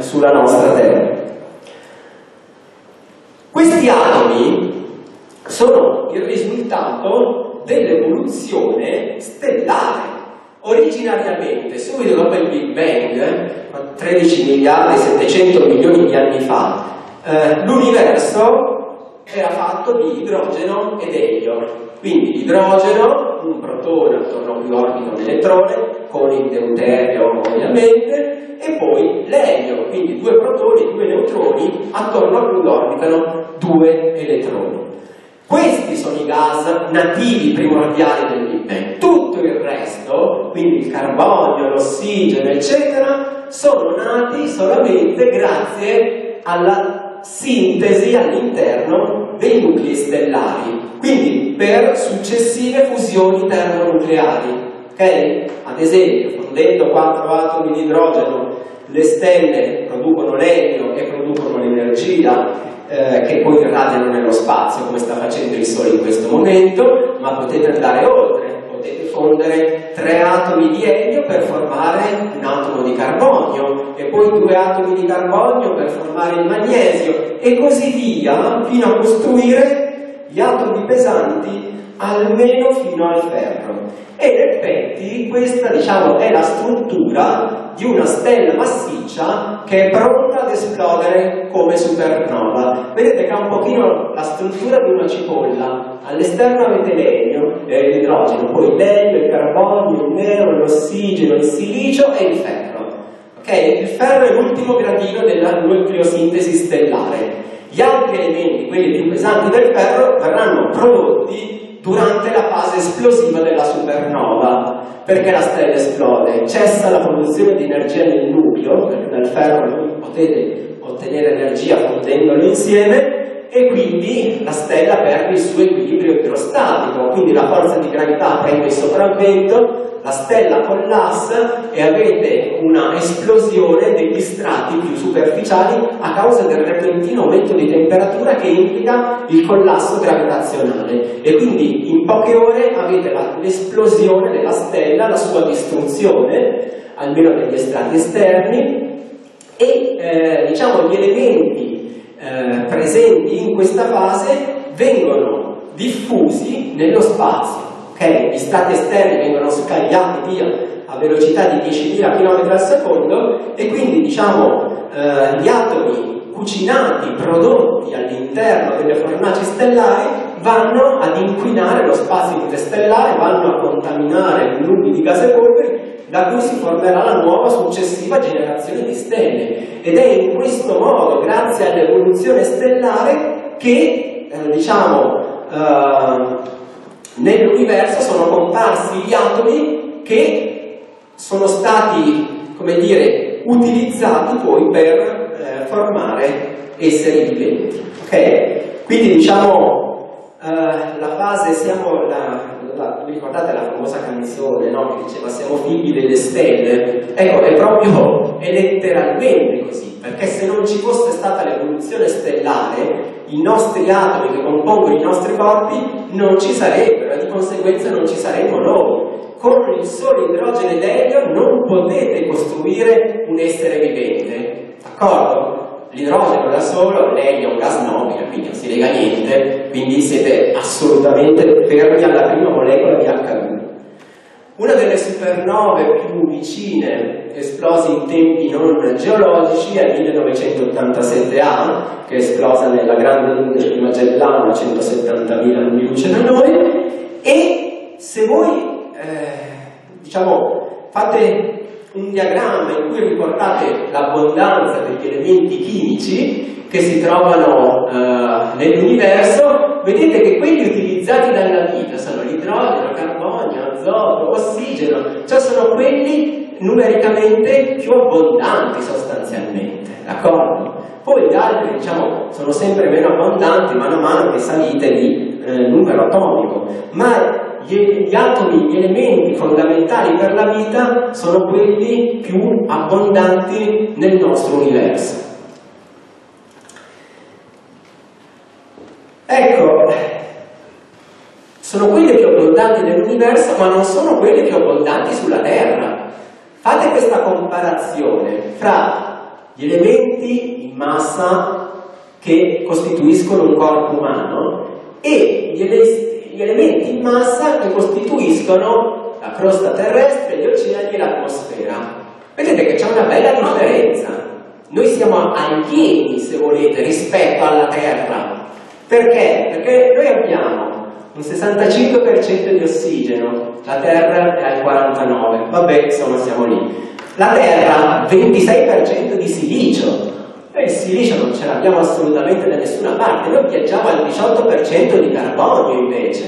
sulla nostra Terra. Questi atomi sono il risultato dell'evoluzione stellare. Originariamente, subito dopo il Big Bang, 13 miliardi e 700 milioni di anni fa, l'universo era fatto di idrogeno ed elio, quindi idrogeno, un protone attorno a cui orbita un elettrone, con il deuterio ovviamente, e poi l'elio, quindi due protoni, due neutroni, attorno a cui orbitano due elettroni. Questi sono i gas nativi primordiali del Big Bang. Tutto il resto, quindi il carbonio, l'ossigeno, eccetera, sono nati solamente grazie alla sintesi all'interno dei nuclei stellari, quindi per successive fusioni termonucleari, okay? Ad esempio, fondendo 4 atomi di idrogeno, le stelle producono l'elio e producono l'energia che poi irradiano nello spazio, come sta facendo il Sole in questo momento, ma potete andare oltre, potete fondere 3 atomi di elio per formare un atomo di carbonio e poi 2 atomi di carbonio per formare il magnesio e così via, fino a costruire gli atomi pesanti almeno fino al ferro. E in effetti questa, diciamo, è la struttura di una stella massiccia che è pronta ad esplodere come supernova. Vedete che ha un pochino la struttura di una cipolla. All'esterno avete l'elio, l'idrogeno, poi l'elio, il carbonio, il nero, l'ossigeno, il silicio e il ferro. Okay? Il ferro è l'ultimo gradino della nucleosintesi stellare. Gli altri elementi, quelli più pesanti del ferro, verranno prodotti durante la fase esplosiva della supernova, perché la stella esplode, cessa la produzione di energia nel nucleo, perché dal ferro potete ottenere energia fondendolo insieme, e quindi la stella perde il suo equilibrio idrostatico, quindi la forza di gravità prende il sopravvento, la stella collassa e avete una esplosione degli strati più superficiali a causa del repentino aumento di temperatura che implica il collasso gravitazionale, e quindi in poche ore avete l'esplosione della stella, la sua distruzione, almeno negli strati esterni, e diciamo gli elementi presenti in questa fase vengono diffusi nello spazio. Okay? Gli strati esterni vengono scagliati via a velocità di 10.000 km al secondo e quindi, diciamo, gli atomi cucinati, prodotti all'interno delle fornaci stellari vanno ad inquinare lo spazio interstellare, vanno a contaminare i nubi di gas e polveri, da cui si formerà la nuova successiva generazione di stelle. Ed è in questo modo, grazie all'evoluzione stellare, che nell'universo sono comparsi gli atomi che sono stati, come dire, utilizzati poi per formare esseri viventi. Okay? Quindi, diciamo, la fase, ricordate la famosa canzone, no? Che diceva siamo figli delle stelle? Ecco, è proprio mondo è letteralmente così, perché se non ci fosse stata l'evoluzione stellare, i nostri atomi che compongono i nostri corpi non ci sarebbero, e di conseguenza non ci saremmo noi. Con il solo idrogeno ed elio non potete costruire un essere vivente, d'accordo? L'idrogeno da solo, l'elio è un gas nobile, quindi non si lega niente, quindi siete assolutamente fermi alla prima molecola di H2. Una delle supernove più vicine, esplose in tempi non geologici, è il 1987 A, che è esplosa nella grande lunga di Magellano a 170.000 anni di luce da noi, e se voi, diciamo, fate un diagramma in cui riportate l'abbondanza degli elementi chimici che si trovano nell'universo, vedete che quelli utilizzati dalla vita sono l'idrogeno, il carbonio, l'azoto, l'ossigeno, cioè sono quelli numericamente più abbondanti sostanzialmente, d'accordo? Poi gli altri, diciamo, sono sempre meno abbondanti man mano che salite di numero atomico, ma gli atomi, gli elementi fondamentali per la vita sono quelli più abbondanti nel nostro universo. Ecco, sono quelli più abbondanti nell'universo, ma non sono quelli più abbondanti sulla Terra. Fate questa comparazione fra gli elementi in massa che costituiscono un corpo umano e gli elementi in massa che costituiscono la crosta terrestre, gli oceani e l'atmosfera. Vedete che c'è una bella differenza. Noi siamo alieni, se volete, rispetto alla Terra. Perché? Perché noi abbiamo un 65% di ossigeno, la Terra è al 49%, vabbè, insomma siamo lì. La Terra ha 26% di silicio. Il silicio non ce l'abbiamo assolutamente da nessuna parte, noi viaggiamo al 18% di carbonio invece.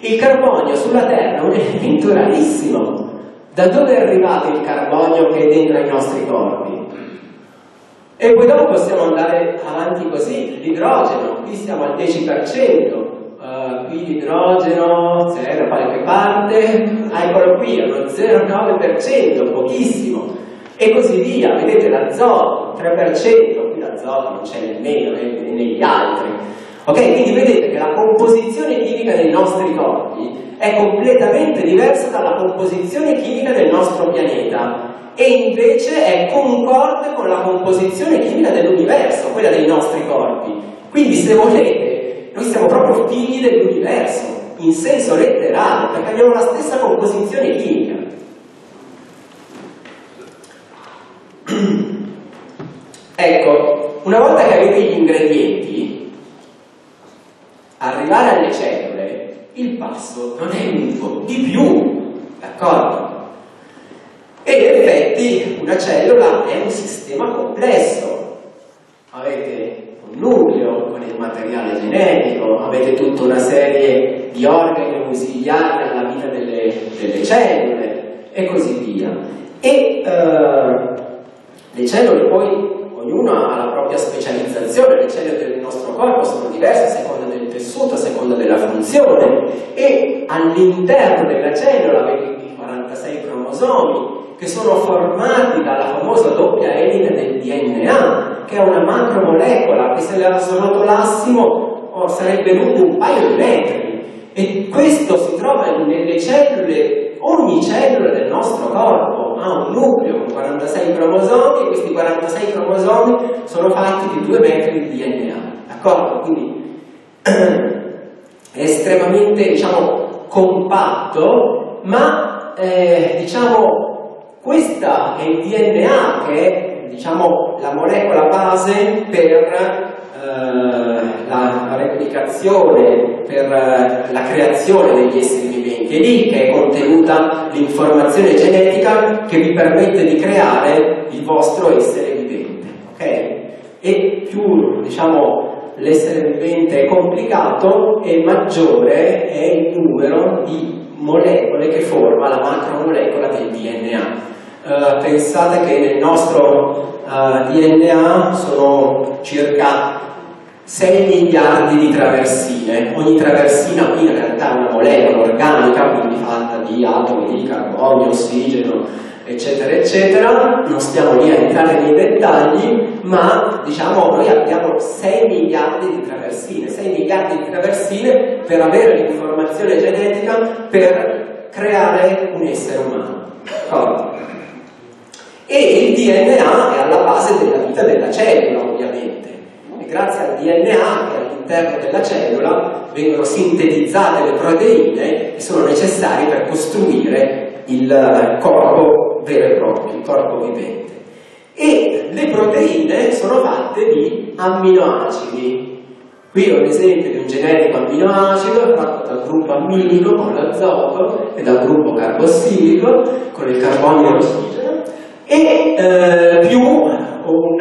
Il carbonio sulla Terra è un elemento rarissimo. Da dove è arrivato il carbonio che è dentro i nostri corpi? E poi dopo possiamo andare avanti così, l'idrogeno, qui siamo al 10%, qui l'idrogeno c'è da qualche parte, eccolo qui, è uno 0,9%, pochissimo. E così via, vedete l'azoto, 3%, qui l'azoto non c'è nemmeno negli altri. Ok, quindi vedete che la composizione chimica dei nostri corpi è completamente diversa dalla composizione chimica del nostro pianeta e invece è concorde con la composizione chimica dell'universo, quella dei nostri corpi. Quindi se volete, noi siamo proprio figli dell'universo, in senso letterale, perché abbiamo la stessa composizione chimica. Ecco, una volta che avete gli ingredienti, arrivare alle cellule, il passo non è lungo, di più, d'accordo? E in effetti una cellula è un sistema complesso, avete un nucleo con il materiale genetico, avete tutta una serie di organi ausiliari alla vita delle cellule e così via. E le cellule poi, ognuna ha la propria specializzazione, le cellule del nostro corpo sono diverse a seconda del tessuto, a seconda della funzione, e all'interno della cellula avete i 46 cromosomi che sono formati dalla famosa doppia elica del DNA, che è una macromolecola che se la srotolassimo sarebbe lungo un paio di metri, e questo si trova nelle cellule, ogni cellula del nostro corpo ha un nucleo con 46 cromosomi e questi 46 cromosomi sono fatti di 2 metri di DNA, d'accordo? Quindi è estremamente, diciamo, compatto, ma diciamo questa è il DNA che è, diciamo, la molecola base per la replicazione, per la creazione degli esseri viventi. È lì che è contenuta l'informazione genetica che vi permette di creare il vostro essere vivente, ok? E più, diciamo, l'essere vivente è complicato e maggiore è il numero di molecole che forma la macromolecola del DNA. Pensate che nel nostro DNA sono circa 6 miliardi di traversine, ogni traversina qui in realtà è una molecola organica, quindi fatta di atomi di carbonio, ossigeno, eccetera, eccetera. Non stiamo lì a entrare nei dettagli, ma diciamo noi abbiamo 6 miliardi di traversine, 6 miliardi di traversine per avere l'informazione genetica per creare un essere umano. Oh. E il DNA è alla base della vita della cellula, ovviamente, e grazie al DNA che all'interno della cellula vengono sintetizzate le proteine che sono necessarie per costruire il corpo vero e proprio, il corpo vivente. E le proteine sono fatte di amminoacidi. Qui ho l'esempio di un generico amminoacido fatto dal gruppo amminico con l'azoto e dal gruppo carbossilico con il carbonio e l'ossigeno, e più un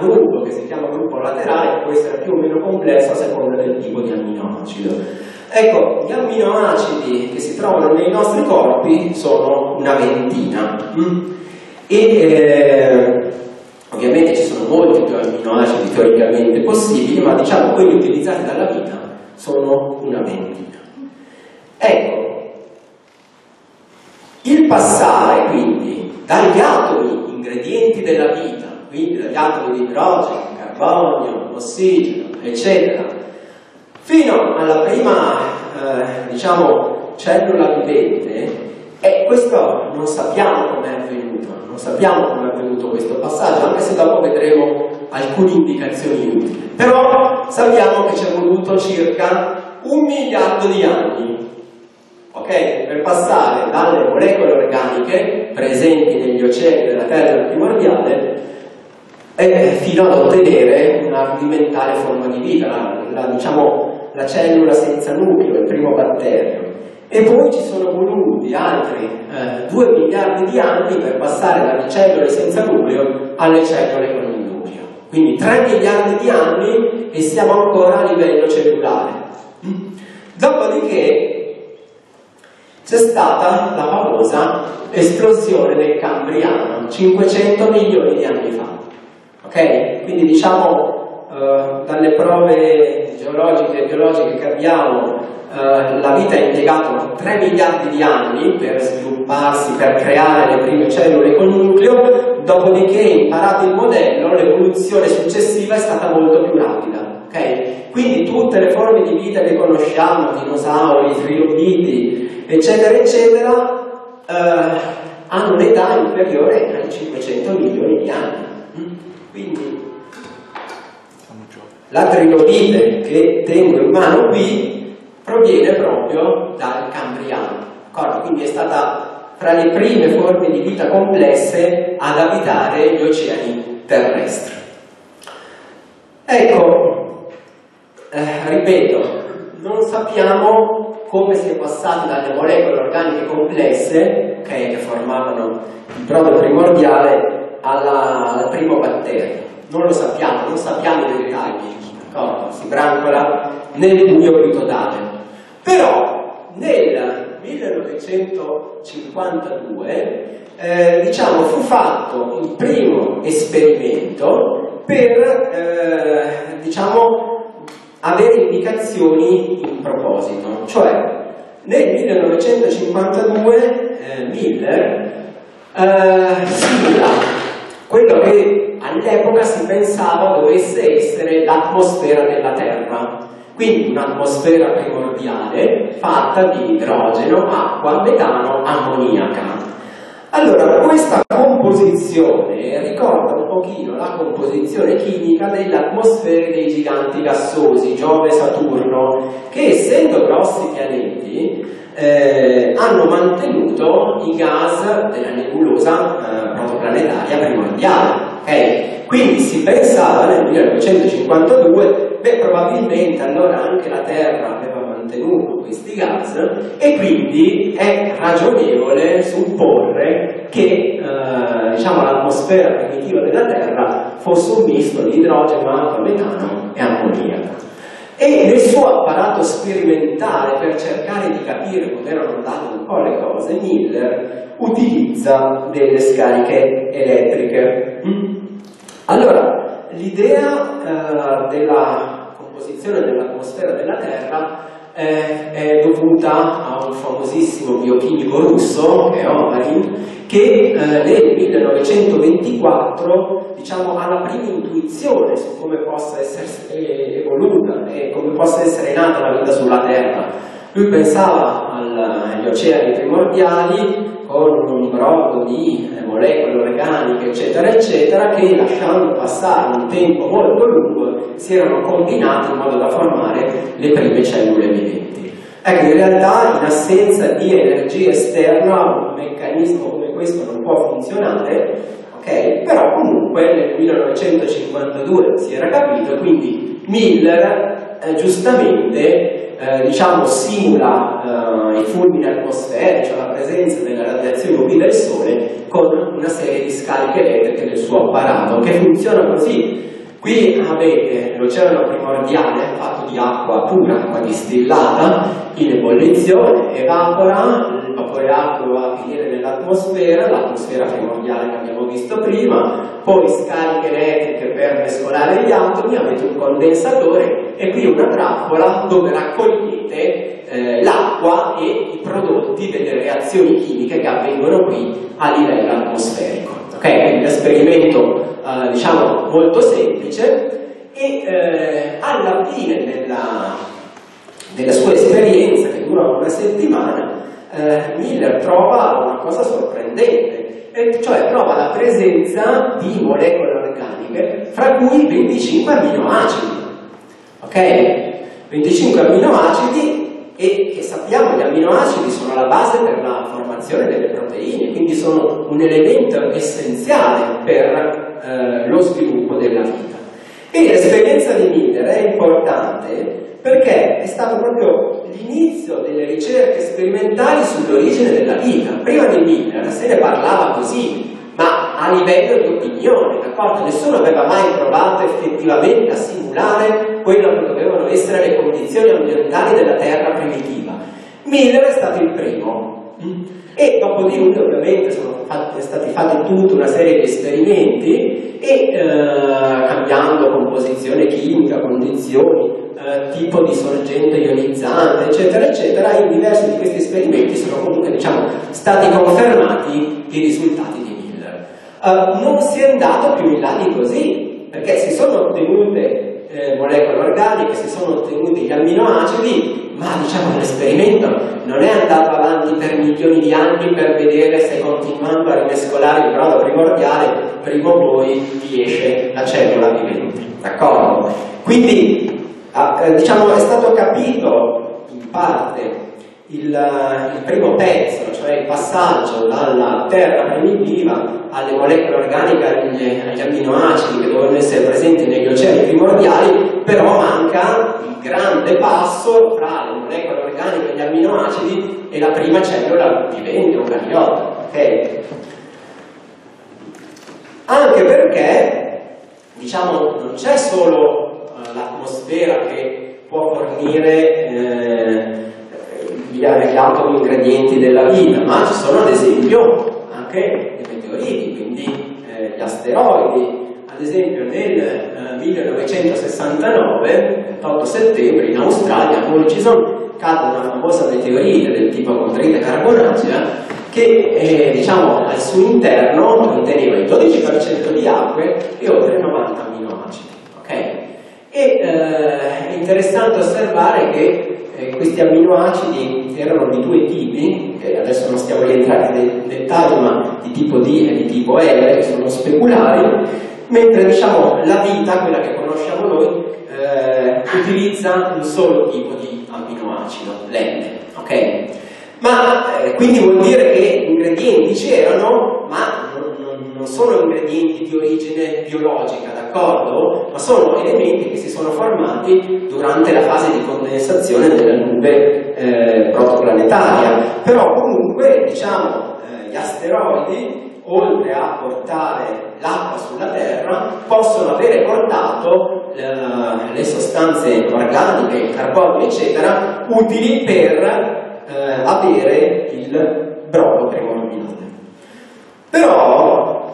gruppo che si chiama gruppo laterale, può essere più o meno complesso a seconda del tipo di amminoacido. Ecco, gli amminoacidi che si trovano nei nostri corpi sono una ventina. Ovviamente ci sono molti più amminoacidi teoricamente possibili, ma diciamo quelli utilizzati dalla vita sono una ventina. Ecco, il passare quindi dagli atomi ingredienti della vita, quindi dagli atomi di idrogeno, carbonio, ossigeno, eccetera, fino alla prima, diciamo, cellula vivente, e questo non sappiamo come è avvenuto. Sappiamo come è avvenuto questo passaggio, anche se dopo vedremo alcune indicazioni utili. Però sappiamo che ci è voluto circa 1 miliardo di anni, okay? Per passare dalle molecole organiche presenti negli oceani della Terra primordiale fino ad ottenere una rudimentale forma di vita, diciamo, la cellula senza nucleo, il primo batterio. E poi ci sono voluti altri 2 miliardi di anni per passare dalle cellule senza nucleo alle cellule con il nucleo. Quindi 3 miliardi di anni e siamo ancora a livello cellulare. Dopodiché c'è stata la famosa esplosione del Cambriano 500 milioni di anni fa. Ok? Quindi diciamo dalle prove geologiche e biologiche che abbiamo, la vita ha impiegato 3 miliardi di anni per svilupparsi, per creare le prime cellule con nucleo, dopodiché, imparato il modello, l'evoluzione successiva è stata molto più rapida. Okay? Quindi tutte le forme di vita che conosciamo, dinosauri, trilobiti, eccetera, eccetera, hanno un'età inferiore ai 500 milioni di anni. Quindi la trilobite che tengo in mano qui proviene proprio dal Cambriano, quindi è stata tra le prime forme di vita complesse ad abitare gli oceani terrestri. Ecco, ripeto, non sappiamo come si è passati dalle molecole organiche complesse, okay, che formavano il brodo primordiale al primo batterio. Non lo sappiamo, non sappiamo i dettagli, si brancola nel buio più totale. Però nel 1952 diciamo, fu fatto il primo esperimento per diciamo, avere indicazioni in proposito. Cioè nel 1952 Miller simula quello che all'epoca si pensava dovesse essere l'atmosfera della Terra. Quindi un'atmosfera primordiale fatta di idrogeno, acqua, metano, ammoniaca. Allora, questa composizione ricorda un pochino la composizione chimica delle atmosfere dei giganti gassosi, Giove e Saturno, che essendo grossi pianeti hanno mantenuto i gas della nebulosa protoplanetaria primordiale. Okay? Quindi si pensava nel 1952 beh, probabilmente allora anche la Terra aveva mantenuto questi gas e quindi è ragionevole supporre che diciamo, l'atmosfera primitiva della Terra fosse un misto di idrogeno, acqua, metano e ammoniaca. E nel suo apparato sperimentale per cercare di capire come erano andate un po' le cose, Miller utilizza delle scariche elettriche. Allora, l'idea della composizione dell'atmosfera della Terra è dovuta a un famosissimo biochimico russo, Omarin, che nel 1924, diciamo, ha la prima intuizione su come possa essere evoluta e come possa essere nata la vita sulla Terra. Lui pensava agli oceani primordiali con un brodo di molecole organiche, eccetera, eccetera, che lasciando passare un tempo molto lungo si erano combinati in modo da formare le prime cellule viventi. Ecco, in realtà in assenza di energia esterna un meccanismo come questo non può funzionare, ok? Però comunque nel 1952 si era capito, quindi Miller giustamente diciamo simula i fulmini atmosferici, cioè la presenza della radiazione UV del Sole con una serie di scariche elettriche nel suo apparato, che funziona così. Qui avete l'oceano primordiale fatto di acqua pura, acqua distillata, in ebollizione, evapora, il vapore d'acqua va a finire nell'atmosfera, l'atmosfera primordiale che abbiamo visto prima, poi scariche elettriche per mescolare gli atomi, avete un condensatore e qui una trappola dove raccogliete l'acqua e i prodotti delle reazioni chimiche che avvengono qui a livello atmosferico. Ok, è un esperimento diciamo molto semplice e alla fine della sua esperienza, che dura una settimana, Miller trova una cosa sorprendente, e cioè trova la presenza di molecole organiche, fra cui 25 aminoacidi, ok? 25 aminoacidi, e che sappiamo gli aminoacidi sono la base per la formazione delle proteine, quindi sono un elemento essenziale per lo sviluppo della vita. E l'esperienza di Miller è importante perché è stato proprio l'inizio delle ricerche sperimentali sull'origine della vita. Prima di Miller se ne parlava così, ma a livello di opinione, d'accordo? Nessuno aveva mai provato effettivamente a simulare quello che dovevano essere le condizioni ambientali della Terra primitiva. Miller è stato il primo. E dopo di lui ovviamente sono stati fatti tutta una serie di esperimenti e cambiando composizione chimica, condizioni, tipo di sorgente ionizzante, eccetera, eccetera, in diversi di questi esperimenti sono comunque, diciamo, stati confermati i risultati di Miller. Non si è andato più in là di così, perché si sono ottenute molecole organiche, si sono ottenuti gli aminoacidi, ma diciamo l'esperimento non è andato avanti per milioni di anni per vedere se continuando a rimescolare il brodo primordiale prima o poi vi esce la cellula vivente, d'accordo? Quindi diciamo è stato capito in parte il primo pezzo, cioè il passaggio dalla terra primitiva alle molecole organiche, agli aminoacidi che dovevano essere presenti negli oceani primordiali, però manca il grande passo fra le molecole organiche e gli aminoacidi e la prima cellula vivente, un cariota, ok? Anche perché, diciamo, non c'è solo l'atmosfera che può fornire gli atomi ingredienti della vita, ma ci sono ad esempio anche i meteoriti, quindi gli asteroidi. Ad esempio nel 1969, 28 settembre, in Australia, a Murchison, cade una famosa meteorite del tipo Contrita Carbonacea che diciamo, al suo interno conteneva il 12% di acque e oltre 90 aminoacidi. Okay? E è interessante osservare che questi aminoacidi erano di due tipi, adesso non stiamo rientrando nel dettaglio, ma di tipo D e di tipo R, che sono speculari, mentre diciamo la vita, quella che conosciamo noi, utilizza un solo tipo di amminoacido, l'N, ok? Ma quindi vuol dire che ingredienti c'erano, ma non sono ingredienti di origine biologica, d'accordo? Ma sono elementi che si sono formati durante la fase di condensazione della nube protoplanetaria. Però comunque, diciamo, gli asteroidi, oltre a portare l'acqua sulla Terra, possono avere portato le sostanze organiche, il carbonio, eccetera, utili per avere il brodo primordiale. Però,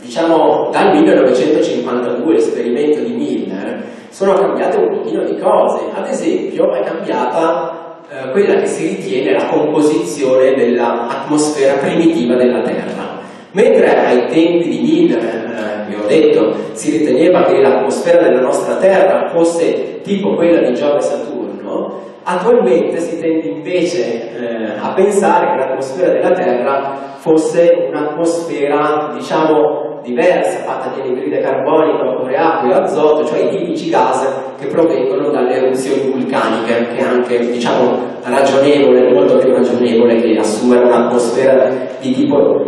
diciamo, dal 1952, l'esperimento di Miller, sono cambiate un pochino di cose. Ad esempio è cambiata quella che si ritiene la composizione dell'atmosfera primitiva della Terra. Mentre ai tempi di Miller, vi ho detto, si riteneva che l'atmosfera della nostra Terra fosse tipo quella di Giove e Saturno, attualmente si tende invece a pensare che l'atmosfera della Terra fosse un'atmosfera, diciamo, diversa, fatta di anidride carbonica, oppure acqua e azoto, cioè i tipici gas che provengono dalle eruzioni vulcaniche, che è anche, diciamo, ragionevole, molto più ragionevole che assumere un'atmosfera di tipo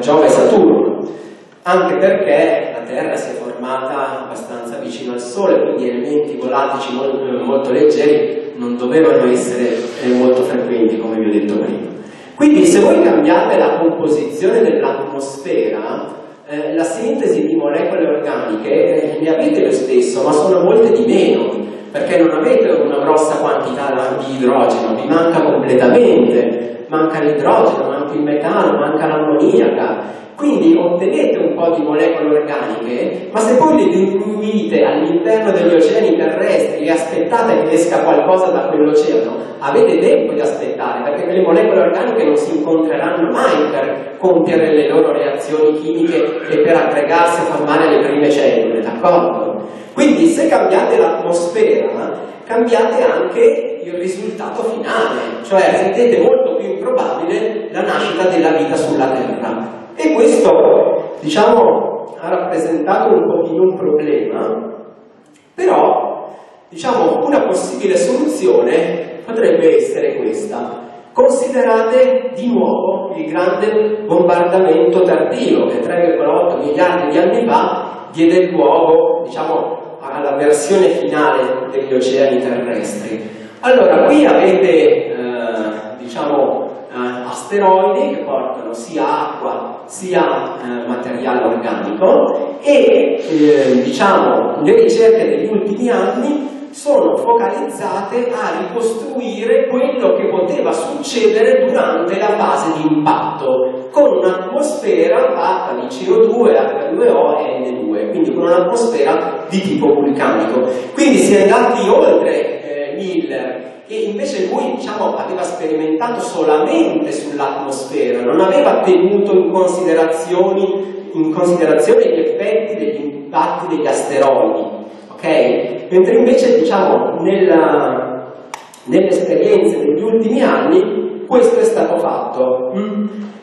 Giove e Saturno, anche perché la Terra si è formata abbastanza vicino al Sole, quindi elementi volatici molto leggeri non dovevano essere molto frequenti, come vi ho detto prima. Quindi se voi cambiate la composizione dell'atmosfera, la sintesi di molecole organiche ne avete lo stesso, ma sono molte di meno, perché non avete una grossa quantità di idrogeno, vi manca completamente, manca l'idrogeno, manca il metano, manca l'ammoniaca. Quindi ottenete un po' di molecole organiche, ma se poi le diluite all'interno degli oceani terrestri e aspettate che esca qualcosa da quell'oceano, avete tempo di aspettare, perché quelle molecole organiche non si incontreranno mai per compiere le loro reazioni chimiche e per aggregarsi a formare le prime cellule, d'accordo? Quindi se cambiate l'atmosfera, cambiate anche il risultato finale, cioè rendete molto più improbabile la nascita della vita sulla Terra. E questo, diciamo, ha rappresentato un pochino un problema, però, diciamo, una possibile soluzione potrebbe essere questa. Considerate di nuovo il grande bombardamento tardivo che 3,8 miliardi di anni fa diede il luogo, diciamo, alla versione finale degli oceani terrestri. Allora, qui avete, diciamo, asteroidi che portano sia acqua sia materiale organico e diciamo le ricerche degli ultimi anni sono focalizzate a ricostruire quello che poteva succedere durante la fase di impatto con un'atmosfera fatta di CO2, H2O e N2, quindi con un'atmosfera di tipo vulcanico. Quindi si è andati oltre Miller, che invece lui, diciamo, aveva sperimentato solamente sull'atmosfera, non aveva tenuto in considerazione gli effetti degli impatti degli asteroidi, ok? Mentre invece, diciamo, nelle esperienze degli ultimi anni questo è stato fatto,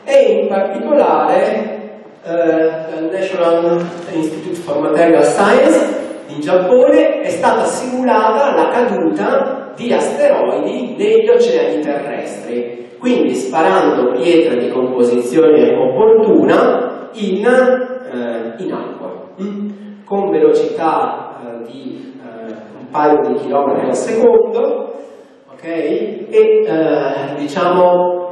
e in particolare dal National Institute for Material Science in Giappone è stata simulata la caduta di asteroidi negli oceani terrestri, quindi sparando pietre di composizione opportuna in acqua, con velocità di un paio di chilometri al secondo, ok? E diciamo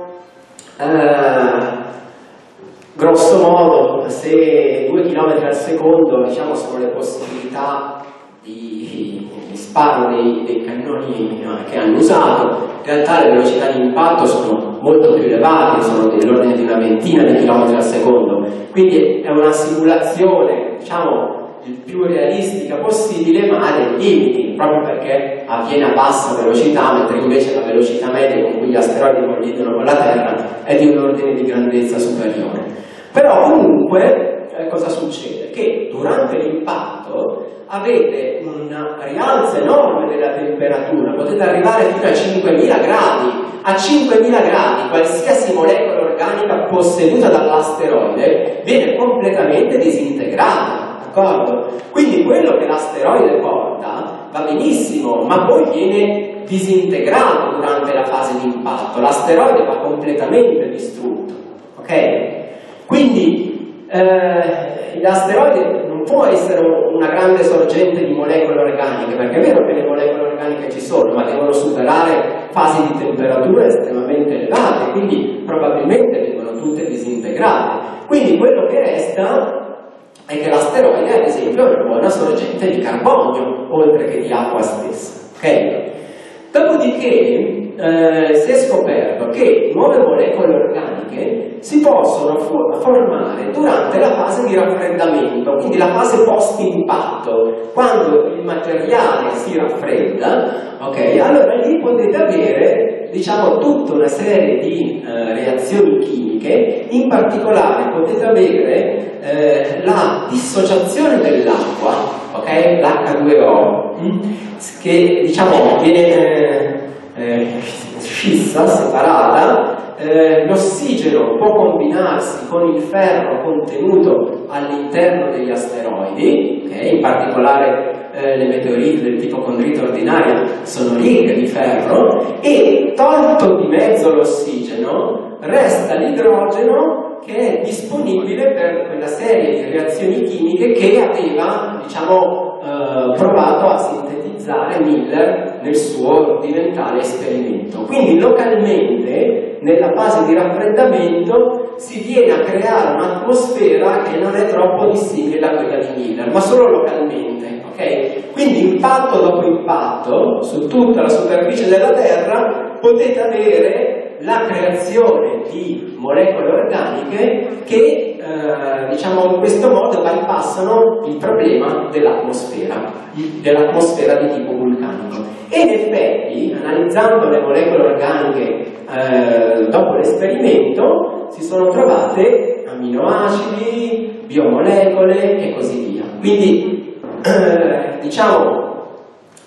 grosso modo, se 2 km al secondo, diciamo, sono le possibilità di sparo dei cannoni che hanno usato, in realtà le velocità di impatto sono molto più elevate, sono dell'ordine di una ventina di chilometri al secondo, quindi è una simulazione, diciamo, il più realistica possibile, ma ha dei limiti, proprio perché avviene a bassa velocità, mentre invece la velocità media con cui gli asteroidi collidono con la Terra è di un ordine di grandezza superiore. Però comunque cosa succede? Che durante l'impatto avete un rialzo enorme della temperatura, potete arrivare fino a 5.000 gradi. A 5.000 gradi qualsiasi molecola organica posseduta dall'asteroide viene completamente disintegrata, d'accordo? Quindi quello che l'asteroide porta va benissimo, ma poi viene disintegrato durante la fase di impatto, l'asteroide va completamente distrutto, ok? Quindi l'asteroide non può essere una grande sorgente di molecole organiche, perché è vero che le molecole organiche ci sono, ma devono superare fasi di temperatura estremamente elevate, quindi probabilmente vengono tutte disintegrate. Quindi quello che resta è che l'asteroide, ad esempio, è una buona sorgente di carbonio, oltre che di acqua stessa. Okay? Dopodiché si è scoperto che nuove molecole organiche si possono formare durante la fase di raffreddamento, quindi la fase post-impatto. Quando il materiale si raffredda, okay, allora lì potete avere, diciamo, tutta una serie di reazioni chimiche. In particolare potete avere la dissociazione dell'acqua, okay? L'H2O, che diciamo viene scissa, separata, l'ossigeno può combinarsi con il ferro contenuto all'interno degli asteroidi, okay? In particolare le meteorite del tipo condrite ordinaria sono ricche di ferro, e tolto di mezzo l'ossigeno resta l'idrogeno, che è disponibile per quella serie di reazioni chimiche che aveva, diciamo, provato a sintetizzare Miller nel suo ordinamentale esperimento. Quindi localmente, nella fase di raffreddamento, si viene a creare un'atmosfera che non è troppo dissimile da quella di Miller, ma solo localmente. Okay. Quindi impatto dopo impatto su tutta la superficie della Terra potete avere la creazione di molecole organiche che diciamo in questo modo bypassano il problema dell'atmosfera di tipo vulcanico. E in effetti, analizzando le molecole organiche dopo l'esperimento, si sono trovate aminoacidi, biomolecole e così via. Quindi diciamo,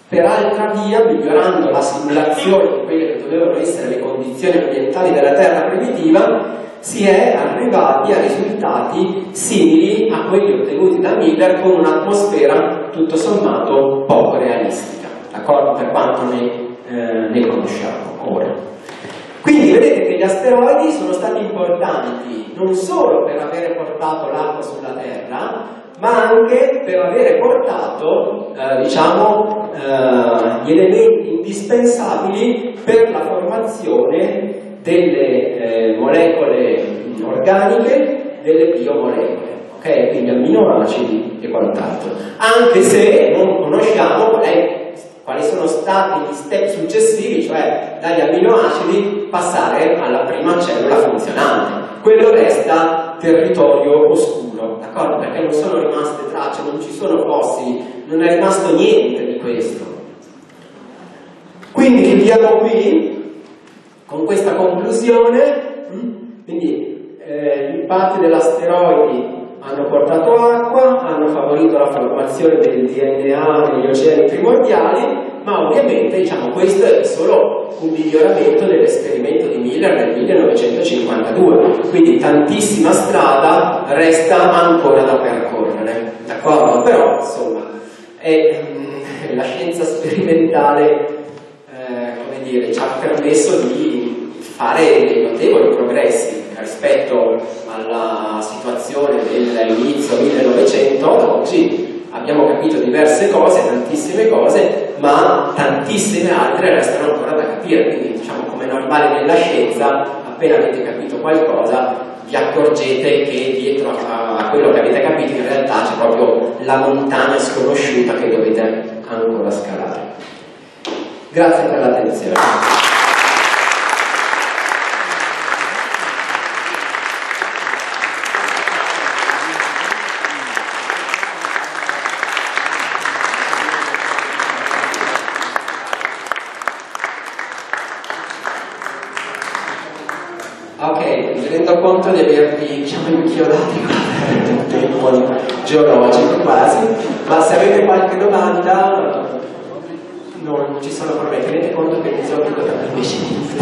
per altra via, migliorando la simulazione di quelle che dovevano essere le condizioni ambientali della Terra primitiva, si è arrivati a risultati simili a quelli ottenuti da Miller, con un'atmosfera tutto sommato poco realistica, d'accordo, per quanto ne conosciamo ora. Quindi vedete che gli asteroidi sono stati importanti non solo per avere portato l'acqua sulla Terra, ma anche per avere portato diciamo, gli elementi indispensabili per la formazione delle molecole organiche, delle biomolecole, okay? Quindi amminoacidi e quant'altro. Anche se non conosciamo quali sono stati gli step successivi, cioè dagli amminoacidi passare alla prima cellula funzionante, quello resta territorio oscuro. D'accordo? Perché non sono rimaste tracce, non ci sono fossili, non è rimasto niente di questo. Quindi chiudiamo qui con questa conclusione. Quindi gli impatti dell'asteroide hanno portato acqua, hanno favorito la formazione del DNA negli oceani primordiali, ma ovviamente, diciamo, questo è solo un miglioramento dell'esperimento di Miller del 1952, quindi tantissima strada resta ancora da percorrere, d'accordo? Però, insomma, è la scienza sperimentale, come dire, ci ha permesso di fare dei notevoli progressi rispetto alla situazione dell'inizio 1900. Ad oggi abbiamo capito diverse cose, tantissime cose, ma tantissime altre restano ancora da capire. Quindi, diciamo, come normale nella scienza, appena avete capito qualcosa vi accorgete che dietro a quello che avete capito in realtà c'è proprio la montagna sconosciuta che dovete ancora scalare. Grazie per l'attenzione. Conto di avervi, diciamo, inchiodati per il tempo geologico quasi, ma se avete qualche domanda non ci sono problemi, tenete conto che mi sono più da 15 minuti.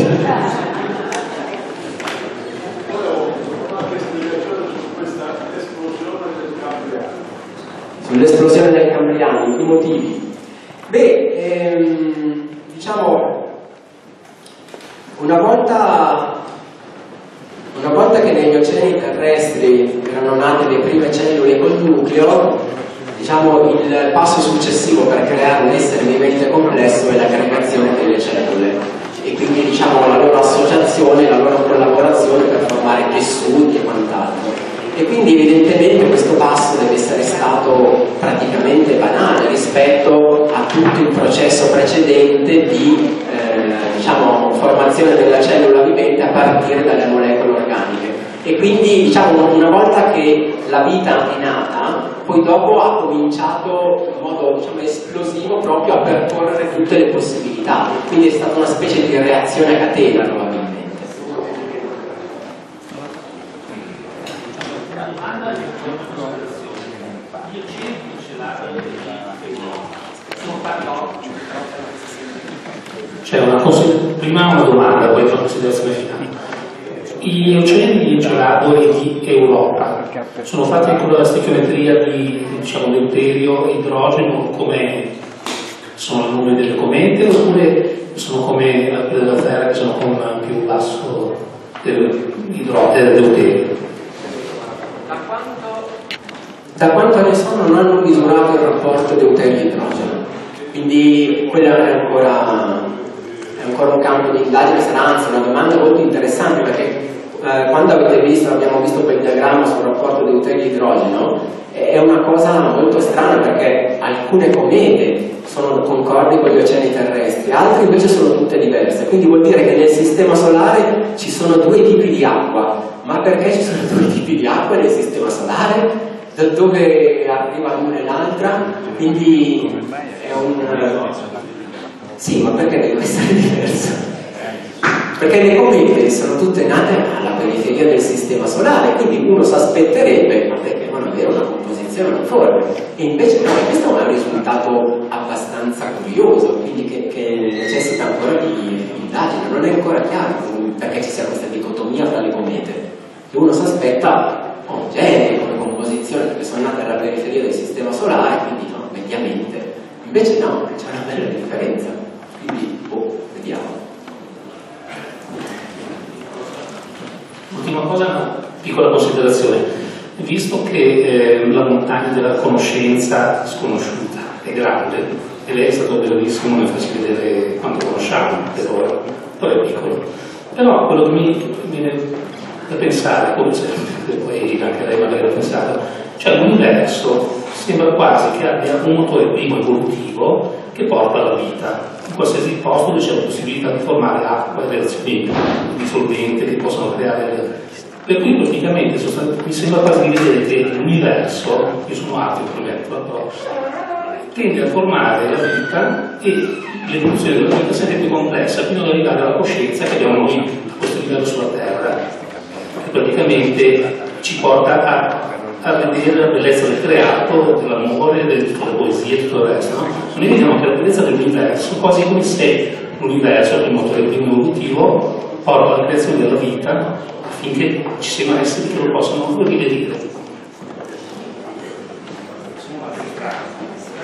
Sull'esplosione del Cambriano, i motivi? Beh, diciamo, una volta che negli oceani terrestri erano nate le prime cellule col nucleo, diciamo il passo successivo per creare un essere vivente complesso è l'aggregazione delle cellule, e quindi, diciamo, la loro associazione, la loro collaborazione per formare tessuti e quant'altro. E quindi evidentemente questo passo deve essere stato praticamente banale rispetto a tutto il processo precedente di diciamo, formazione della cellula vivente a partire dalle molecole organiche. E quindi, diciamo, una volta che la vita è nata, poi dopo ha cominciato in modo, diciamo, esplosivo proprio a percorrere tutte le possibilità. Quindi è stata una specie di reazione a catena, probabilmente. C'è una prima una domanda, poi una considerazione finale. Gli oceani di gelato e di Europa sono fatti con la stechiometria di, diciamo, deuterio, idrogeno, come sono il nome delle comete, oppure sono come la della Terra, che sono con più basso del deuterio? Da quanto adesso non hanno misurato il rapporto deuterio-idrogeno, quindi quella è ancora un campo di indagine, sarà anzi una domanda molto interessante, perché quando abbiamo visto quel diagramma sul rapporto deuterio-idrogeno, è una cosa molto strana, perché alcune comete sono concordi con gli oceani terrestri, altre invece sono tutte diverse. Quindi vuol dire che nel sistema solare ci sono due tipi di acqua. Ma perché ci sono due tipi di acqua nel sistema solare? Da dove arriva l'una e l'altra? Quindi è un... Sì, ma perché deve essere diverso? Perché le comete sono tutte nate alla periferia del sistema solare, quindi uno si aspetterebbe che devono avere una composizione uniforme. E invece no, questo è un risultato abbastanza curioso, quindi che necessita ancora di indagine. Non è ancora chiaro perché ci sia questa dicotomia fra le comete, che uno si aspetta omogenee, con composizione, che sono nate alla periferia del sistema solare, quindi no, mediamente. Invece no, c'è una bella differenza. Quindi, vediamo. Ultima cosa, una piccola considerazione. Visto che la montagna della conoscenza sconosciuta è grande, e lei è stato bellissimo nel farci vedere quanto conosciamo per ora, però è piccolo. Però quello che mi viene da pensare, come sempre, poi anche lei magari l'ha pensato, cioè l'universo sembra quasi che abbia un motore primo evolutivo che porta alla vita. In qualsiasi posto c'è la possibilità di formare acqua e reazioni di solvente che possono creare. Per cui praticamente mi sembra quasi di vedere che l'universo, io sono altro progetto, però, tende a formare la vita, e l'evoluzione della vita è sempre più complessa fino ad arrivare alla coscienza che abbiamo noi a questo livello sulla Terra, che praticamente ci porta a vedere la bellezza del creato, dell'amore, della poesia e tutto il resto. Noi vediamo che la bellezza dell'universo, quasi come se l'universo, il motore primo evolutivo, porta alla creazione della vita affinché ci siano esseri che lo possano rivedere.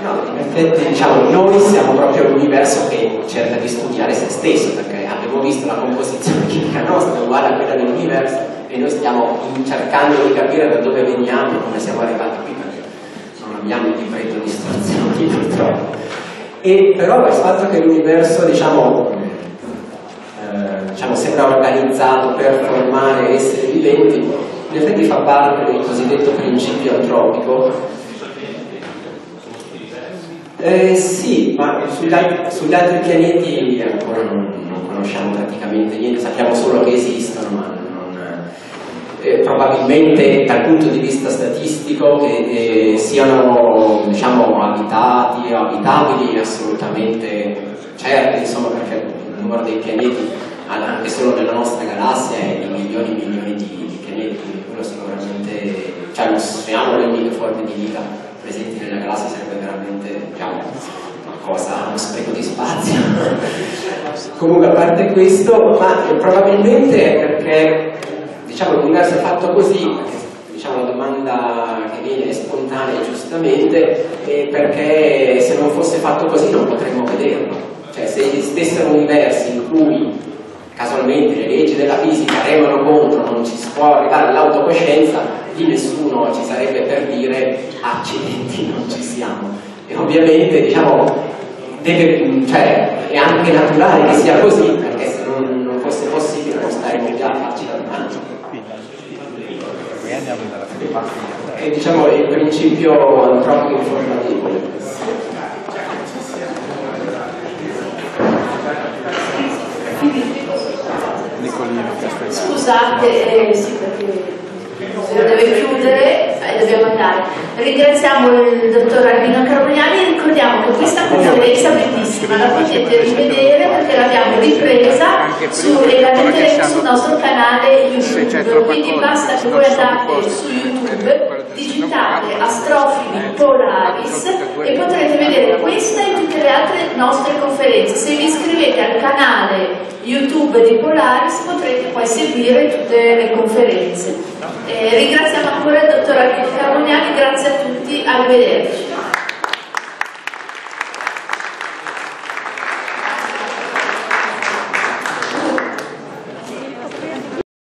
No, in effetti, diciamo, noi siamo proprio l'universo che cerca di studiare se stesso, perché abbiamo visto la composizione chimica nostra uguale a quella dell'universo, e noi stiamo cercando di capire da dove veniamo e come siamo arrivati qui, perché non abbiamo il difetto di istruzioni, purtroppo. E però il fatto che l'universo, diciamo, sembra organizzato per formare esseri viventi, in effetti fa parte del cosiddetto principio antropico. Sì, ma sugli altri pianeti ancora non conosciamo praticamente niente, sappiamo solo che esistono, ma probabilmente dal punto di vista statistico che siano, diciamo, abitati o abitabili assolutamente certi, insomma, perché il numero dei pianeti anche solo nella nostra galassia è di milioni e milioni di pianeti, quindi quello sicuramente, cioè, non sferiamo le mille forme di vita presenti nella galassia, sarebbe veramente, diciamo, uno spreco di spazio. Comunque, a parte questo, ma probabilmente è perché, diciamo, l'universo è fatto così, diciamo, la domanda che viene spontanea, giustamente, è perché se non fosse fatto così non potremmo vederlo. Cioè, se esistessero universi in cui casualmente le leggi della fisica remano contro, non ci si può arrivare all'autocoscienza, lì nessuno ci sarebbe per dire accidenti, non ci siamo. E ovviamente, diciamo, è anche naturale che sia così, perché se non fosse possibile non staremmo già a farci la domanda. E, diciamo, il principio antropico informativo. Quindi Scusate, sì, perché deve chiudere e dobbiamo andare. Ringraziamo il dottor Albino Carbognani e ricordiamo che questa conferenza bellissima la potete rivedere perché l'abbiamo ripresa e la metteremo sul nostro canale YouTube, quindi basta che voi andate su YouTube, digitate Astrofili Polaris e potrete vedere questa e tutte le altre nostre conferenze. Se vi iscrivete al canale YouTube di Polaris potrete poi seguire tutte le conferenze. Ringraziamo ancora il dottor Albino Carbognani, grazie a tutti, arrivederci.